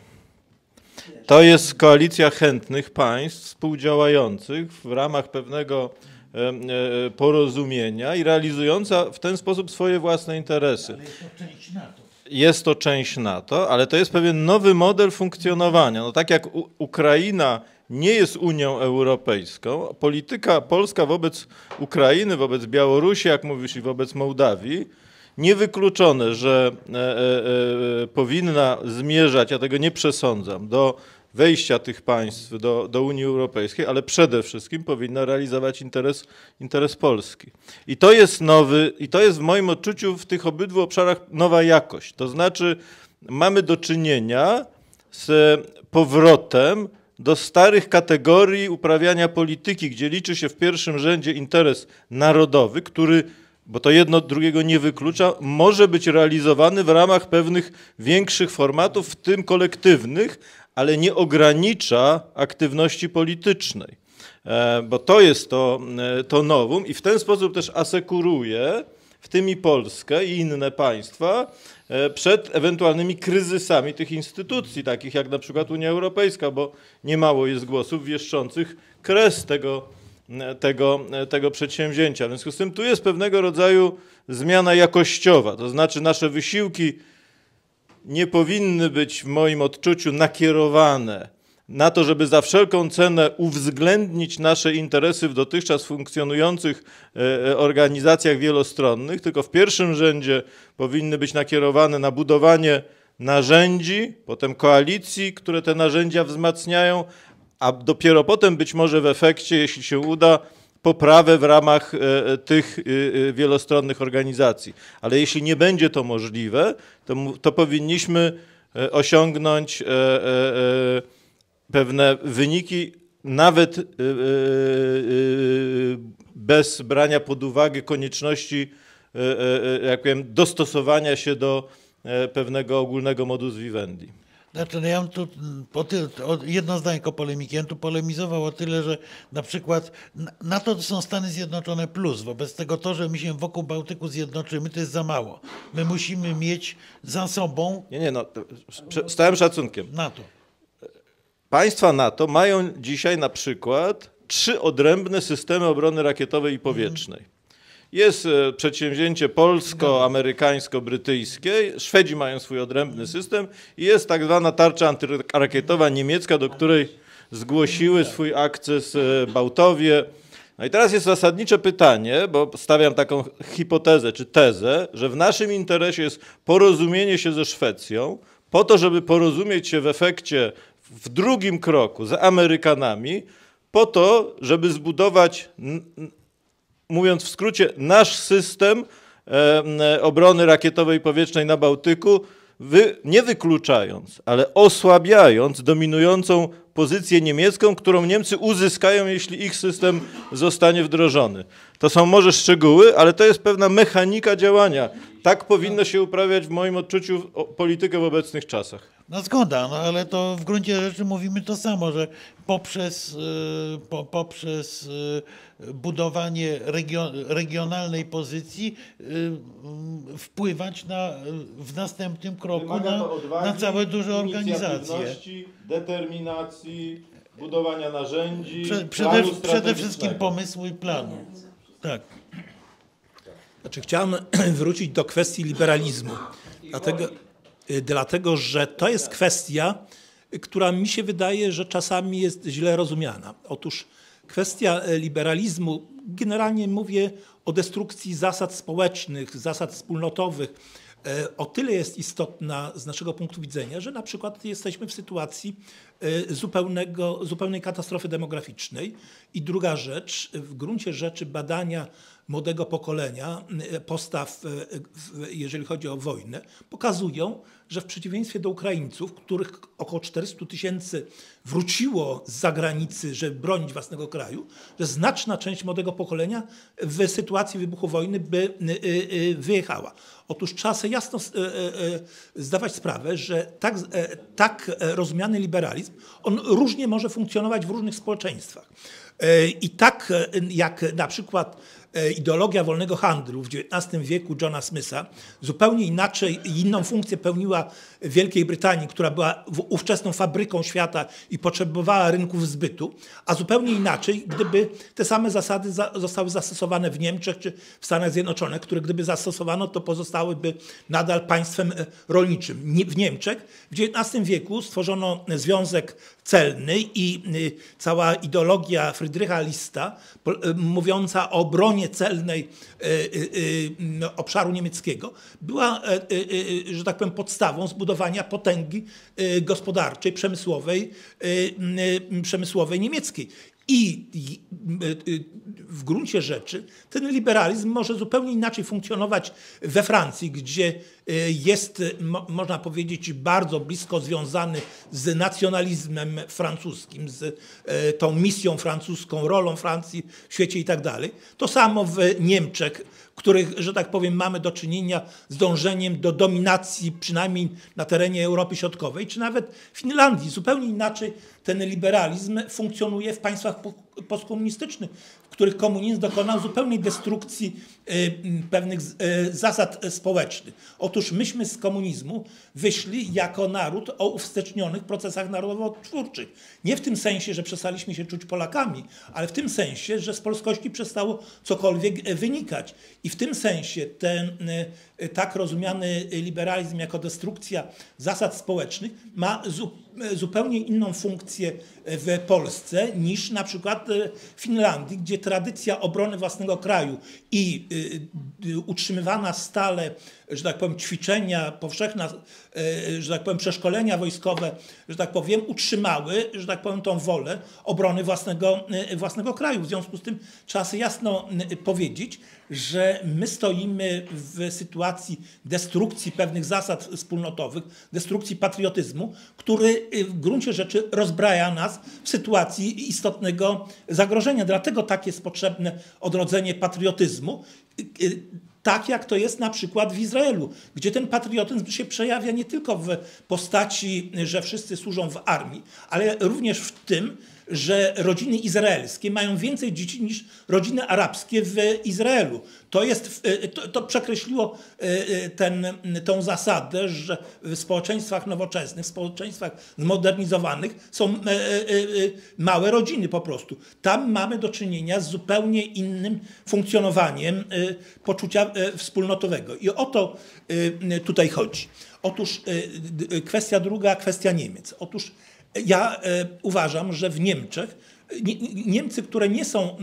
To jest koalicja chętnych państw współdziałających w ramach pewnego porozumienia i realizująca w ten sposób swoje własne interesy. Jest to część NATO, ale to jest pewien nowy model funkcjonowania. No tak jak Ukraina nie jest Unią Europejską, polityka polska wobec Ukrainy, wobec Białorusi, jak mówisz, i wobec Mołdawii, niewykluczone, że powinna zmierzać, ja tego nie przesądzam, do wejścia tych państw do Unii Europejskiej, ale przede wszystkim powinna realizować interes Polski. I to jest w moim odczuciu w tych obydwu obszarach nowa jakość. To znaczy mamy do czynienia z powrotem do starych kategorii uprawiania polityki, gdzie liczy się w pierwszym rzędzie interes narodowy, który, bo to jedno drugiego nie wyklucza, może być realizowany w ramach pewnych większych formatów, w tym kolektywnych, ale nie ogranicza aktywności politycznej, bo to jest to novum i w ten sposób też asekuruje, w tym i Polskę i inne państwa, przed ewentualnymi kryzysami tych instytucji, takich jak na przykład Unia Europejska, bo niemało jest głosów wieszczących kres tego przedsięwzięcia. W związku z tym tu jest pewnego rodzaju zmiana jakościowa, to znaczy nasze wysiłki nie powinny być w moim odczuciu nakierowane na to, żeby za wszelką cenę uwzględnić nasze interesy w dotychczas funkcjonujących organizacjach wielostronnych, tylko w pierwszym rzędzie powinny być nakierowane na budowanie narzędzi, potem koalicji, które te narzędzia wzmacniają, a dopiero potem być może w efekcie, jeśli się uda, poprawę w ramach tych wielostronnych organizacji. Ale jeśli nie będzie to możliwe, to powinniśmy osiągnąć pewne wyniki nawet bez brania pod uwagę konieczności, jak powiem, dostosowania się do pewnego ogólnego modus vivendi. Znaczy, ja bym tu jedno zdanie jako polemiki. Ja bym tu polemizował o tyle, że na przykład NATO to są Stany Zjednoczone plus. Wobec tego to, że my się wokół Bałtyku zjednoczymy, to jest za mało. My musimy mieć za sobą... z całym szacunkiem. NATO. Państwa NATO mają dzisiaj na przykład 3 odrębne systemy obrony rakietowej i powietrznej. Jest przedsięwzięcie polsko-amerykańsko-brytyjskie, Szwedzi mają swój odrębny system i jest tak zwana tarcza antyrakietowa niemiecka, do której zgłosiły swój akces Bałtowie. No i teraz jest zasadnicze pytanie, bo stawiam taką hipotezę czy tezę, że w naszym interesie jest porozumienie się ze Szwecją po to, żeby porozumieć się w efekcie w drugim kroku z Amerykanami, po to, żeby zbudować... mówiąc w skrócie, nasz system obrony rakietowej i powietrznej na Bałtyku nie wykluczając, ale osłabiając dominującą pozycję niemiecką, którą Niemcy uzyskają, jeśli ich system zostanie wdrożony. To są może szczegóły, ale to jest pewna mechanika działania. Tak powinno się uprawiać w moim odczuciu politykę w obecnych czasach. No zgoda, no ale to w gruncie rzeczy mówimy to samo, że poprzez budowanie regionalnej pozycji wpływać w następnym kroku na całe duże organizacje. Determinacji, budowania narzędzi, przede wszystkim pomysłu i planu. Tak. Znaczy, chciałem wrócić do kwestii liberalizmu, dlatego że to jest kwestia, która mi się wydaje, że czasami jest źle rozumiana. Otóż kwestia liberalizmu, generalnie mówię o destrukcji zasad społecznych, zasad wspólnotowych, o tyle jest istotna z naszego punktu widzenia, że na przykład jesteśmy w sytuacji zupełnej katastrofy demograficznej. I druga rzecz, w gruncie rzeczy badania młodego pokolenia, postaw, jeżeli chodzi o wojnę, pokazują, że w przeciwieństwie do Ukraińców, których około 400 000 wróciło z zagranicy, żeby bronić własnego kraju, że znaczna część młodego pokolenia w sytuacji wybuchu wojny by wyjechała. Otóż trzeba sobie jasno zdawać sprawę, że tak rozumiany liberalizm, on różnie może funkcjonować w różnych społeczeństwach. I tak jak na przykład ideologia wolnego handlu w XIX wieku Johna Smitha zupełnie inaczej i inną funkcję pełniła w Wielkiej Brytanii, która była ówczesną fabryką świata i potrzebowała rynków zbytu, a zupełnie inaczej, gdyby te same zasady zostały zastosowane w Niemczech czy w Stanach Zjednoczonych, które gdyby zastosowano, to pozostałyby nadal państwem rolniczym. W Niemczech w XIX wieku stworzono związek celny i cała ideologia Friedricha Lista mówiąca o obronie celnej obszaru niemieckiego była, że tak powiem, podstawą zbudowania potęgi gospodarczej, przemysłowej niemieckiej. I w gruncie rzeczy ten liberalizm może zupełnie inaczej funkcjonować we Francji, gdzie jest, można powiedzieć, bardzo blisko związany z nacjonalizmem francuskim, z tą misją francuską, rolą Francji w świecie i tak dalej. To samo w Niemczech, w których, że tak powiem, mamy do czynienia z dążeniem do dominacji, przynajmniej na terenie Europy Środkowej, czy nawet w Finlandii. Zupełnie inaczej ten liberalizm funkcjonuje w państwach postkomunistycznych, w których komunizm dokonał zupełnej destrukcji pewnych zasad społecznych. Otóż myśmy z komunizmu wyszli jako naród o uwstecznionych procesach narodowo-twórczych. Nie w tym sensie, że przestaliśmy się czuć Polakami, ale w tym sensie, że z polskości przestało cokolwiek wynikać. I w tym sensie ten tak rozumiany liberalizm jako destrukcja zasad społecznych ma zupełnie inną funkcję w Polsce niż na przykład w Finlandii, gdzie tradycja obrony własnego kraju i utrzymywana stale, że tak powiem, ćwiczenia powszechne, że tak powiem, przeszkolenia wojskowe, że tak powiem, utrzymały, że tak powiem, tą wolę obrony własnego kraju. W związku z tym trzeba sobie jasno powiedzieć, że my stoimy w sytuacji destrukcji pewnych zasad wspólnotowych, destrukcji patriotyzmu, który w gruncie rzeczy rozbraja nas w sytuacji istotnego zagrożenia. Dlatego tak jest potrzebne odrodzenie patriotyzmu, tak jak to jest na przykład w Izraelu, gdzie ten patriotyzm się przejawia nie tylko w postaci, że wszyscy służą w armii, ale również w tym, że rodziny izraelskie mają więcej dzieci niż rodziny arabskie w Izraelu. To przekreśliło tą zasadę, że w społeczeństwach nowoczesnych, w społeczeństwach zmodernizowanych są małe rodziny po prostu. Tam mamy do czynienia z zupełnie innym funkcjonowaniem poczucia wspólnotowego. I o to tutaj chodzi. Otóż kwestia druga, kwestia Niemiec. Otóż ja uważam, że w Niemczech, Niemcy, które nie są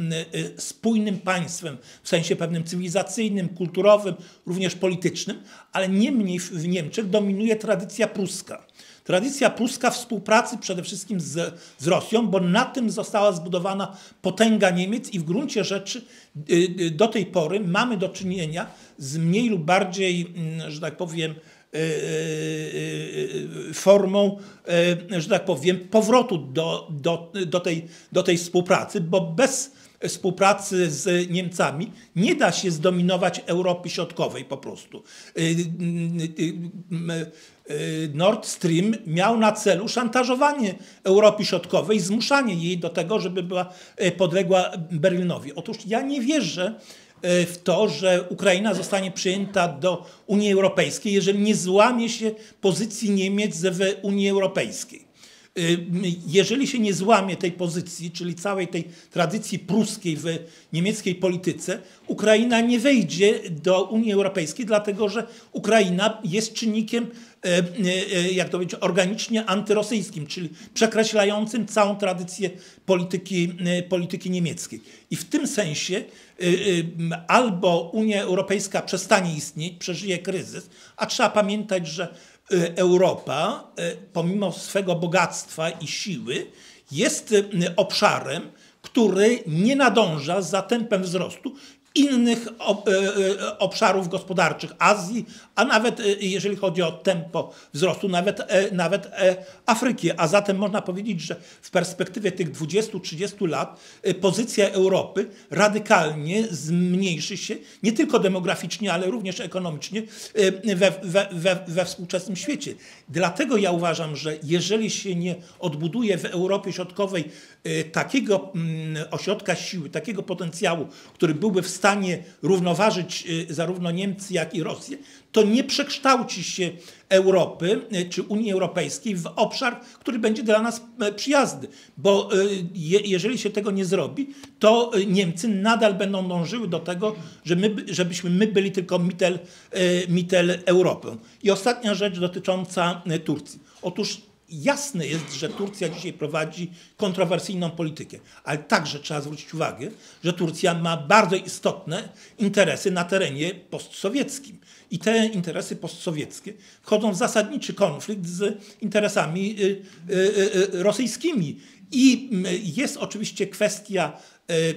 spójnym państwem w sensie pewnym cywilizacyjnym, kulturowym, również politycznym, ale niemniej w Niemczech dominuje tradycja pruska. Tradycja pruska współpracy przede wszystkim z Rosją, bo na tym została zbudowana potęga Niemiec i w gruncie rzeczy do tej pory mamy do czynienia z mniej lub bardziej, że tak powiem, formą, że tak powiem, powrotu do tej współpracy, bo bez współpracy z Niemcami nie da się zdominować Europy Środkowej po prostu. Nord Stream miał na celu szantażowanie Europy Środkowej, zmuszanie jej do tego, żeby była podległa Berlinowi. Otóż ja nie wierzę w to, że Ukraina zostanie przyjęta do Unii Europejskiej, jeżeli nie złamie się pozycji Niemiec w Unii Europejskiej. Jeżeli się nie złamie tej pozycji, czyli całej tej tradycji pruskiej w niemieckiej polityce, Ukraina nie wejdzie do Unii Europejskiej, dlatego że Ukraina jest czynnikiem, jak to powiedzieć, organicznie antyrosyjskim, czyli przekreślającym całą tradycję polityki niemieckiej. I w tym sensie albo Unia Europejska przestanie istnieć, przeżyje kryzys, a trzeba pamiętać, że Europa, pomimo swego bogactwa i siły, jest obszarem, który nie nadąża za tempem wzrostu innych obszarów gospodarczych Azji, a nawet jeżeli chodzi o tempo wzrostu, nawet Afryki. A zatem można powiedzieć, że w perspektywie tych 20-30 lat pozycja Europy radykalnie zmniejszy się, nie tylko demograficznie, ale również ekonomicznie we współczesnym świecie. Dlatego ja uważam, że jeżeli się nie odbuduje w Europie Środkowej takiego ośrodka siły, takiego potencjału, który byłby w stanie równoważyć zarówno Niemcy, jak i Rosję, to nie przekształci się Europy czy Unii Europejskiej w obszar, który będzie dla nas przyjazny. Bo jeżeli się tego nie zrobi, to Niemcy nadal będą dążyły do tego, żebyśmy my byli tylko mitel Europą. I ostatnia rzecz dotycząca Turcji. Otóż jasne jest, że Turcja dzisiaj prowadzi kontrowersyjną politykę, ale także trzeba zwrócić uwagę, że Turcja ma bardzo istotne interesy na terenie postsowieckim. I te interesy postsowieckie wchodzą w zasadniczy konflikt z interesami rosyjskimi. I jest oczywiście kwestia,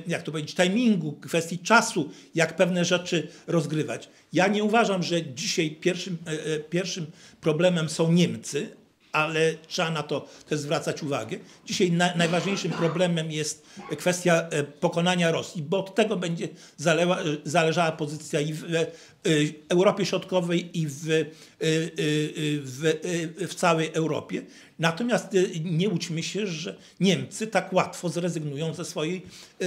jak to powiedzieć, timingu, kwestii czasu, jak pewne rzeczy rozgrywać. Ja nie uważam, że dzisiaj pierwszym problemem są Niemcy, ale trzeba na to też zwracać uwagę. Dzisiaj najważniejszym problemem jest kwestia pokonania Rosji, bo od tego będzie zależała pozycja i w Europie Środkowej, i w całej Europie. Natomiast nie łudźmy się, że Niemcy tak łatwo zrezygnują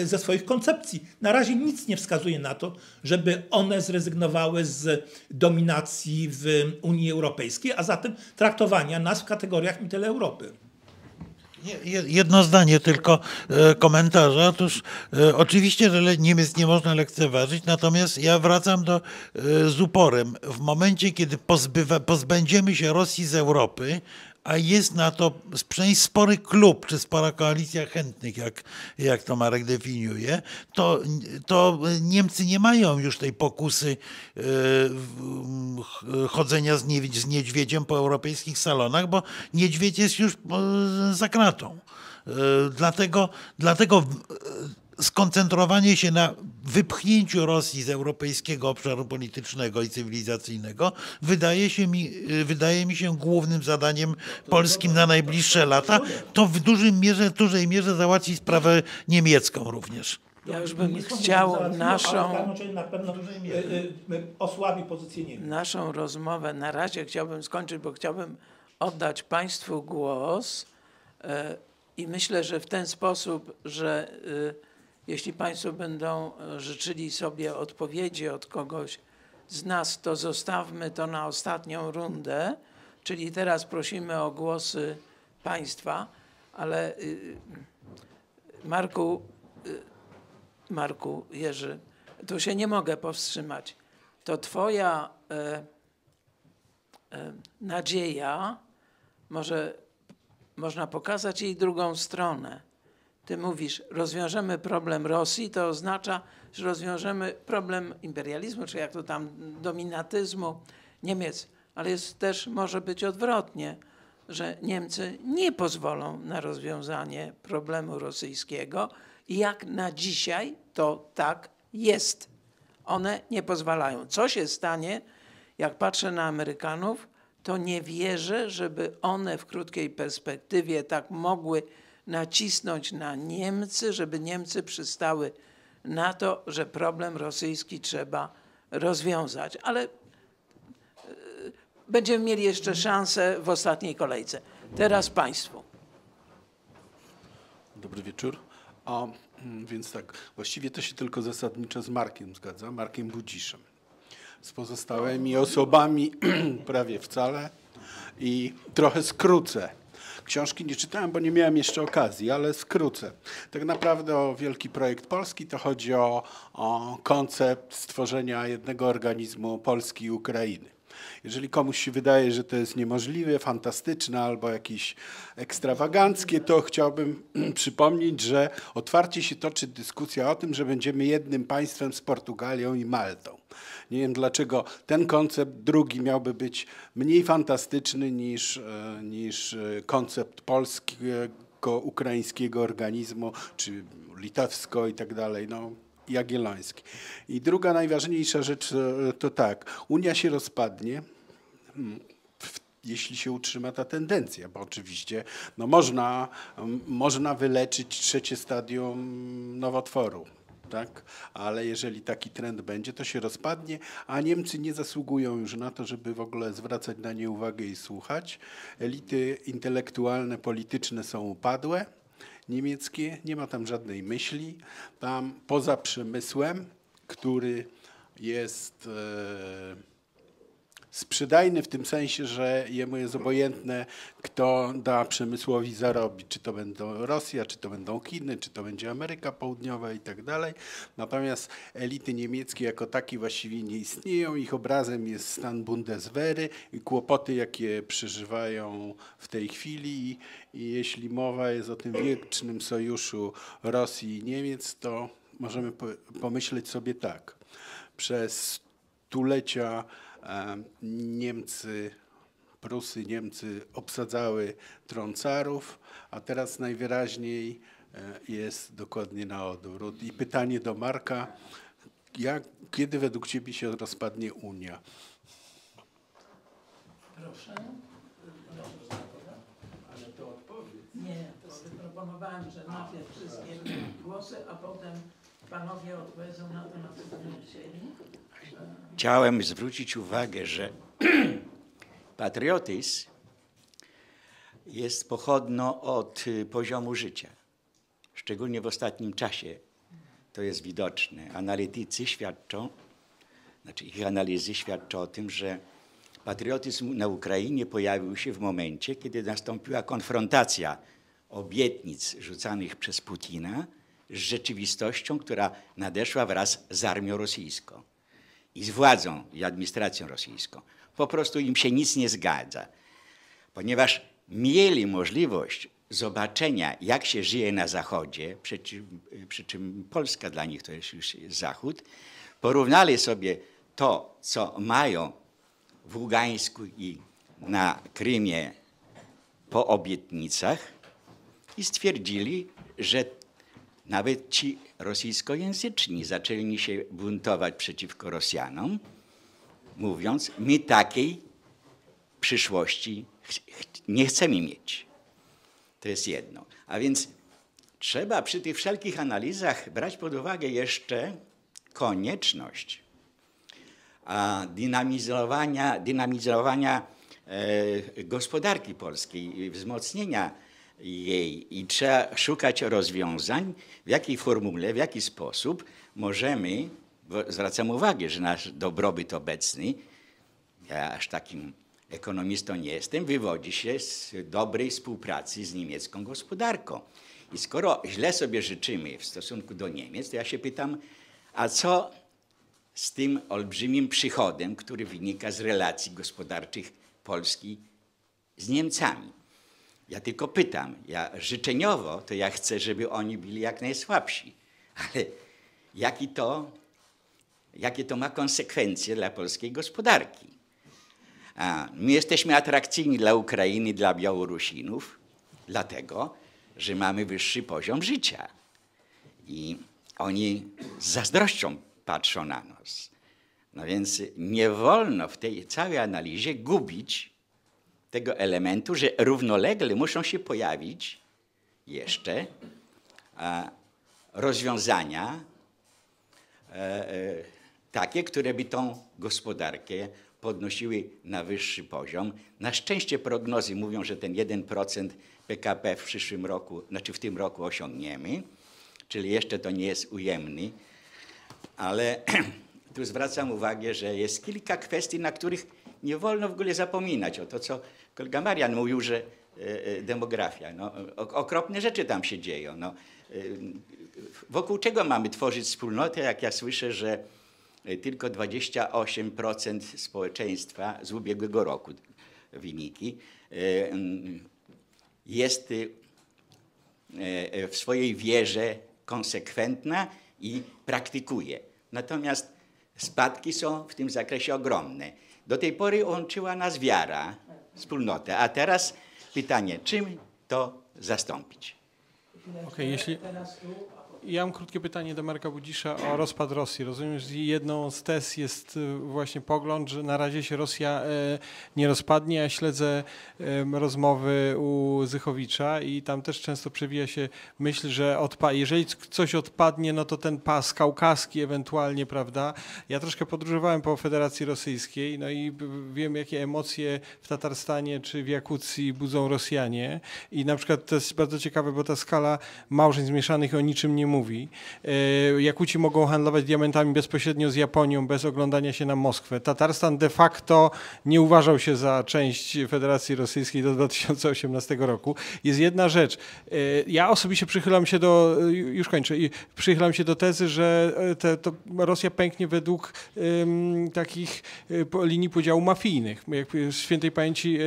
ze swoich koncepcji. Na razie nic nie wskazuje na to, żeby one zrezygnowały z dominacji w Unii Europejskiej, a zatem traktowania nas w kategoriach mitele Europy. Jedno zdanie tylko komentarza. Otóż oczywiście, że Niemiec nie można lekceważyć, natomiast ja wracam z uporem. W momencie, kiedy pozbędziemy się Rosji z Europy, a jest na to przynajmniej spory klub, czy spora koalicja chętnych, jak to Marek definiuje, to Niemcy nie mają już tej pokusy chodzenia z niedźwiedziem po europejskich salonach, bo niedźwiedź jest już za kratą. Dlatego skoncentrowanie się na wypchnięciu Rosji z europejskiego obszaru politycznego i cywilizacyjnego wydaje mi się głównym zadaniem polskim na najbliższe lata. To w dużej mierze załatwi sprawę niemiecką również. Ja już bym chciał naszą rozmowę na razie chciałbym skończyć, bo chciałbym oddać Państwu głos i myślę, że w ten sposób, że jeśli Państwo będą życzyli sobie odpowiedzi od kogoś z nas, to zostawmy to na ostatnią rundę, czyli teraz prosimy o głosy Państwa, ale Marku, Jerzy, tu się nie mogę powstrzymać. To Twoja nadzieja, może można pokazać jej drugą stronę. Ty mówisz, rozwiążemy problem Rosji, to oznacza, że rozwiążemy problem imperializmu, czy jak to tam, dominatyzmu Niemiec. Ale jest też, może być odwrotnie, że Niemcy nie pozwolą na rozwiązanie problemu rosyjskiego i jak na dzisiaj to tak jest. One nie pozwalają. Co się stanie, jak patrzę na Amerykanów, to nie wierzę, żeby one w krótkiej perspektywie tak mogły nacisnąć na Niemcy, żeby Niemcy przystały na to, że problem rosyjski trzeba rozwiązać. Ale będziemy mieli jeszcze szansę w ostatniej kolejce. Teraz Państwu. Dobry wieczór. Więc tak, właściwie to się tylko zasadniczo z Markiem zgadza, Markiem Budziszem. Z pozostałymi osobami prawie wcale i trochę skrócę. Książki nie czytałem, bo nie miałem jeszcze okazji, ale skrócę. Tak naprawdę o wielki projekt Polski to chodzi o koncept stworzenia jednego organizmu Polski i Ukrainy. Jeżeli komuś się wydaje, że to jest niemożliwe, fantastyczne albo jakieś ekstrawaganckie, to chciałbym przypomnieć, że otwarcie się toczy dyskusja o tym, że będziemy jednym państwem z Portugalią i Maltą. Nie wiem, dlaczego ten koncept drugi miałby być mniej fantastyczny niż koncept polsko-ukraińskiego organizmu, czy litewsko i tak dalej. No. Jagielloński. I druga najważniejsza rzecz to tak, Unia się rozpadnie, jeśli się utrzyma ta tendencja, bo oczywiście no można wyleczyć trzecie stadium nowotworu, tak? Ale jeżeli taki trend będzie, to się rozpadnie, a Niemcy nie zasługują już na to, żeby w ogóle zwracać na nie uwagę i słuchać. Elity intelektualne, polityczne są upadłe. Niemieckie, nie ma tam żadnej myśli, tam poza przemysłem, który jest sprzedajny w tym sensie, że jemu jest obojętne, kto da przemysłowi zarobić, czy to będą Rosja, czy to będą Chiny, czy to będzie Ameryka Południowa i tak dalej. Natomiast elity niemieckie jako takie właściwie nie istnieją, ich obrazem jest stan Bundeswehry i kłopoty, jakie przeżywają w tej chwili i jeśli mowa jest o tym wiecznym sojuszu Rosji i Niemiec, to możemy pomyśleć sobie tak, przez stulecia Niemcy obsadzały tron carów, a teraz najwyraźniej jest dokładnie na odwrót. I pytanie do Marka, kiedy według Ciebie się rozpadnie Unia? Proszę. Ale to odpowiedź. Nie, to proponowałem, że najpierw wszystkie głosy, a potem panowie odpowiedzą na to, na co będziemy chcieli. Chciałem zwrócić uwagę, że patriotyzm jest pochodną od poziomu życia. Szczególnie w ostatnim czasie to jest widoczne. Analitycy świadczą, znaczy ich analizy świadczą o tym, że patriotyzm na Ukrainie pojawił się w momencie, kiedy nastąpiła konfrontacja obietnic rzucanych przez Putina z rzeczywistością, która nadeszła wraz z armią rosyjską i z władzą i administracją rosyjską. Po prostu im się nic nie zgadza, ponieważ mieli możliwość zobaczenia, jak się żyje na Zachodzie, przy czym Polska dla nich to jest już Zachód, porównali sobie to, co mają w Ługańsku i na Krymie po obietnicach i stwierdzili, że nawet ci rosyjskojęzyczni zaczęli się buntować przeciwko Rosjanom, mówiąc, my takiej przyszłości nie chcemy mieć. To jest jedno. A więc trzeba przy tych wszelkich analizach brać pod uwagę jeszcze konieczność dynamizowania gospodarki polskiej, wzmocnienia jej i trzeba szukać rozwiązań, w jakiej formule, w jaki sposób możemy, bo zwracam uwagę, że nasz dobrobyt obecny, ja aż takim ekonomistą nie jestem, wywodzi się z dobrej współpracy z niemiecką gospodarką. I skoro źle sobie życzymy w stosunku do Niemiec, to ja się pytam, a co z tym olbrzymim przychodem, który wynika z relacji gospodarczych Polski z Niemcami? Ja tylko pytam, życzeniowo to ja chcę, żeby oni byli jak najsłabsi, ale jakie to ma konsekwencje dla polskiej gospodarki? My jesteśmy atrakcyjni dla Ukrainy, dla Białorusinów, dlatego, że mamy wyższy poziom życia i oni z zazdrością patrzą na nas. No więc nie wolno w tej całej analizie gubić tego elementu, że równolegle muszą się pojawić jeszcze rozwiązania takie, które by tą gospodarkę podnosiły na wyższy poziom. Na szczęście prognozy mówią, że ten 1% PKB w przyszłym roku, znaczy w tym roku osiągniemy, czyli jeszcze to nie jest ujemny, ale tu zwracam uwagę, że jest kilka kwestii, na których nie wolno w ogóle zapominać. O to, co kolega Marian mówił, że demografia. No, okropne rzeczy tam się dzieją. No, wokół czego mamy tworzyć wspólnotę, jak ja słyszę, że tylko 28% społeczeństwa z ubiegłego roku wyniki jest w swojej wierze konsekwentna i praktykuje. Natomiast spadki są w tym zakresie ogromne. Do tej pory łączyła nas wiara, wspólnotę, a teraz pytanie, czym to zastąpić? Okej, jeśli... Ja mam krótkie pytanie do Marka Budzisza o rozpad Rosji. Rozumiem, że jedną z tez jest właśnie pogląd, że na razie się Rosja nie rozpadnie. Ja śledzę rozmowy u Zychowicza i tam też często przewija się myśl, że jeżeli coś odpadnie, no to ten pas kaukaski ewentualnie, prawda? Ja troszkę podróżowałem po Federacji Rosyjskiej, no i wiem, jakie emocje w Tatarstanie czy w Jakucji budzą Rosjanie. I na przykład to jest bardzo ciekawe, bo ta skala małżeństw zmieszanych o niczym nie mówi. Jakuci mogą handlować diamentami bezpośrednio z Japonią, bez oglądania się na Moskwę. Tatarstan de facto nie uważał się za część Federacji Rosyjskiej do 2018 roku. Jest jedna rzecz. Ja osobiście przychylam się do, już kończę, i przychylam się do tezy, że to Rosja pęknie według takich linii podziału mafijnych. Jak w świętej pamięci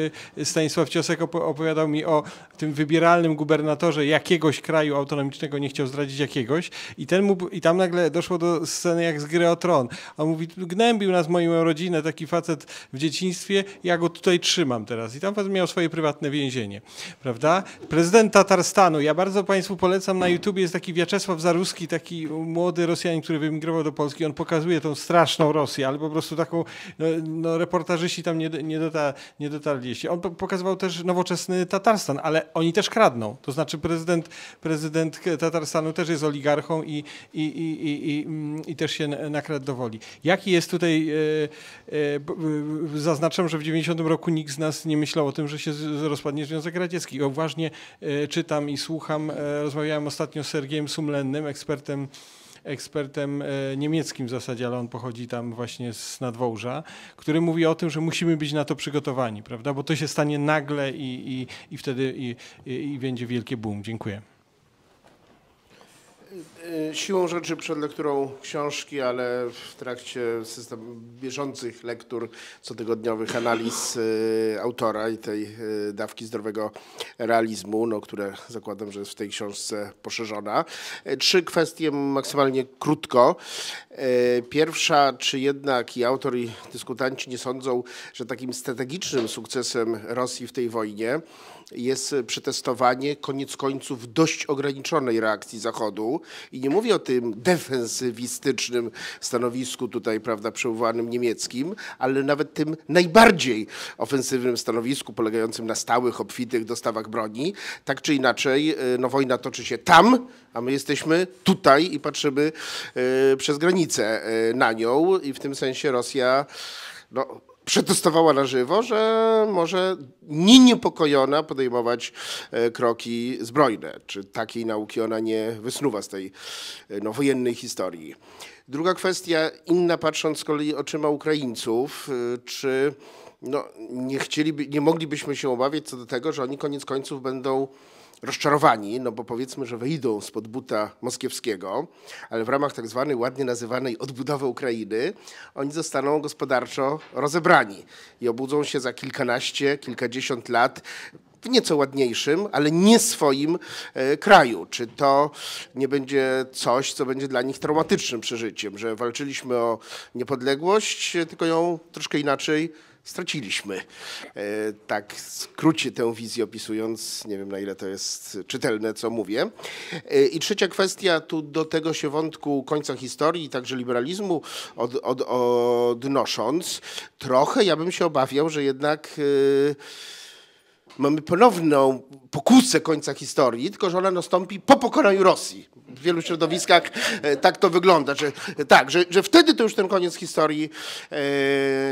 Stanisław Ciosek opowiadał mi o tym wybieralnym gubernatorze jakiegoś kraju autonomicznego, nie chciał zdradzić jakiegoś i tam nagle doszło do sceny jak z Gry o Tron. On mówi, gnębił nas, moją rodzinę, taki facet w dzieciństwie, ja go tutaj trzymam teraz. I tam facet miał swoje prywatne więzienie, prawda? Prezydent Tatarstanu, ja bardzo Państwu polecam, na YouTubie jest taki Wiaczesław Zaruski, taki młody Rosjanin, który wyemigrował do Polski, on pokazuje tą straszną Rosję, ale po prostu taką, no reportażyści tam nie dotarli. On pokazywał też nowoczesny Tatarstan, ale oni też kradną, to znaczy prezydent Tatarstanu też jest oligarchą i też się nakradł do woli. Jaki jest tutaj, zaznaczam, że w 90 roku nikt z nas nie myślał o tym, że się rozpadnie Związek Radziecki. I uważnie czytam i słucham, rozmawiałem ostatnio z Sergiem Sumlennym, ekspertem niemieckim w zasadzie, ale on pochodzi tam właśnie z Nadwołża, który mówi o tym, że musimy być na to przygotowani, prawda? Bo to się stanie nagle i wtedy i będzie wielkie boom. Dziękuję. Siłą rzeczy przed lekturą książki, ale w trakcie bieżących lektur, cotygodniowych analiz autora i tej dawki zdrowego realizmu, no, które zakładam, że jest w tej książce poszerzona. Trzy kwestie maksymalnie krótko. Pierwsza, czy jednak i autor i dyskutanci nie sądzą, że takim strategicznym sukcesem Rosji w tej wojnie jest przetestowanie koniec końców dość ograniczonej reakcji Zachodu. I nie mówię o tym defensywistycznym stanowisku tutaj, prawda, przywołanym niemieckim, ale nawet tym najbardziej ofensywnym stanowisku polegającym na stałych, obfitych dostawach broni. Tak czy inaczej, no, wojna toczy się tam, a my jesteśmy tutaj i patrzymy przez granicę na nią. I w tym sensie Rosja... No, przetestowała na żywo, że może niepokojona podejmować kroki zbrojne. Czy takiej nauki ona nie wysnuwa z tej no, wojennej historii. Druga kwestia, inna patrząc z kolei oczyma Ukraińców, czy no, nie moglibyśmy się obawiać co do tego, że oni koniec końców będą rozczarowani, no bo powiedzmy, że wyjdą spod buta moskiewskiego, ale w ramach tak zwanej ładnie nazywanej odbudowy Ukrainy oni zostaną gospodarczo rozebrani i obudzą się za kilkanaście, kilkadziesiąt lat w nieco ładniejszym, ale nie swoim kraju. Czy to nie będzie coś, co będzie dla nich traumatycznym przeżyciem, że walczyliśmy o niepodległość, tylko ją troszkę inaczej straciliśmy. Tak w skrócie tę wizję opisując, nie wiem na ile to jest czytelne, co mówię. I trzecia kwestia, tu do tego się wątku końca historii, także liberalizmu odnosząc, trochę ja bym się obawiał, że jednak mamy ponowną pokusę końca historii, tylko że ona nastąpi po pokonaniu Rosji. W wielu środowiskach tak to wygląda, że wtedy to już ten koniec historii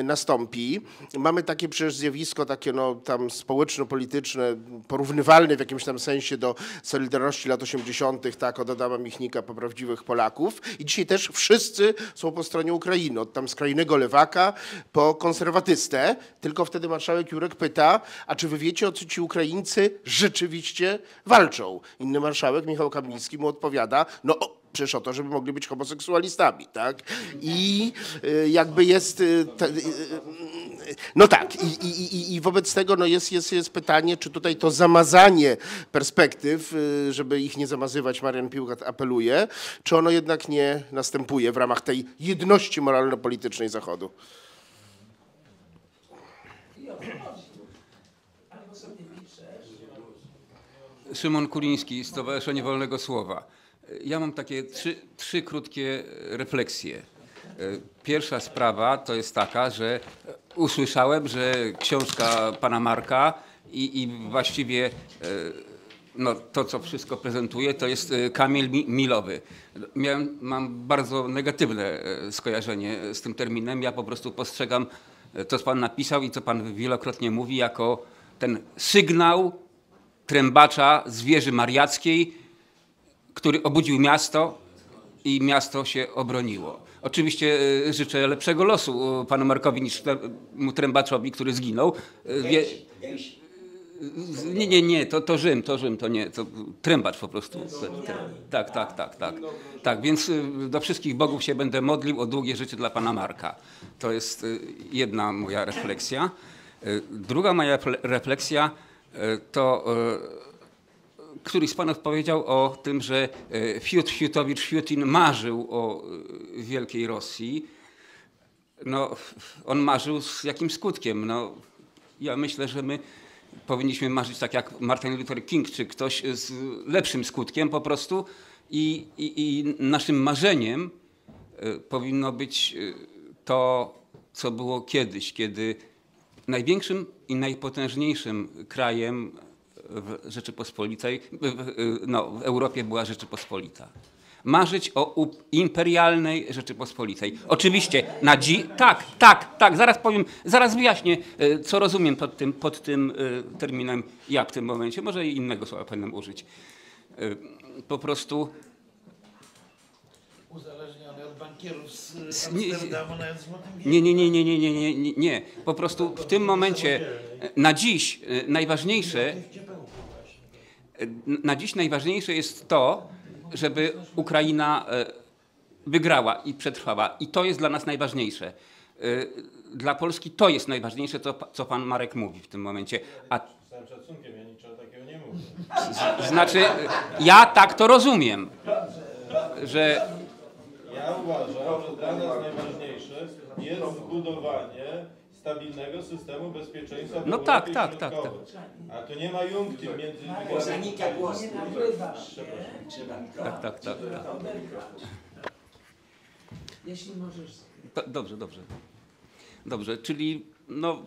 nastąpi. Mamy takie przecież zjawisko, takie no, tam społeczno-polityczne, porównywalne w jakimś tam sensie do Solidarności lat 80., tak, od Adama Michnika po prawdziwych Polaków. I dzisiaj też wszyscy są po stronie Ukrainy, od tam skrajnego lewaka po konserwatystę. Tylko wtedy marszałek Jurek pyta, a czy wy wiecie, o co ci Ukraińcy rzeczywiście walczą? Inny marszałek, Michał Kamiński, mu odpowiada, no przecież o to, żeby mogli być homoseksualistami, tak? I jakby jest... No tak, i wobec tego no jest pytanie, czy tutaj to zamazanie perspektyw, żeby ich nie zamazywać, Marian Piłka apeluje, czy ono jednak nie następuje w ramach tej jedności moralno-politycznej Zachodu? Szymon Kuliński, Stowarzyszenie Wolnego Słowa. Ja mam takie trzy krótkie refleksje. Pierwsza sprawa to jest taka, że usłyszałem, że książka pana Marka i właściwie no, to, co wszystko prezentuje, to jest kamień milowy. Mam bardzo negatywne skojarzenie z tym terminem. Ja po prostu postrzegam to, co pan napisał i co pan wielokrotnie mówi, jako ten sygnał trębacza z wieży mariackiej, który obudził miasto i miasto się obroniło. Oczywiście życzę lepszego losu panu Markowi niż mu trębaczowi, który zginął. Nie, to Rzym, to nie, to trębacz po prostu. Tak, więc do wszystkich bogów się będę modlił o długie życie dla pana Marka. To jest jedna moja refleksja. Druga moja refleksja to któryś z panów powiedział o tym, że Fiutowicz-Fiutin marzył o wielkiej Rosji. No, on marzył z jakim skutkiem? No, ja myślę, że my powinniśmy marzyć tak jak Martin Luther King, czy ktoś z lepszym skutkiem po prostu. I naszym marzeniem powinno być to, co było kiedyś, kiedy największym i najpotężniejszym krajem w Rzeczypospolitej, w Europie była Rzeczypospolita. Marzyć o imperialnej Rzeczypospolitej. Oczywiście na dziś, tak, zaraz powiem, zaraz wyjaśnię, co rozumiem pod tym terminem ja w tym momencie, może i innego słowa powinienem użyć. Po prostu... Uzależniony od bankierów z Amsterdamu na złotym wieku. Nie. Po prostu w tym momencie, na dziś najważniejsze jest to, żeby Ukraina wygrała i przetrwała. I to jest dla nas najważniejsze. Dla Polski to jest najważniejsze, co pan Marek mówi w tym momencie. A z całym szacunkiem, ja niczego takiego nie mówię. Znaczy, ja tak to rozumiem, że... Ja uważam, że dla nas najważniejsze jest zbudowanie stabilnego systemu bezpieczeństwa. No tak. A tu nie ma junkty między... Zanika głos. Tak. Jeśli możesz... Dobrze, czyli no...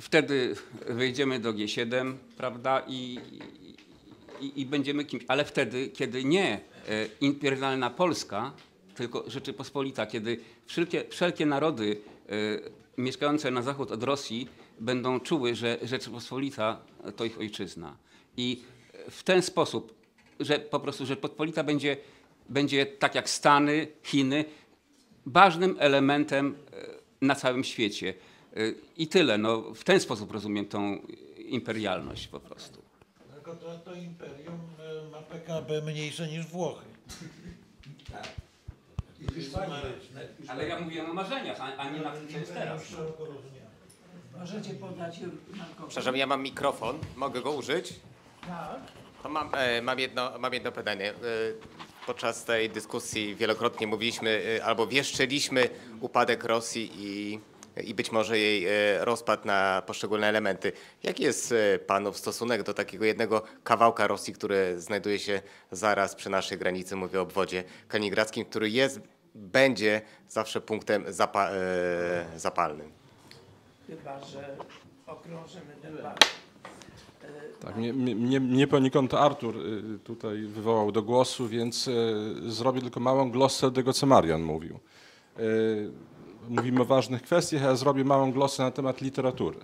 Wtedy wyjdziemy do G7, prawda, i będziemy kimś... Ale wtedy, kiedy nie... imperialna Polska, tylko Rzeczypospolita, kiedy wszelkie narody mieszkające na zachód od Rosji będą czuły, że Rzeczypospolita to ich ojczyzna. I w ten sposób, że po prostu Rzeczypospolita będzie tak jak Stany, Chiny, ważnym elementem na całym świecie. I tyle. No, w ten sposób rozumiem tą imperialność po prostu. To imperium ma PKB mniejsze niż Włochy. Tak. Ale ja mówię o marzeniach, a nie na tym, co jest teraz. Możecie podać Markowi. Przepraszam, ja mam mikrofon. Mogę go użyć? Tak. To mam jedno pytanie. Podczas tej dyskusji wielokrotnie mówiliśmy albo wieszczyliśmy upadek Rosji i być może jej rozpad na poszczególne elementy. Jaki jest panów stosunek do takiego jednego kawałka Rosji, który znajduje się zaraz przy naszej granicy, mówię o obwodzie kaliningradzkim, który będzie zawsze punktem zapalnym? chyba że okrążymy debatę. Tak, mnie poniekąd Artur tutaj wywołał do głosu, więc zrobię tylko małą glosę tego, co Marian mówił. Mówimy o ważnych kwestiach, a ja zrobię małą glosę na temat literatury.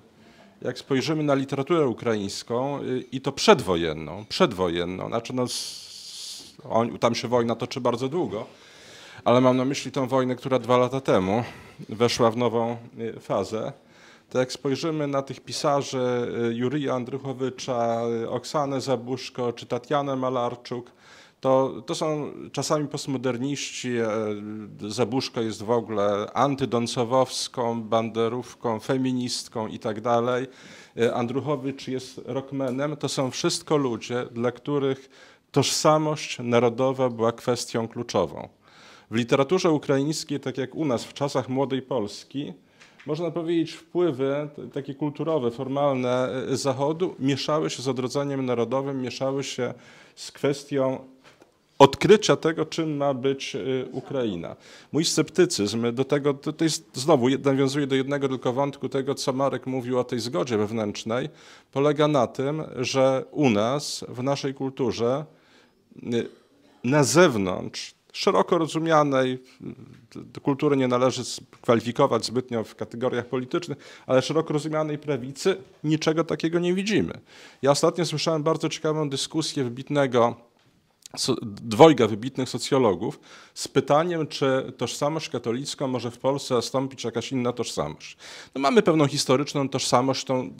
Jak spojrzymy na literaturę ukraińską i to przedwojenną, znaczy no, tam się wojna toczy bardzo długo, ale mam na myśli tą wojnę, która 2 lata temu weszła w nową fazę, to jak spojrzymy na tych pisarzy Jurija Andruchowycza, Oksanę Zabusko czy Tatianę Malarczuk, to są czasami postmoderniści. Zabuszko jest w ogóle antydoncowowską, banderówką, feministką i tak dalej. Andruchowycz jest rockmanem. To są wszystko ludzie, dla których tożsamość narodowa była kwestią kluczową. W literaturze ukraińskiej, tak jak u nas w czasach młodej Polski, można powiedzieć, wpływy takie kulturowe, formalne Zachodu mieszały się z odrodzeniem narodowym, mieszały się z kwestią odkrycia tego, czym ma być Ukraina. Mój sceptycyzm do tego, to jest, znowu nawiązuje do jednego tylko wątku tego, co Marek mówił o tej zgodzie wewnętrznej, polega na tym, że u nas, w naszej kulturze, na zewnątrz szeroko rozumianej, kultury nie należy kwalifikować zbytnio w kategoriach politycznych, ale szeroko rozumianej prawicy niczego takiego nie widzimy. Ja ostatnio słyszałem bardzo ciekawą dyskusję dwojga wybitnych socjologów z pytaniem, czy tożsamość katolicką może w Polsce zastąpić jakaś inna tożsamość. No mamy pewną historyczną tożsamość, tą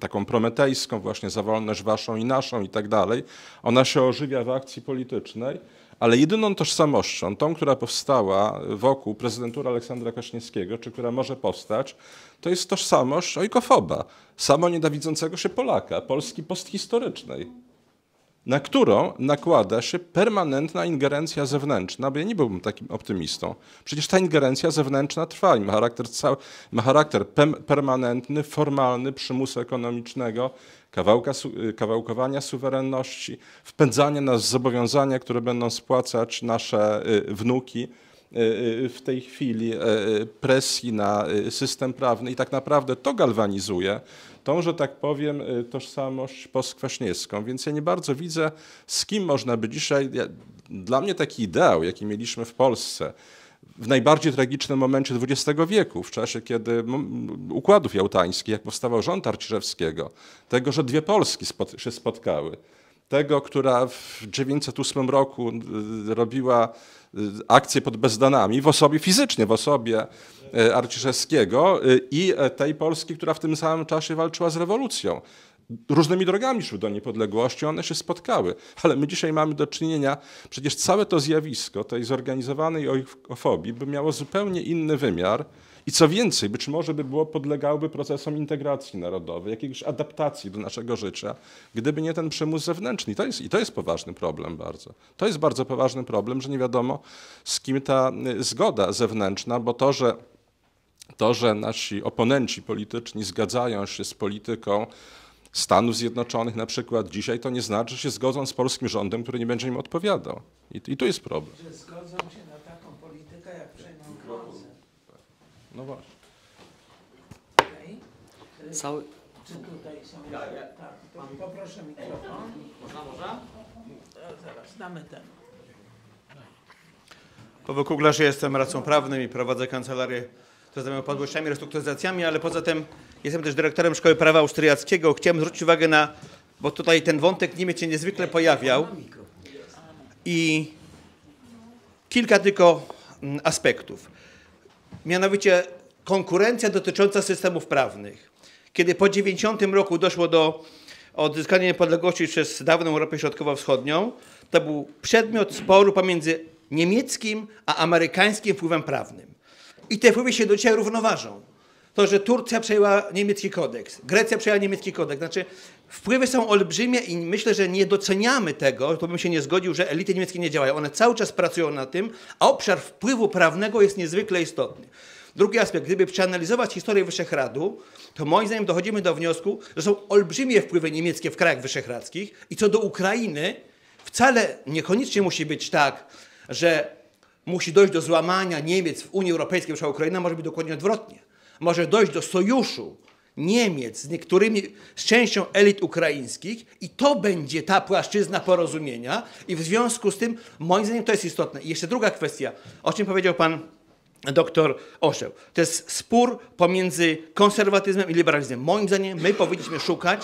taką prometejską, właśnie za wolność waszą i naszą i tak dalej. Ona się ożywia w akcji politycznej, ale jedyną tożsamością, tą, która powstała wokół prezydentury Aleksandra Kaśniewskiego, czy która może powstać, to jest tożsamość ojkofoba, samo nienawidzącego się Polaka, Polski posthistorycznej, na którą nakłada się permanentna ingerencja zewnętrzna, bo ja nie byłbym takim optymistą. Przecież ta ingerencja zewnętrzna trwa i ma charakter permanentny, formalny, przymusu ekonomicznego, kawałkowania suwerenności, wpędzania nas w zobowiązania, które będą spłacać nasze wnuki, w tej chwili presji na system prawny i tak naprawdę to galwanizuje tą, że tak powiem, tożsamość postkwaśniewską. Więc ja nie bardzo widzę, z kim można by dzisiaj... Dla mnie taki ideał, jaki mieliśmy w Polsce w najbardziej tragicznym momencie XX wieku, w czasie kiedy układów jałtańskich, jak powstawał rząd Arciszewskiego, tego, że dwie Polski się spotkały, tego, która w 1908 roku robiła akcję pod Bezdanami fizycznie w osobie Arciszewskiego i tej Polski, która w tym samym czasie walczyła z rewolucją. Różnymi drogami szły do niepodległości, one się spotkały. Ale my dzisiaj mamy do czynienia, przecież całe to zjawisko tej zorganizowanej ojkofobii by miało zupełnie inny wymiar i co więcej, być może podlegałoby procesom integracji narodowej, jakiejś adaptacji do naszego życia, gdyby nie ten przymus zewnętrzny. I to jest poważny problem bardzo. To jest bardzo poważny problem, że nie wiadomo, z kim ta zgoda zewnętrzna, bo to, że nasi oponenci polityczni zgadzają się z polityką Stanów Zjednoczonych na przykład dzisiaj, to nie znaczy, że się zgodzą z polskim rządem, który nie będzie im odpowiadał. I tu jest problem. Że zgodzą się na taką politykę, jak przejmą władzę. No właśnie. Okay. Czy tutaj są... Tak, poproszę mikrofon. Można? Zaraz, damy ten. Paweł Kuglarz, jestem radcą prawnym i prowadzę kancelarię, która zajmuje się upadłościami, restrukturyzacjami, ale poza tym jestem też dyrektorem Szkoły Prawa Austriackiego. Chciałem zwrócić uwagę na, bo tutaj ten wątek Niemiec się niezwykle pojawiał i kilka tylko aspektów. Mianowicie konkurencja dotycząca systemów prawnych. Kiedy po 90 roku doszło do odzyskania niepodległości przez dawną Europę Środkowo-Wschodnią, to był przedmiot sporu pomiędzy niemieckim a amerykańskim wpływem prawnym. I te wpływy się do dzisiaj równoważą. To, że Turcja przejęła niemiecki kodeks, Grecja przejęła niemiecki kodeks. Znaczy wpływy są olbrzymie i myślę, że nie doceniamy tego, to bym się nie zgodził, że elity niemieckie nie działają. One cały czas pracują na tym, a obszar wpływu prawnego jest niezwykle istotny. Drugi aspekt, gdyby przeanalizować historię Wyszehradu, to moim zdaniem dochodzimy do wniosku, że są olbrzymie wpływy niemieckie w krajach wyszehradzkich i co do Ukrainy wcale niekoniecznie musi być tak, że musi dojść do złamania Niemiec w Unii Europejskiej, przecież Ukraina może być dokładnie odwrotnie. Może dojść do sojuszu Niemiec, z niektórymi, z częścią elit ukraińskich i to będzie ta płaszczyzna porozumienia i w związku z tym, moim zdaniem, to jest istotne. I jeszcze druga kwestia, o czym powiedział pan doktor Orzeł. To jest spór pomiędzy konserwatyzmem i liberalizmem. Moim zdaniem my powinniśmy szukać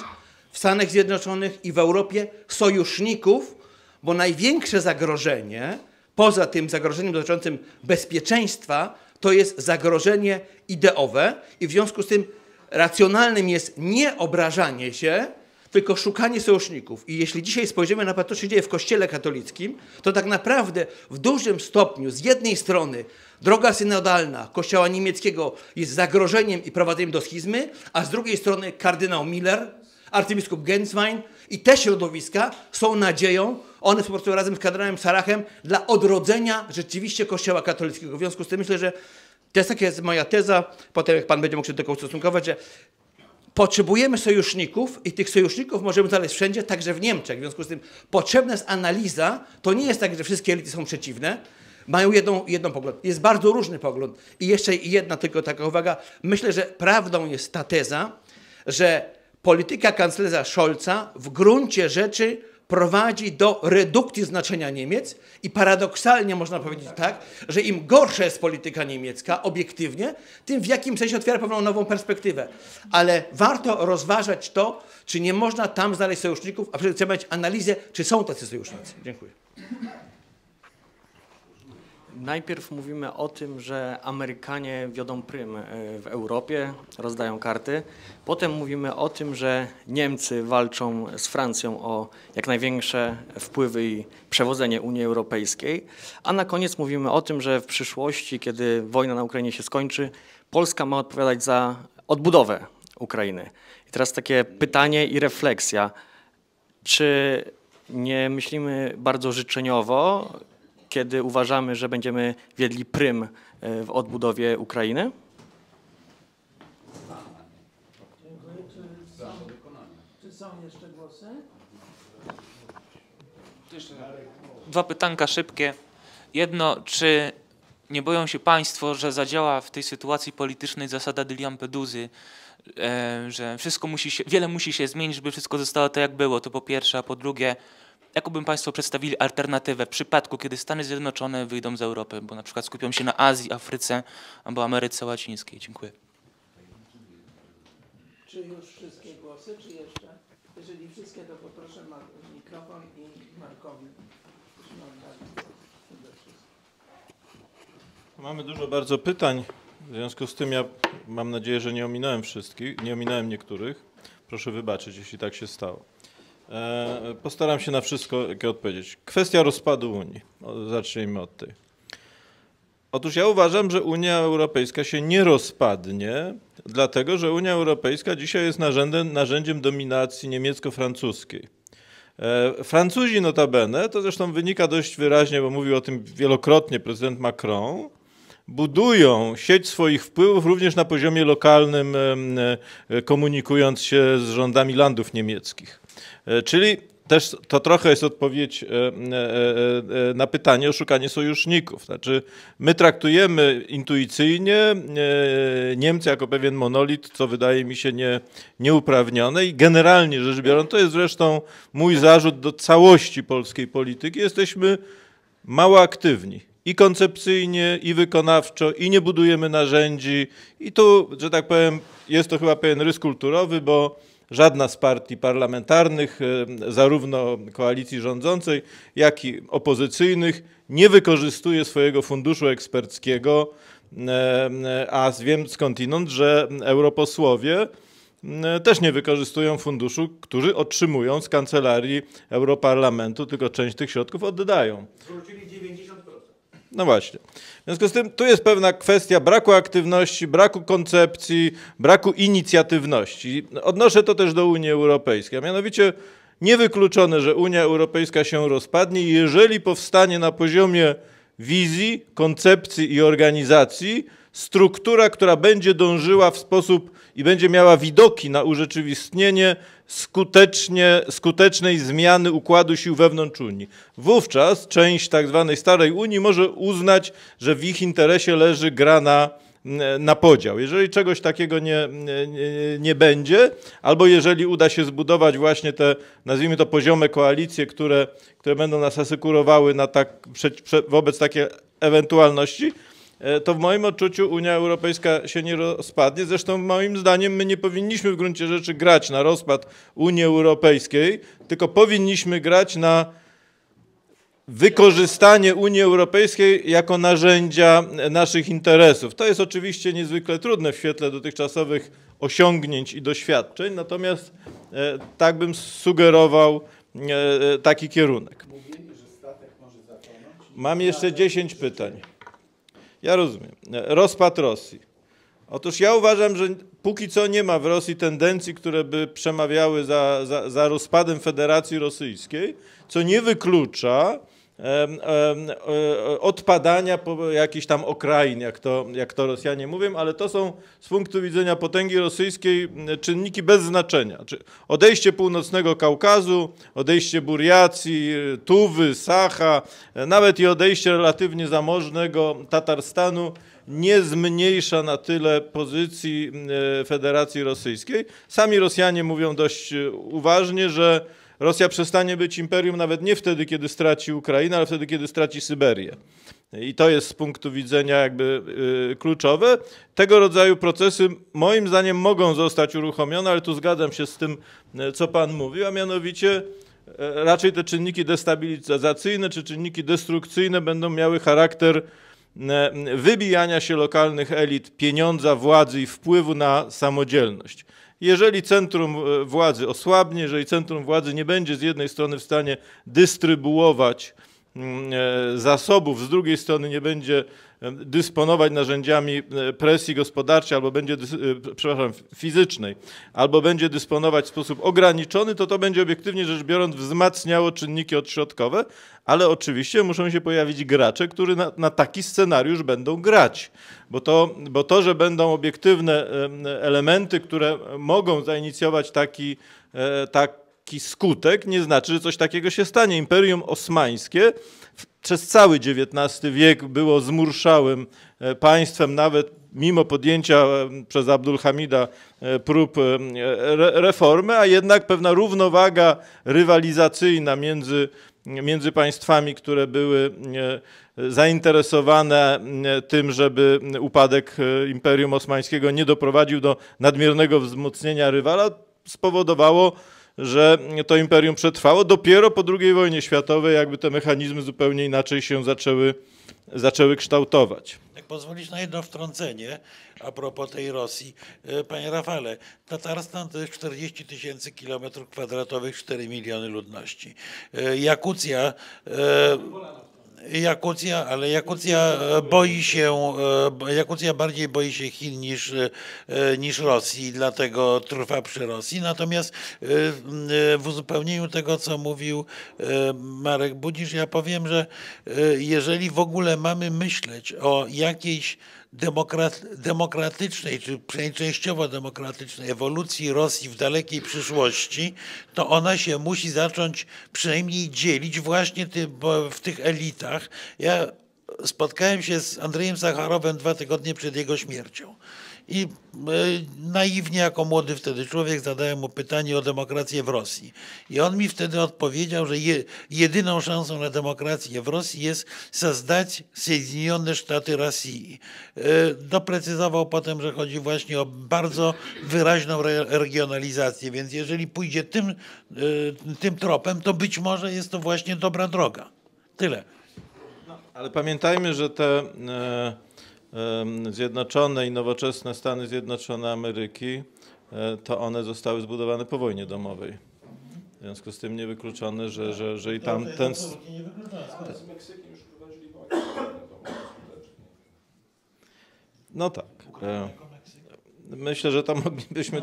w Stanach Zjednoczonych i w Europie sojuszników, bo największe zagrożenie, poza tym zagrożeniem dotyczącym bezpieczeństwa, to jest zagrożenie ideowe i w związku z tym racjonalnym jest nie obrażanie się, tylko szukanie sojuszników. I jeśli dzisiaj spojrzymy na to, co się dzieje w Kościele katolickim, to tak naprawdę w dużym stopniu z jednej strony droga synodalna Kościoła niemieckiego jest zagrożeniem i prowadzeniem do schizmy, a z drugiej strony kardynał Miller, arcybiskup Genswein i te środowiska są nadzieją, one współpracują razem z kardynałem Sarachem dla odrodzenia rzeczywiście Kościoła katolickiego. W związku z tym myślę, że to jest taka moja teza, potem jak pan będzie mógł się do tego ustosunkować, że potrzebujemy sojuszników i tych sojuszników możemy znaleźć wszędzie, także w Niemczech. W związku z tym potrzebna jest analiza. To nie jest tak, że wszystkie elity są przeciwne. Mają jedną pogląd. Jest bardzo różny pogląd. I jeszcze jedna tylko taka uwaga. Myślę, że prawdą jest ta teza, że polityka kanclerza Scholza w gruncie rzeczy prowadzi do redukcji znaczenia Niemiec i paradoksalnie można powiedzieć tak, że im gorsza jest polityka niemiecka obiektywnie, tym w jakim sensie otwiera pewną nową perspektywę. Ale warto rozważać to, czy nie można tam znaleźć sojuszników, a przede wszystkim mieć analizę, czy są tacy sojusznicy. Dziękuję. Najpierw mówimy o tym, że Amerykanie wiodą prym w Europie, rozdają karty. Potem mówimy o tym, że Niemcy walczą z Francją o jak największe wpływy i przewodzenie Unii Europejskiej. A na koniec mówimy o tym, że w przyszłości, kiedy wojna na Ukrainie się skończy, Polska ma odpowiadać za odbudowę Ukrainy. I teraz takie pytanie i refleksja. Czy nie myślimy bardzo życzeniowo, kiedy uważamy, że będziemy wiedli prym w odbudowie Ukrainy? Czy są jeszcze głosy? Dwa pytanka szybkie. Jedno, czy nie boją się państwo, że zadziała w tej sytuacji politycznej zasada di Lampeduzy, że wszystko musi się, wiele musi się zmienić, żeby wszystko zostało tak, jak było, to po pierwsze, a po drugie, jakoby państwo przedstawili alternatywę w przypadku, kiedy Stany Zjednoczone wyjdą z Europy, bo na przykład skupią się na Azji, Afryce albo Ameryce Łacińskiej. Dziękuję. Czy już wszystkie głosy, czy jeszcze? Jeżeli wszystkie, to poproszę mikrofon i Markowi. Mamy dużo bardzo pytań, w związku z tym ja mam nadzieję, że nie ominąłem wszystkich, nie ominąłem niektórych. Proszę wybaczyć, jeśli tak się stało. Postaram się na wszystko odpowiedzieć. Kwestia rozpadu Unii. Zacznijmy od tej. Otóż ja uważam, że Unia Europejska się nie rozpadnie, dlatego że Unia Europejska dzisiaj jest narzędziem dominacji niemiecko-francuskiej. Francuzi notabene, to zresztą wynika dość wyraźnie, bo mówił o tym wielokrotnie prezydent Macron, budują sieć swoich wpływów również na poziomie lokalnym, komunikując się z rządami landów niemieckich. Czyli też to trochę jest odpowiedź na pytanie o szukanie sojuszników. Znaczy, my traktujemy intuicyjnie Niemcy jako pewien monolit, co wydaje mi się nieuprawnione i generalnie rzecz biorąc, to jest zresztą mój zarzut do całości polskiej polityki, jesteśmy mało aktywni. I koncepcyjnie, i wykonawczo, i nie budujemy narzędzi. I tu, że tak powiem, jest to chyba pewien rys kulturowy, bo żadna z partii parlamentarnych, zarówno koalicji rządzącej, jak i opozycyjnych, nie wykorzystuje swojego funduszu eksperckiego, a wiem skądinąd, że europosłowie też nie wykorzystują funduszu, który otrzymują z kancelarii Europarlamentu, tylko część tych środków oddają. Zwrócili 90%. No właśnie. W związku z tym tu jest pewna kwestia braku aktywności, braku koncepcji, braku inicjatywności. Odnoszę to też do Unii Europejskiej, a mianowicie niewykluczone, że Unia Europejska się rozpadnie, jeżeli powstanie na poziomie wizji, koncepcji i organizacji struktura, która będzie dążyła w sposób i będzie miała widoki na urzeczywistnienie skutecznej zmiany układu sił wewnątrz Unii. Wówczas część tak zwanej starej Unii może uznać, że w ich interesie leży gra na na podział. Jeżeli czegoś takiego nie będzie, albo jeżeli uda się zbudować właśnie te, nazwijmy to, poziome koalicje, które będą nas asekurowały na tak, wobec takiej ewentualności, to w moim odczuciu Unia Europejska się nie rozpadnie. Zresztą moim zdaniem my nie powinniśmy w gruncie rzeczy grać na rozpad Unii Europejskiej, tylko powinniśmy grać na wykorzystanie Unii Europejskiej jako narzędzia naszych interesów. To jest oczywiście niezwykle trudne w świetle dotychczasowych osiągnięć i doświadczeń, natomiast tak bym sugerował taki kierunek. Mówili, że statek może zatonąć. Mam jeszcze 10 pytań. Ja rozumiem. Rozpad Rosji. Otóż ja uważam, że póki co nie ma w Rosji tendencji, które by przemawiały za rozpadem Federacji Rosyjskiej, co nie wyklucza odpadania po jakichś tam okrain, jak to Rosjanie mówią, ale to są z punktu widzenia potęgi rosyjskiej czynniki bez znaczenia. Odejście północnego Kaukazu, odejście Burjacji, Tuwy, Sacha, nawet i odejście relatywnie zamożnego Tatarstanu nie zmniejsza na tyle pozycji Federacji Rosyjskiej. Sami Rosjanie mówią dość uważnie, że Rosja przestanie być imperium nawet nie wtedy, kiedy straci Ukrainę, ale wtedy, kiedy straci Syberię. I to jest z punktu widzenia jakby kluczowe. Tego rodzaju procesy moim zdaniem mogą zostać uruchomione, ale tu zgadzam się z tym, co pan mówił, a mianowicie raczej te czynniki destabilizacyjne czy czynniki destrukcyjne będą miały charakter wybijania się lokalnych elit, pieniądza, władzy i wpływu na samodzielność. Jeżeli centrum władzy osłabnie, jeżeli centrum władzy nie będzie z jednej strony w stanie dystrybuować zasobów, z drugiej strony nie będzie dysponować narzędziami presji gospodarczej albo będzie, przepraszam, fizycznej, albo będzie dysponować w sposób ograniczony, to będzie obiektywnie rzecz biorąc wzmacniało czynniki odśrodkowe, ale oczywiście muszą się pojawić gracze, którzy na taki scenariusz będą grać, bo to, że będą obiektywne elementy, które mogą zainicjować taki skutek, nie znaczy, że coś takiego się stanie. Imperium Osmańskie przez cały XIX wiek było zmurszałym państwem, nawet mimo podjęcia przez Abdulhamida prób reformy, a jednak pewna równowaga rywalizacyjna między państwami, które były zainteresowane tym, żeby upadek Imperium Osmańskiego nie doprowadził do nadmiernego wzmocnienia rywala, spowodowało, że to imperium przetrwało. Dopiero po II wojnie światowej jakby te mechanizmy zupełnie inaczej się zaczęły kształtować. Jak pozwolisz na jedno wtrącenie a propos tej Rosji. Panie Rafale, Tatarstan to jest 40 000 km², 4 miliony ludności. Jakucja bardziej boi się Chin niż Rosji, dlatego trwa przy Rosji. Natomiast w uzupełnieniu tego, co mówił Marek Budzisz, ja powiem, że jeżeli w ogóle mamy myśleć o jakiejś demokratycznej, czy przynajmniej częściowo demokratycznej ewolucji Rosji w dalekiej przyszłości, to ona się musi zacząć przynajmniej dzielić właśnie w tych elitach. Ja spotkałem się z Andrzejem Zacharowem 2 tygodnie przed jego śmiercią. I naiwnie, jako młody wtedy człowiek, zadałem mu pytanie o demokrację w Rosji. I on mi wtedy odpowiedział, że jedyną szansą na demokrację w Rosji jest создать Соединенные Штаты Rosji. Doprecyzował potem, że chodzi właśnie o bardzo wyraźną regionalizację, więc jeżeli pójdzie tym tropem, to być może jest to właśnie dobra droga. Tyle. No, ale pamiętajmy, że te zjednoczone i nowoczesne Stany Zjednoczone Ameryki, to one zostały zbudowane po wojnie domowej. W związku z tym niewykluczone, że i tam ten... Z Meksykiem już prowadzili wojnę. No tak. Myślę, że tam moglibyśmy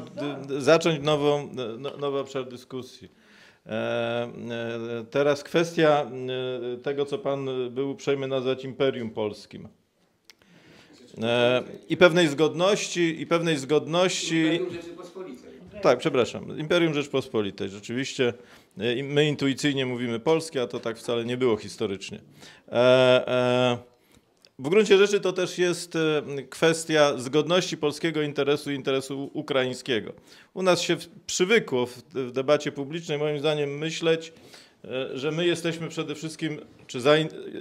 zacząć nowy obszar dyskusji. Teraz kwestia tego, co pan był uprzejmy nazwać imperium polskim. I pewnej zgodności. Imperium Rzeczypospolitej. Tak, przepraszam. Imperium Rzeczypospolitej. Rzeczywiście my intuicyjnie mówimy polskie, a to tak wcale nie było historycznie. W gruncie rzeczy to też jest kwestia zgodności polskiego interesu i interesu ukraińskiego. U nas się przywykło w debacie publicznej, moim zdaniem, myśleć, że my jesteśmy przede wszystkim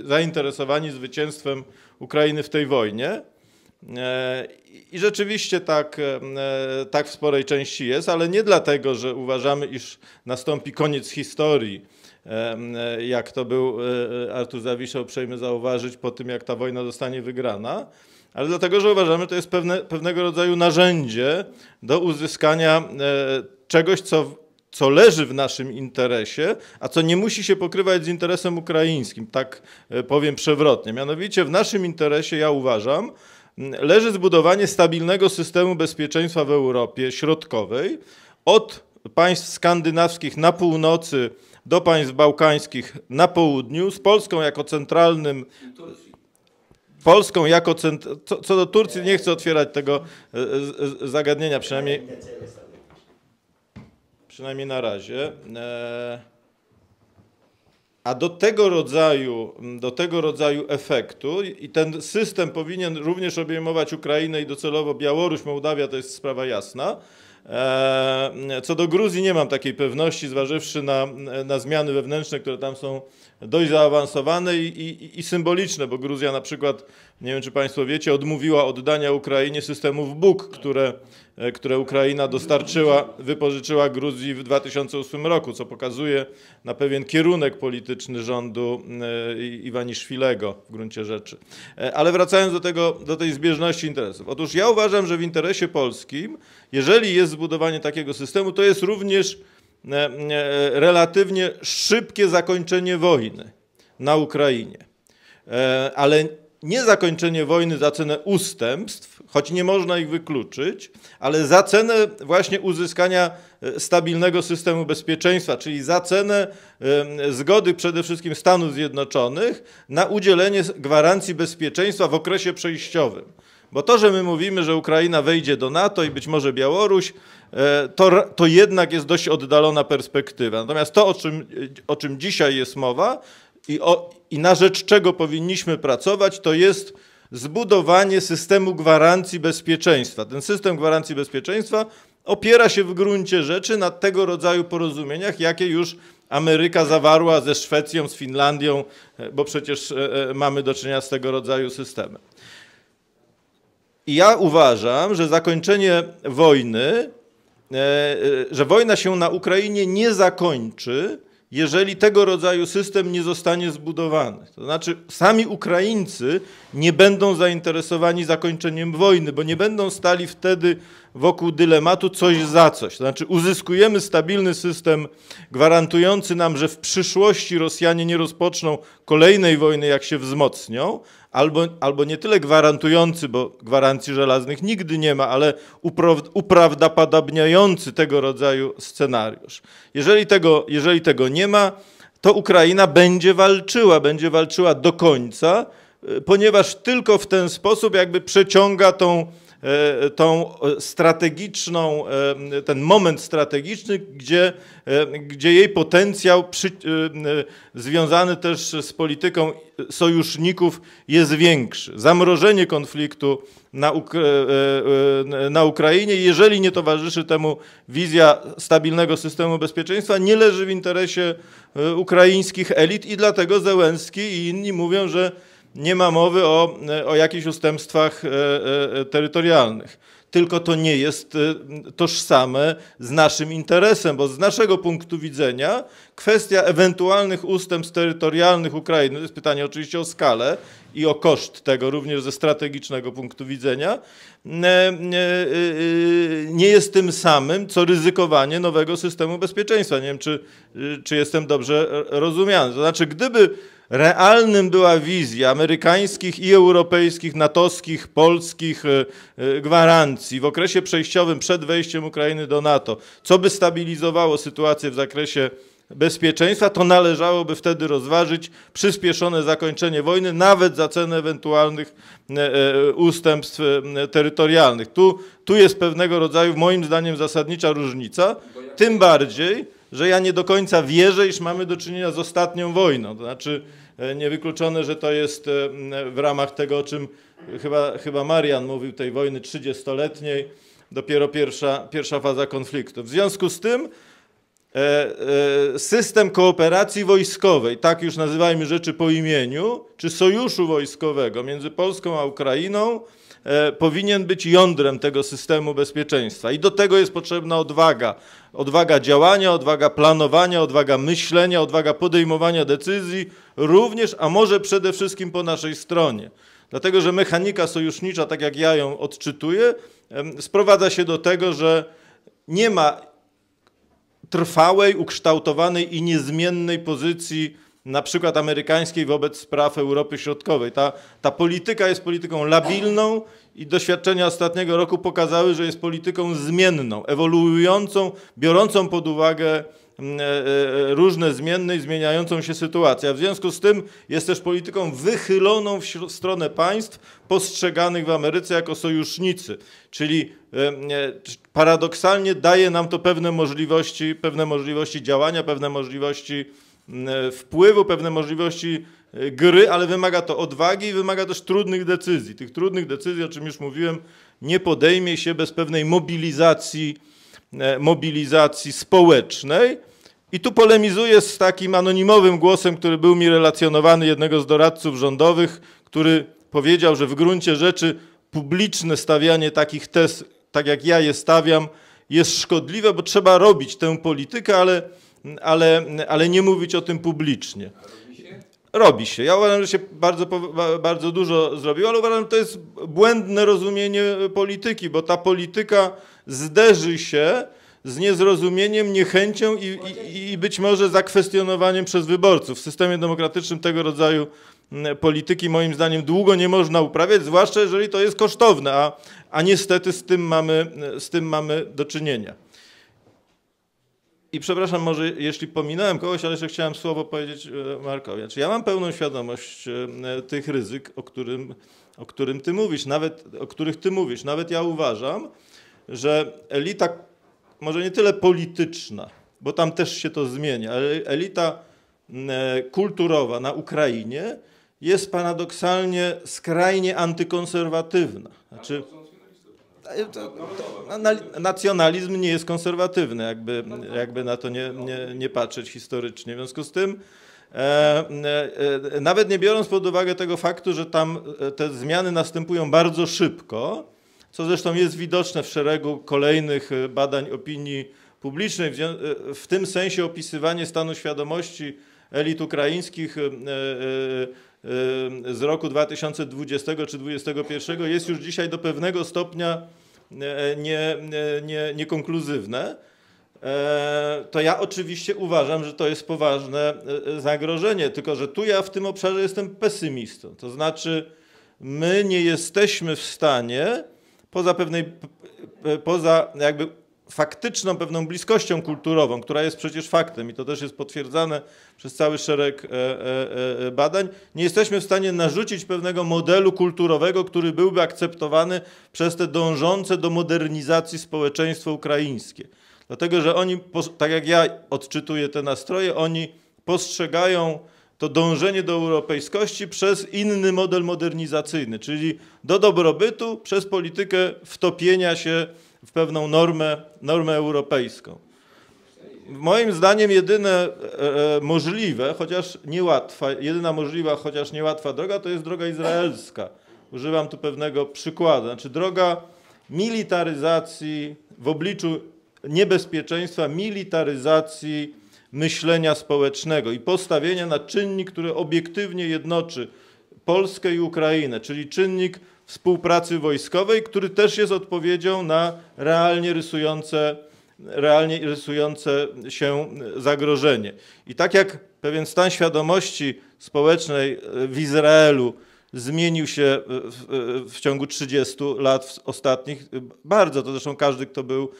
zainteresowani zwycięstwem Ukrainy w tej wojnie. I rzeczywiście tak w sporej części jest, ale nie dlatego, że uważamy, iż nastąpi koniec historii, jak to był Artur Zawisza uprzejmy zauważyć po tym, jak ta wojna zostanie wygrana, ale dlatego, że uważamy, że to jest pewnego rodzaju narzędzie do uzyskania czegoś, co leży w naszym interesie, a co nie musi się pokrywać z interesem ukraińskim, tak powiem przewrotnie. Mianowicie w naszym interesie, ja uważam, leży zbudowanie stabilnego systemu bezpieczeństwa w Europie Środkowej, od państw skandynawskich na północy do państw bałkańskich na południu, z Polską jako centralnym... Polską jako... Co do Turcji nie chcę otwierać tego zagadnienia, przynajmniej na razie. A do tego rodzaju efektu, i ten system powinien również obejmować Ukrainę i docelowo Białoruś, Mołdawia, to jest sprawa jasna. Co do Gruzji nie mam takiej pewności, zważywszy na zmiany wewnętrzne, które tam są dość zaawansowane i symboliczne, bo Gruzja na przykład, nie wiem czy Państwo wiecie, odmówiła oddania Ukrainie systemów Buk, które Ukraina dostarczyła, wypożyczyła Gruzji w 2008 roku, co pokazuje na pewien kierunek polityczny rządu Iwaniszwilego w gruncie rzeczy. Ale wracając do tej zbieżności interesów. Otóż ja uważam, że w interesie polskim, jeżeli jest zbudowanie takiego systemu, to jest również relatywnie szybkie zakończenie wojny na Ukrainie. Ale nie zakończenie wojny za cenę ustępstw, choć nie można ich wykluczyć, ale za cenę właśnie uzyskania stabilnego systemu bezpieczeństwa, czyli za cenę zgody przede wszystkim Stanów Zjednoczonych na udzielenie gwarancji bezpieczeństwa w okresie przejściowym. Bo to, że my mówimy, że Ukraina wejdzie do NATO i być może Białoruś, to jednak jest dość oddalona perspektywa. Natomiast to, o czym dzisiaj jest mowa i na rzecz czego powinniśmy pracować, to jest zbudowanie systemu gwarancji bezpieczeństwa. Ten system gwarancji bezpieczeństwa opiera się w gruncie rzeczy na tego rodzaju porozumieniach, jakie już Ameryka zawarła ze Szwecją, z Finlandią, bo przecież mamy do czynienia z tego rodzaju systemem. I ja uważam, że zakończenie wojny, że wojna się na Ukrainie nie zakończy, jeżeli tego rodzaju system nie zostanie zbudowany. To znaczy sami Ukraińcy nie będą zainteresowani zakończeniem wojny, bo nie będą stali wtedy wokół dylematu coś za coś. To znaczy uzyskujemy stabilny system gwarantujący nam, że w przyszłości Rosjanie nie rozpoczną kolejnej wojny, jak się wzmocnią, albo nie tyle gwarantujący, bo gwarancji żelaznych nigdy nie ma, ale uprawdopodobniający tego rodzaju scenariusz. Jeżeli tego nie ma, to Ukraina będzie walczyła do końca, ponieważ tylko w ten sposób jakby przeciąga ten moment strategiczny, gdzie jej potencjał związany też z polityką sojuszników jest większy. Zamrożenie konfliktu na Ukrainie, jeżeli nie towarzyszy temu wizja stabilnego systemu bezpieczeństwa, nie leży w interesie ukraińskich elit i dlatego Zełenski i inni mówią, że nie ma mowy o jakichś ustępstwach terytorialnych. Tylko to nie jest tożsame z naszym interesem, bo z naszego punktu widzenia kwestia ewentualnych ustępstw terytorialnych Ukrainy, to jest pytanie oczywiście o skalę i o koszt tego również ze strategicznego punktu widzenia, nie jest tym samym, co ryzykowanie nowego systemu bezpieczeństwa. Nie wiem, czy jestem dobrze rozumiany. To znaczy, gdyby realnym była wizja amerykańskich i europejskich, natowskich, polskich gwarancji w okresie przejściowym przed wejściem Ukrainy do NATO, co by stabilizowało sytuację w zakresie bezpieczeństwa, to należałoby wtedy rozważyć przyspieszone zakończenie wojny, nawet za cenę ewentualnych ustępstw terytorialnych. Tu jest pewnego rodzaju, moim zdaniem, zasadnicza różnica, tym bardziej, że ja nie do końca wierzę, iż mamy do czynienia z ostatnią wojną. To znaczy Niewykluczone, że to jest w ramach tego, o czym chyba Marian mówił, tej wojny 30-letniej, dopiero pierwsza faza konfliktu. W związku z tym system kooperacji wojskowej, tak już nazywajmy rzeczy po imieniu, czy sojuszu wojskowego między Polską a Ukrainą powinien być jądrem tego systemu bezpieczeństwa. I do tego jest potrzebna odwaga. Odwaga działania, odwaga planowania, odwaga myślenia, odwaga podejmowania decyzji również, a może przede wszystkim po naszej stronie. Dlatego, że mechanika sojusznicza, tak jak ja ją odczytuję, sprowadza się do tego, że nie ma trwałej, ukształtowanej i niezmiennej pozycji na przykład amerykańskiej wobec spraw Europy Środkowej. Ta polityka jest polityką labilną i doświadczenia ostatniego roku pokazały, że jest polityką zmienną, ewoluującą, biorącą pod uwagę różne zmienne i zmieniającą się sytuację. A w związku z tym jest też polityką wychyloną w stronę państw postrzeganych w Ameryce jako sojusznicy. Czyli paradoksalnie daje nam to pewne możliwości działania, pewne możliwości wpływu, pewne możliwości gry, ale wymaga to odwagi i wymaga też trudnych decyzji. Tych trudnych decyzji, o czym już mówiłem, nie podejmie się bez pewnej mobilizacji społecznej. I tu polemizuję z takim anonimowym głosem, który był mi relacjonowany, jednego z doradców rządowych, który powiedział, że w gruncie rzeczy publiczne stawianie takich tez, tak jak ja je stawiam, jest szkodliwe, bo trzeba robić tę politykę, ale nie mówić o tym publicznie. Robi się. Ja uważam, że się bardzo dużo zrobiło, ale uważam, że to jest błędne rozumienie polityki, bo ta polityka zderzy się z niezrozumieniem, niechęcią i być może zakwestionowaniem przez wyborców. W systemie demokratycznym tego rodzaju polityki moim zdaniem długo nie można uprawiać, zwłaszcza jeżeli to jest kosztowne, a niestety z tym mamy do czynienia. I przepraszam, może jeśli pominąłem kogoś, ale jeszcze chciałem słowo powiedzieć Markowi. Ja mam pełną świadomość tych ryzyk, o którym ty mówisz, nawet ja uważam, że elita, może nie tyle polityczna, bo tam też się to zmienia, ale elita kulturowa na Ukrainie jest paradoksalnie skrajnie antykonserwatywna. Znaczy, nacjonalizm nie jest konserwatywny, jakby na to nie patrzeć historycznie. W związku z tym, nawet nie biorąc pod uwagę tego faktu, że tam te zmiany następują bardzo szybko, co zresztą jest widoczne w szeregu kolejnych badań opinii publicznej, w tym sensie opisywanie stanu świadomości elit ukraińskich z roku 2020 czy 2021 jest już dzisiaj do pewnego stopnia niekonkluzywne, to ja oczywiście uważam, że to jest poważne zagrożenie, tylko że tu ja w tym obszarze jestem pesymistą. To znaczy, my nie jesteśmy w stanie, poza jakby faktyczną pewną bliskością kulturową, która jest przecież faktem i to też jest potwierdzane przez cały szereg badań, nie jesteśmy w stanie narzucić pewnego modelu kulturowego, który byłby akceptowany przez te dążące do modernizacji społeczeństwo ukraińskie. Dlatego, że oni, tak jak ja odczytuję te nastroje, oni postrzegają to dążenie do europejskości przez inny model modernizacyjny, czyli do dobrobytu przez politykę wtopienia się w pewną normę europejską. Moim zdaniem jedyna możliwa, chociaż niełatwa droga to jest droga izraelska. Używam tu pewnego przykładu. Znaczy droga militaryzacji w obliczu niebezpieczeństwa, militaryzacji myślenia społecznego i postawienia na czynnik, który obiektywnie jednoczy Polskę i Ukrainę, czyli czynnik współpracy wojskowej, który też jest odpowiedzią na realnie rysujące się zagrożenie. I tak jak pewien stan świadomości społecznej w Izraelu zmienił się w ciągu 30 lat ostatnich bardzo, to zresztą każdy, kto był,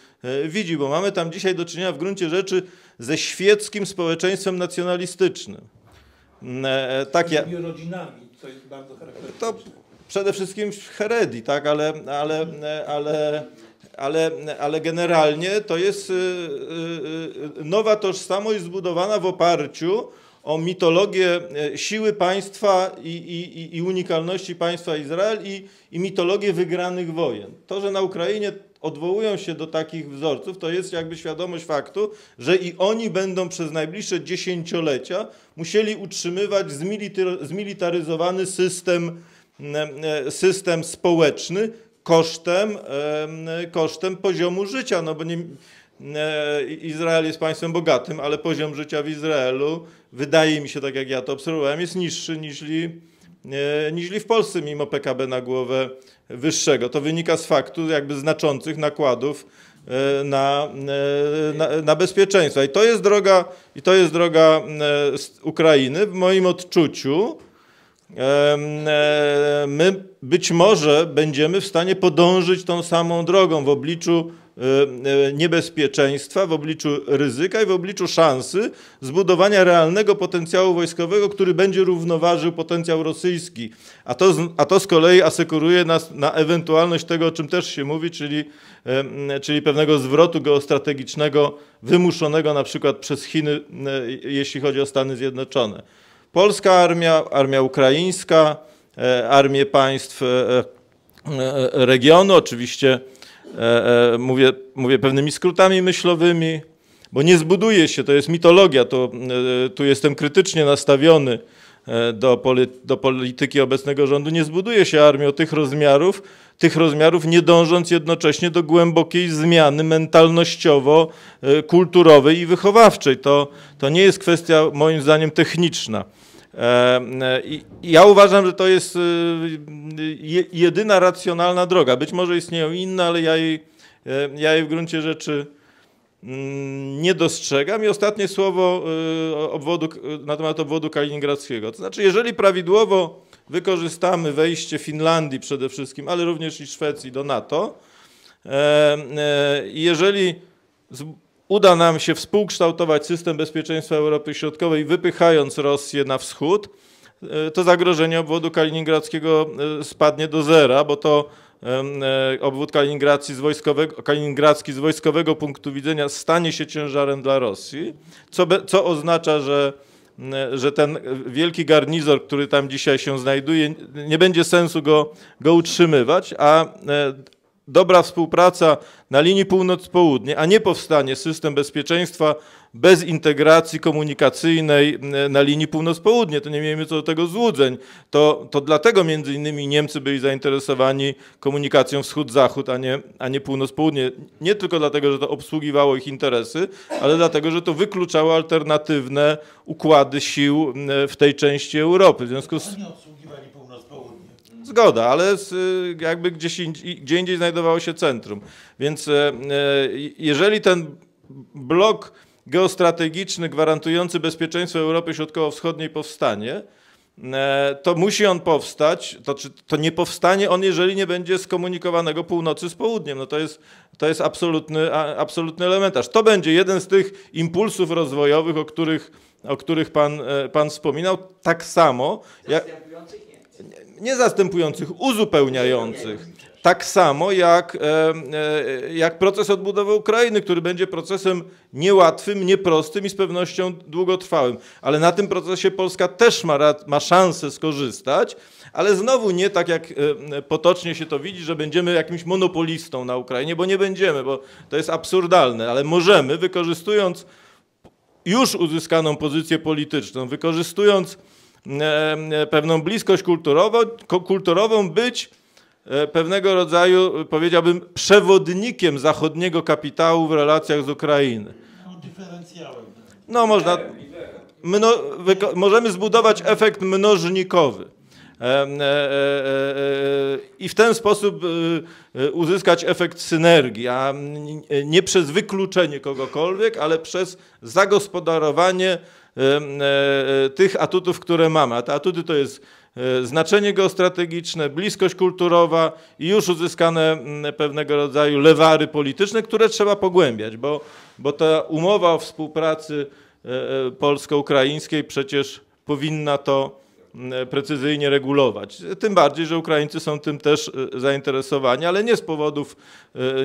widzi, bo mamy tam dzisiaj do czynienia w gruncie rzeczy ze świeckim społeczeństwem nacjonalistycznym. Rodzinami, co jest bardzo charakterystyczne. Przede wszystkim w Heredi, tak? ale generalnie to jest nowa tożsamość zbudowana w oparciu o mitologię siły państwa i unikalności państwa Izrael i mitologię wygranych wojen. To, że na Ukrainie odwołują się do takich wzorców, to jest jakby świadomość faktu, że i oni będą przez najbliższe dziesięciolecia musieli utrzymywać zmilitaryzowany system społeczny kosztem poziomu życia, no bo nie... Izrael jest państwem bogatym, ale poziom życia w Izraelu, wydaje mi się, tak jak ja to obserwowałem, jest niższy niż w Polsce, mimo PKB na głowę wyższego. To wynika z faktu jakby znaczących nakładów na bezpieczeństwo. I to jest droga Ukrainy. W moim odczuciu my być może będziemy w stanie podążyć tą samą drogą w obliczu niebezpieczeństwa, w obliczu ryzyka i w obliczu szansy zbudowania realnego potencjału wojskowego, który będzie równoważył potencjał rosyjski. A to z kolei asekuruje nas na ewentualność tego, o czym też się mówi, czyli pewnego zwrotu geostrategicznego wymuszonego na przykład przez Chiny, jeśli chodzi o Stany Zjednoczone. Polska armia, armia ukraińska, armie państw regionu, oczywiście mówię pewnymi skrótami myślowymi, bo nie zbuduje się, to jest mitologia, tu jestem krytycznie nastawiony do polityki obecnego rządu, nie zbuduje się armią tych rozmiarów, nie dążąc jednocześnie do głębokiej zmiany mentalnościowo-kulturowej i wychowawczej. To nie jest kwestia moim zdaniem techniczna. Ja uważam, że to jest jedyna racjonalna droga. Być może istnieją inne, ale ja jej w gruncie rzeczy nie dostrzegam. I ostatnie słowo na temat obwodu kaliningradzkiego. To znaczy, jeżeli prawidłowo wykorzystamy wejście Finlandii przede wszystkim, ale również i Szwecji do NATO, jeżeli uda nam się współkształtować system bezpieczeństwa Europy Środkowej, wypychając Rosję na wschód, to zagrożenie obwodu kaliningradzkiego spadnie do zera, bo to obwód kaliningradzki z wojskowego punktu widzenia stanie się ciężarem dla Rosji, co oznacza, że ten wielki garnizor, który tam dzisiaj się znajduje, nie będzie sensu go utrzymywać, a dobra współpraca na linii północ-południe, a nie powstanie system bezpieczeństwa bez integracji komunikacyjnej na linii północ-południe. To nie miejmy co do tego złudzeń. To dlatego między innymi Niemcy byli zainteresowani komunikacją wschód-zachód, a nie północ-południe. Nie tylko dlatego, że to obsługiwało ich interesy, ale dlatego, że to wykluczało alternatywne układy sił w tej części Europy. W związku z... Zgoda, ale jakby gdzie indziej znajdowało się centrum. Więc jeżeli ten blok geostrategiczny gwarantujący bezpieczeństwo Europy Środkowo-Wschodniej powstanie, to musi on powstać, to nie powstanie on, jeżeli nie będzie skomunikowanego północy z południem. No to jest absolutny elementarz. To będzie jeden z tych impulsów rozwojowych, o których pan wspominał. Tak samo... Nie zastępujących, uzupełniających. Tak samo jak proces odbudowy Ukrainy, który będzie procesem niełatwym, nieprostym i z pewnością długotrwałym. Ale na tym procesie Polska też ma szansę skorzystać, ale znowu nie tak jak potocznie się to widzi, że będziemy jakimś monopolistą na Ukrainie, bo nie będziemy, bo to jest absurdalne, ale możemy, wykorzystując już uzyskaną pozycję polityczną, wykorzystując pewną bliskość kulturową, być pewnego rodzaju, powiedziałbym, przewodnikiem zachodniego kapitału w relacjach z Ukrainy. Dyferencjałem. No, można, możemy zbudować efekt mnożnikowy i w ten sposób uzyskać efekt synergii, a nie przez wykluczenie kogokolwiek, ale przez zagospodarowanie tych atutów, które mamy. A te atuty to jest znaczenie geostrategiczne, bliskość kulturowa i już uzyskane pewnego rodzaju lewary polityczne, które trzeba pogłębiać, bo ta umowa o współpracy polsko-ukraińskiej przecież powinna to precyzyjnie regulować. Tym bardziej, że Ukraińcy są tym też zainteresowani, ale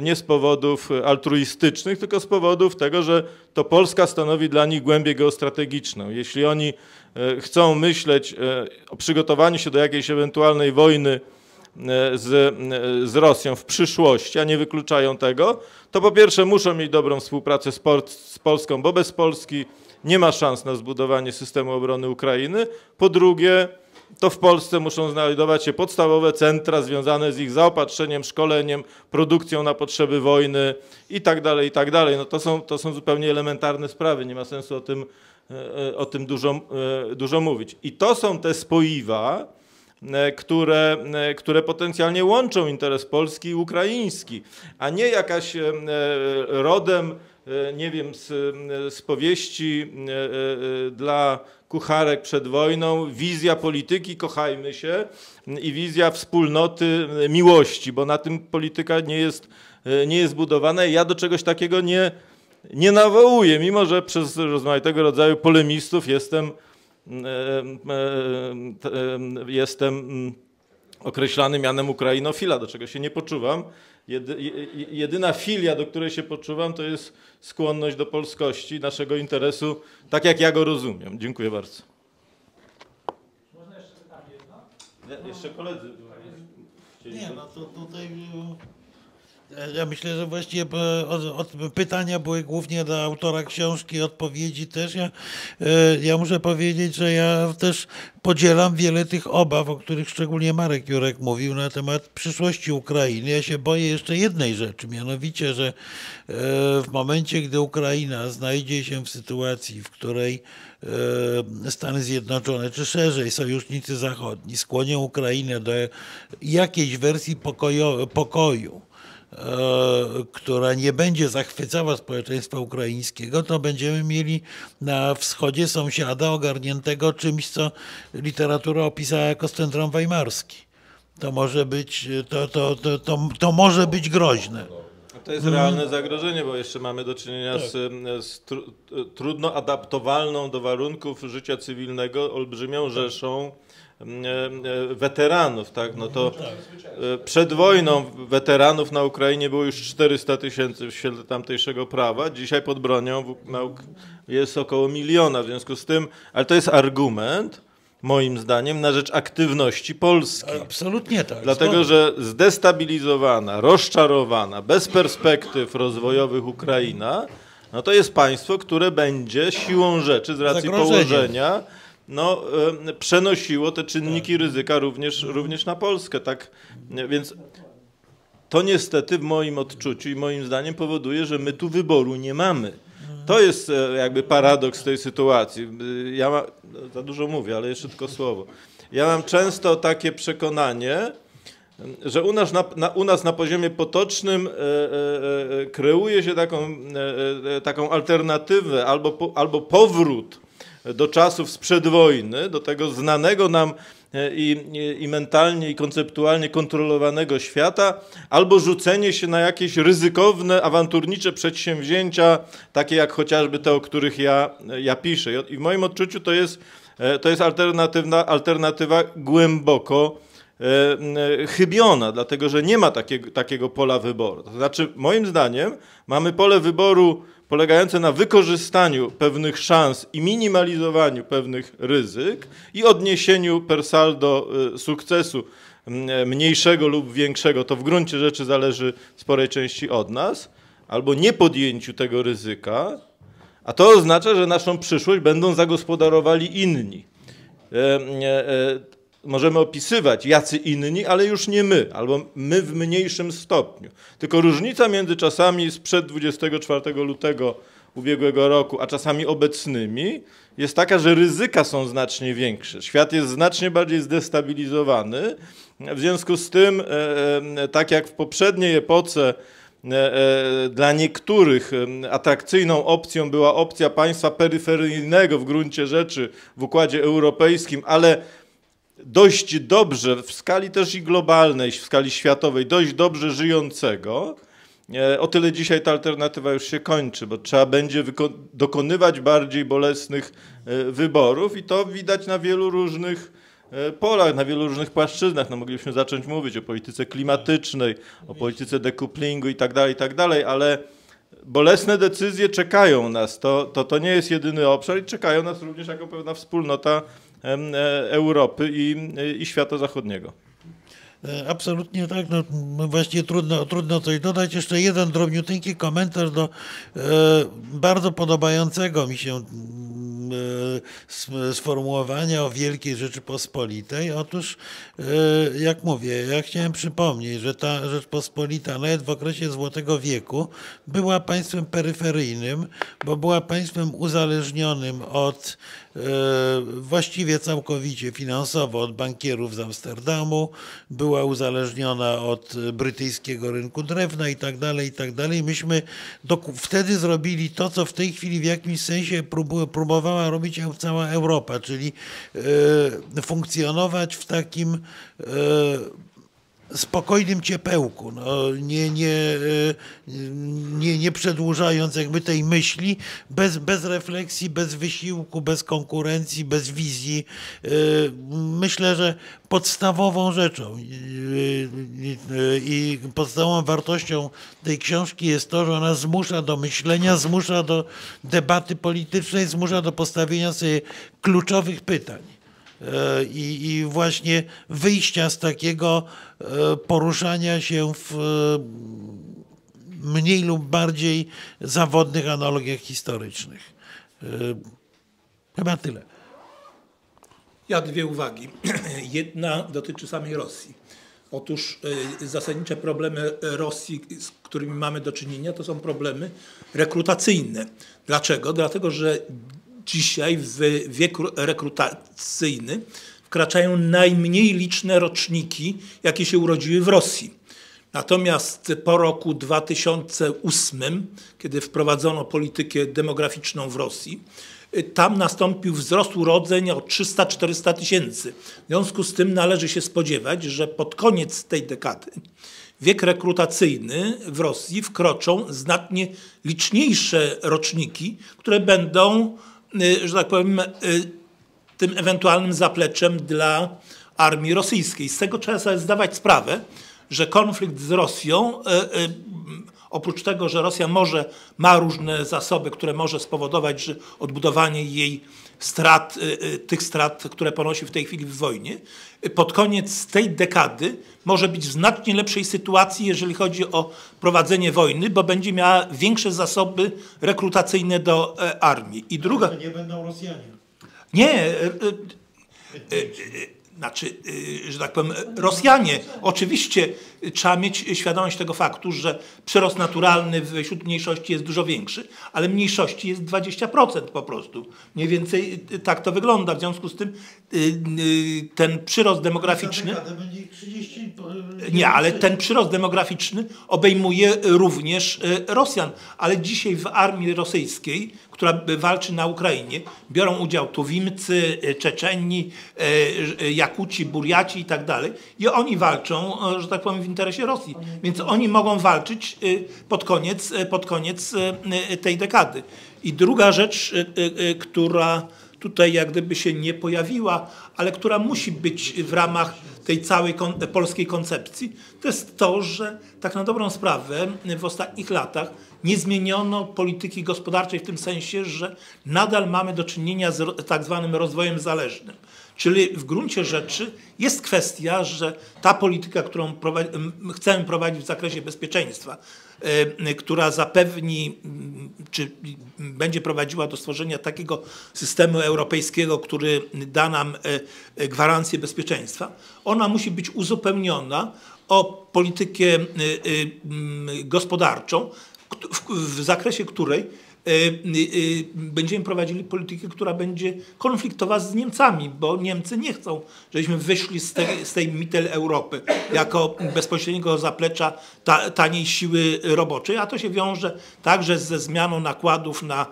nie z powodów altruistycznych, tylko z powodów tego, że to Polska stanowi dla nich głębię geostrategiczną. Jeśli oni chcą myśleć o przygotowaniu się do jakiejś ewentualnej wojny z Rosją w przyszłości, a nie wykluczają tego, to po pierwsze muszą mieć dobrą współpracę z Polską, bo bez Polski nie ma szans na zbudowanie systemu obrony Ukrainy. Po drugie, to w Polsce muszą znajdować się podstawowe centra związane z ich zaopatrzeniem, szkoleniem, produkcją na potrzeby wojny itd., itd. No to są zupełnie elementarne sprawy, nie ma sensu o tym dużo mówić. I to są te spoiwa, które potencjalnie łączą interes polski i ukraiński, a nie jakaś rodem, nie wiem, z powieści dla kucharek przed wojną, wizja polityki kochajmy się i wizja wspólnoty miłości, bo na tym polityka nie jest budowana i ja do czegoś takiego nie nawołuję, mimo że przez rozmaitego rodzaju polemistów jestem określany mianem ukrainofila, do czego się nie poczuwam. Jedyna filia, do której się poczuwam, to jest skłonność do polskości, naszego interesu, tak jak ja go rozumiem. Dziękuję bardzo. Można jeszcze pytanie jedno? Jeszcze koledzy. Nie, no to tutaj... Ja myślę, że właściwie pytania były głównie dla autora książki, odpowiedzi też. Ja muszę powiedzieć, że ja też podzielam wiele tych obaw, o których szczególnie Marek Jurek mówił na temat przyszłości Ukrainy. Ja się boję jeszcze jednej rzeczy, mianowicie, że w momencie, gdy Ukraina znajdzie się w sytuacji, w której Stany Zjednoczone, czy szerzej sojusznicy zachodni skłonią Ukrainę do jakiejś wersji pokoju, która nie będzie zachwycała społeczeństwa ukraińskiego, to będziemy mieli na wschodzie sąsiada ogarniętego czymś, co literatura opisała jako syndrom weimarski. To może być groźne. To jest realne zagrożenie, bo jeszcze mamy do czynienia tak. z trudno adaptowalną do warunków życia cywilnego olbrzymią rzeszą weteranów, tak? No to przed wojną weteranów na Ukrainie było już 400 tysięcy w świetle tamtejszego prawa. Dzisiaj pod bronią jest około 1 miliona. W związku z tym, ale to jest argument, moim zdaniem, na rzecz aktywności Polski. Absolutnie tak. Dlatego, że zdestabilizowana, rozczarowana, bez perspektyw rozwojowych Ukraina, no to jest państwo, które będzie siłą rzeczy, z racji położenia, no, przenosiło te czynniki ryzyka również na Polskę. Tak? Więc to niestety w moim odczuciu i moim zdaniem powoduje, że my tu wyboru nie mamy. To jest jakby paradoks tej sytuacji. Za dużo mówię, ale jeszcze tylko słowo. Ja mam często takie przekonanie, że u nas na poziomie potocznym kreuje się taką alternatywę albo powrót do czasów sprzed wojny, do tego znanego nam i mentalnie, i konceptualnie kontrolowanego świata, albo rzucenie się na jakieś ryzykowne, awanturnicze przedsięwzięcia, takie jak chociażby te, o których ja piszę. I w moim odczuciu to jest alternatywa głęboko chybiona, dlatego że nie ma takiego pola wyboru. To znaczy, moim zdaniem, mamy pole wyboru polegające na wykorzystaniu pewnych szans i minimalizowaniu pewnych ryzyk i odniesieniu per saldo sukcesu mniejszego lub większego, to w gruncie rzeczy zależy w sporej części od nas, albo nie podjęciu tego ryzyka, a to oznacza, że naszą przyszłość będą zagospodarowali inni. Możemy opisywać, jacy inni, ale już nie my, albo my w mniejszym stopniu. Tylko różnica między czasami sprzed 24 lutego ubiegłego roku, a czasami obecnymi jest taka, że ryzyka są znacznie większe. Świat jest znacznie bardziej zdestabilizowany. W związku z tym, tak jak w poprzedniej epoce, dla niektórych atrakcyjną opcją była opcja państwa peryferyjnego w gruncie rzeczy w układzie europejskim, ale dość dobrze, w skali też i globalnej, w skali światowej, dość dobrze żyjącego. O tyle dzisiaj ta alternatywa już się kończy, bo trzeba będzie dokonywać bardziej bolesnych wyborów i to widać na wielu różnych polach, na wielu różnych płaszczyznach. No, moglibyśmy zacząć mówić o polityce klimatycznej, o polityce dekuplingu itd., ale bolesne decyzje czekają nas. To nie jest jedyny obszar i czekają nas również jako pewna wspólnota Europy i świata zachodniego. Absolutnie tak, no właśnie trudno coś dodać. Jeszcze jeden drobniuteńki komentarz do bardzo podobającego mi się sformułowania o Wielkiej Rzeczypospolitej. Otóż, jak mówię, ja chciałem przypomnieć, że ta Rzeczpospolita nawet w okresie Złotego Wieku była państwem peryferyjnym, bo była państwem uzależnionym od, właściwie całkowicie finansowo, od bankierów z Amsterdamu, była uzależniona od brytyjskiego rynku drewna i tak dalej. Myśmy wtedy zrobili to, co w tej chwili w jakimś sensie próbowała robić cała Europa, czyli funkcjonować w takim spokojnym ciepełku, no, nie przedłużając jakby tej myśli, bez refleksji, bez wysiłku, bez konkurencji, bez wizji. Myślę, że podstawową rzeczą i podstawową wartością tej książki jest to, że ona zmusza do myślenia, zmusza do debaty politycznej, zmusza do postawienia sobie kluczowych pytań. I właśnie wyjścia z takiego poruszania się w mniej lub bardziej zawodnych analogiach historycznych. Chyba tyle. Ja dwie uwagi. Jedna dotyczy samej Rosji. Otóż zasadnicze problemy Rosji, z którymi mamy do czynienia, to są problemy rekrutacyjne. Dlaczego? Dlatego, że dzisiaj w wiek rekrutacyjny wkraczają najmniej liczne roczniki, jakie się urodziły w Rosji. Natomiast po roku 2008, kiedy wprowadzono politykę demograficzną w Rosji, tam nastąpił wzrost urodzeń o 300-400 tysięcy. W związku z tym należy się spodziewać, że pod koniec tej dekady wiek rekrutacyjny w Rosji wkroczą znacznie liczniejsze roczniki, które będą, że tak powiem, tym ewentualnym zapleczem dla armii rosyjskiej. Z tego trzeba sobie zdawać sprawę, że konflikt z Rosją, oprócz tego, że Rosja ma różne zasoby, które może spowodować, że odbudowanie jej strat, tych strat, które ponosi w tej chwili w wojnie, pod koniec tej dekady może być w znacznie lepszej sytuacji, jeżeli chodzi o prowadzenie wojny, bo będzie miała większe zasoby rekrutacyjne do armii. I druga... Nie będą Rosjanie. Nie, znaczy, że tak powiem, Rosjanie. Oczywiście trzeba mieć świadomość tego faktu, że przyrost naturalny wśród mniejszości jest dużo większy, ale mniejszości jest 20% po prostu. Mniej więcej tak to wygląda. W związku z tym ten przyrost demograficzny... Nie, ale ten przyrost demograficzny obejmuje również Rosjan. Ale dzisiaj w armii rosyjskiej, która walczy na Ukrainie, biorą udział Tuwimcy, Czeczeni, Jakuci, Burjaci i tak dalej. I oni walczą, że tak powiem, w interesie Rosji. Więc oni mogą walczyć pod koniec tej dekady. I druga rzecz, która tutaj jak gdyby się nie pojawiła, ale która musi być w ramach tej całej polskiej koncepcji, to jest to, że tak na dobrą sprawę w ostatnich latach nie zmieniono polityki gospodarczej w tym sensie, że nadal mamy do czynienia z tak zwanym rozwojem zależnym. Czyli w gruncie rzeczy jest kwestia, że ta polityka, którą chcemy prowadzić w zakresie bezpieczeństwa, która zapewni, czy będzie prowadziła do stworzenia takiego systemu europejskiego, który da nam gwarancję bezpieczeństwa, ona musi być uzupełniona o politykę gospodarczą, w zakresie której będziemy prowadzili politykę, która będzie konfliktowa z Niemcami, bo Niemcy nie chcą, żebyśmy wyszli z tej Mitteleuropy jako bezpośredniego zaplecza taniej siły roboczej, a to się wiąże także ze zmianą nakładów na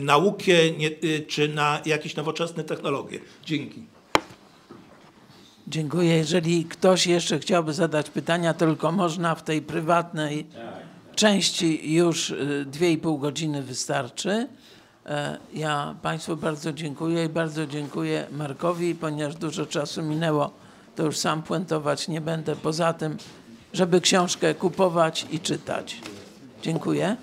naukę czy na jakieś nowoczesne technologie. Dzięki. Dziękuję. Jeżeli ktoś jeszcze chciałby zadać pytania, tylko można w tej prywatnej części już 2,5 godziny wystarczy, Ja Państwu bardzo dziękuję i bardzo dziękuję Markowi, ponieważ dużo czasu minęło, to już sam puentować nie będę. Poza tym, żeby książkę kupować i czytać. Dziękuję.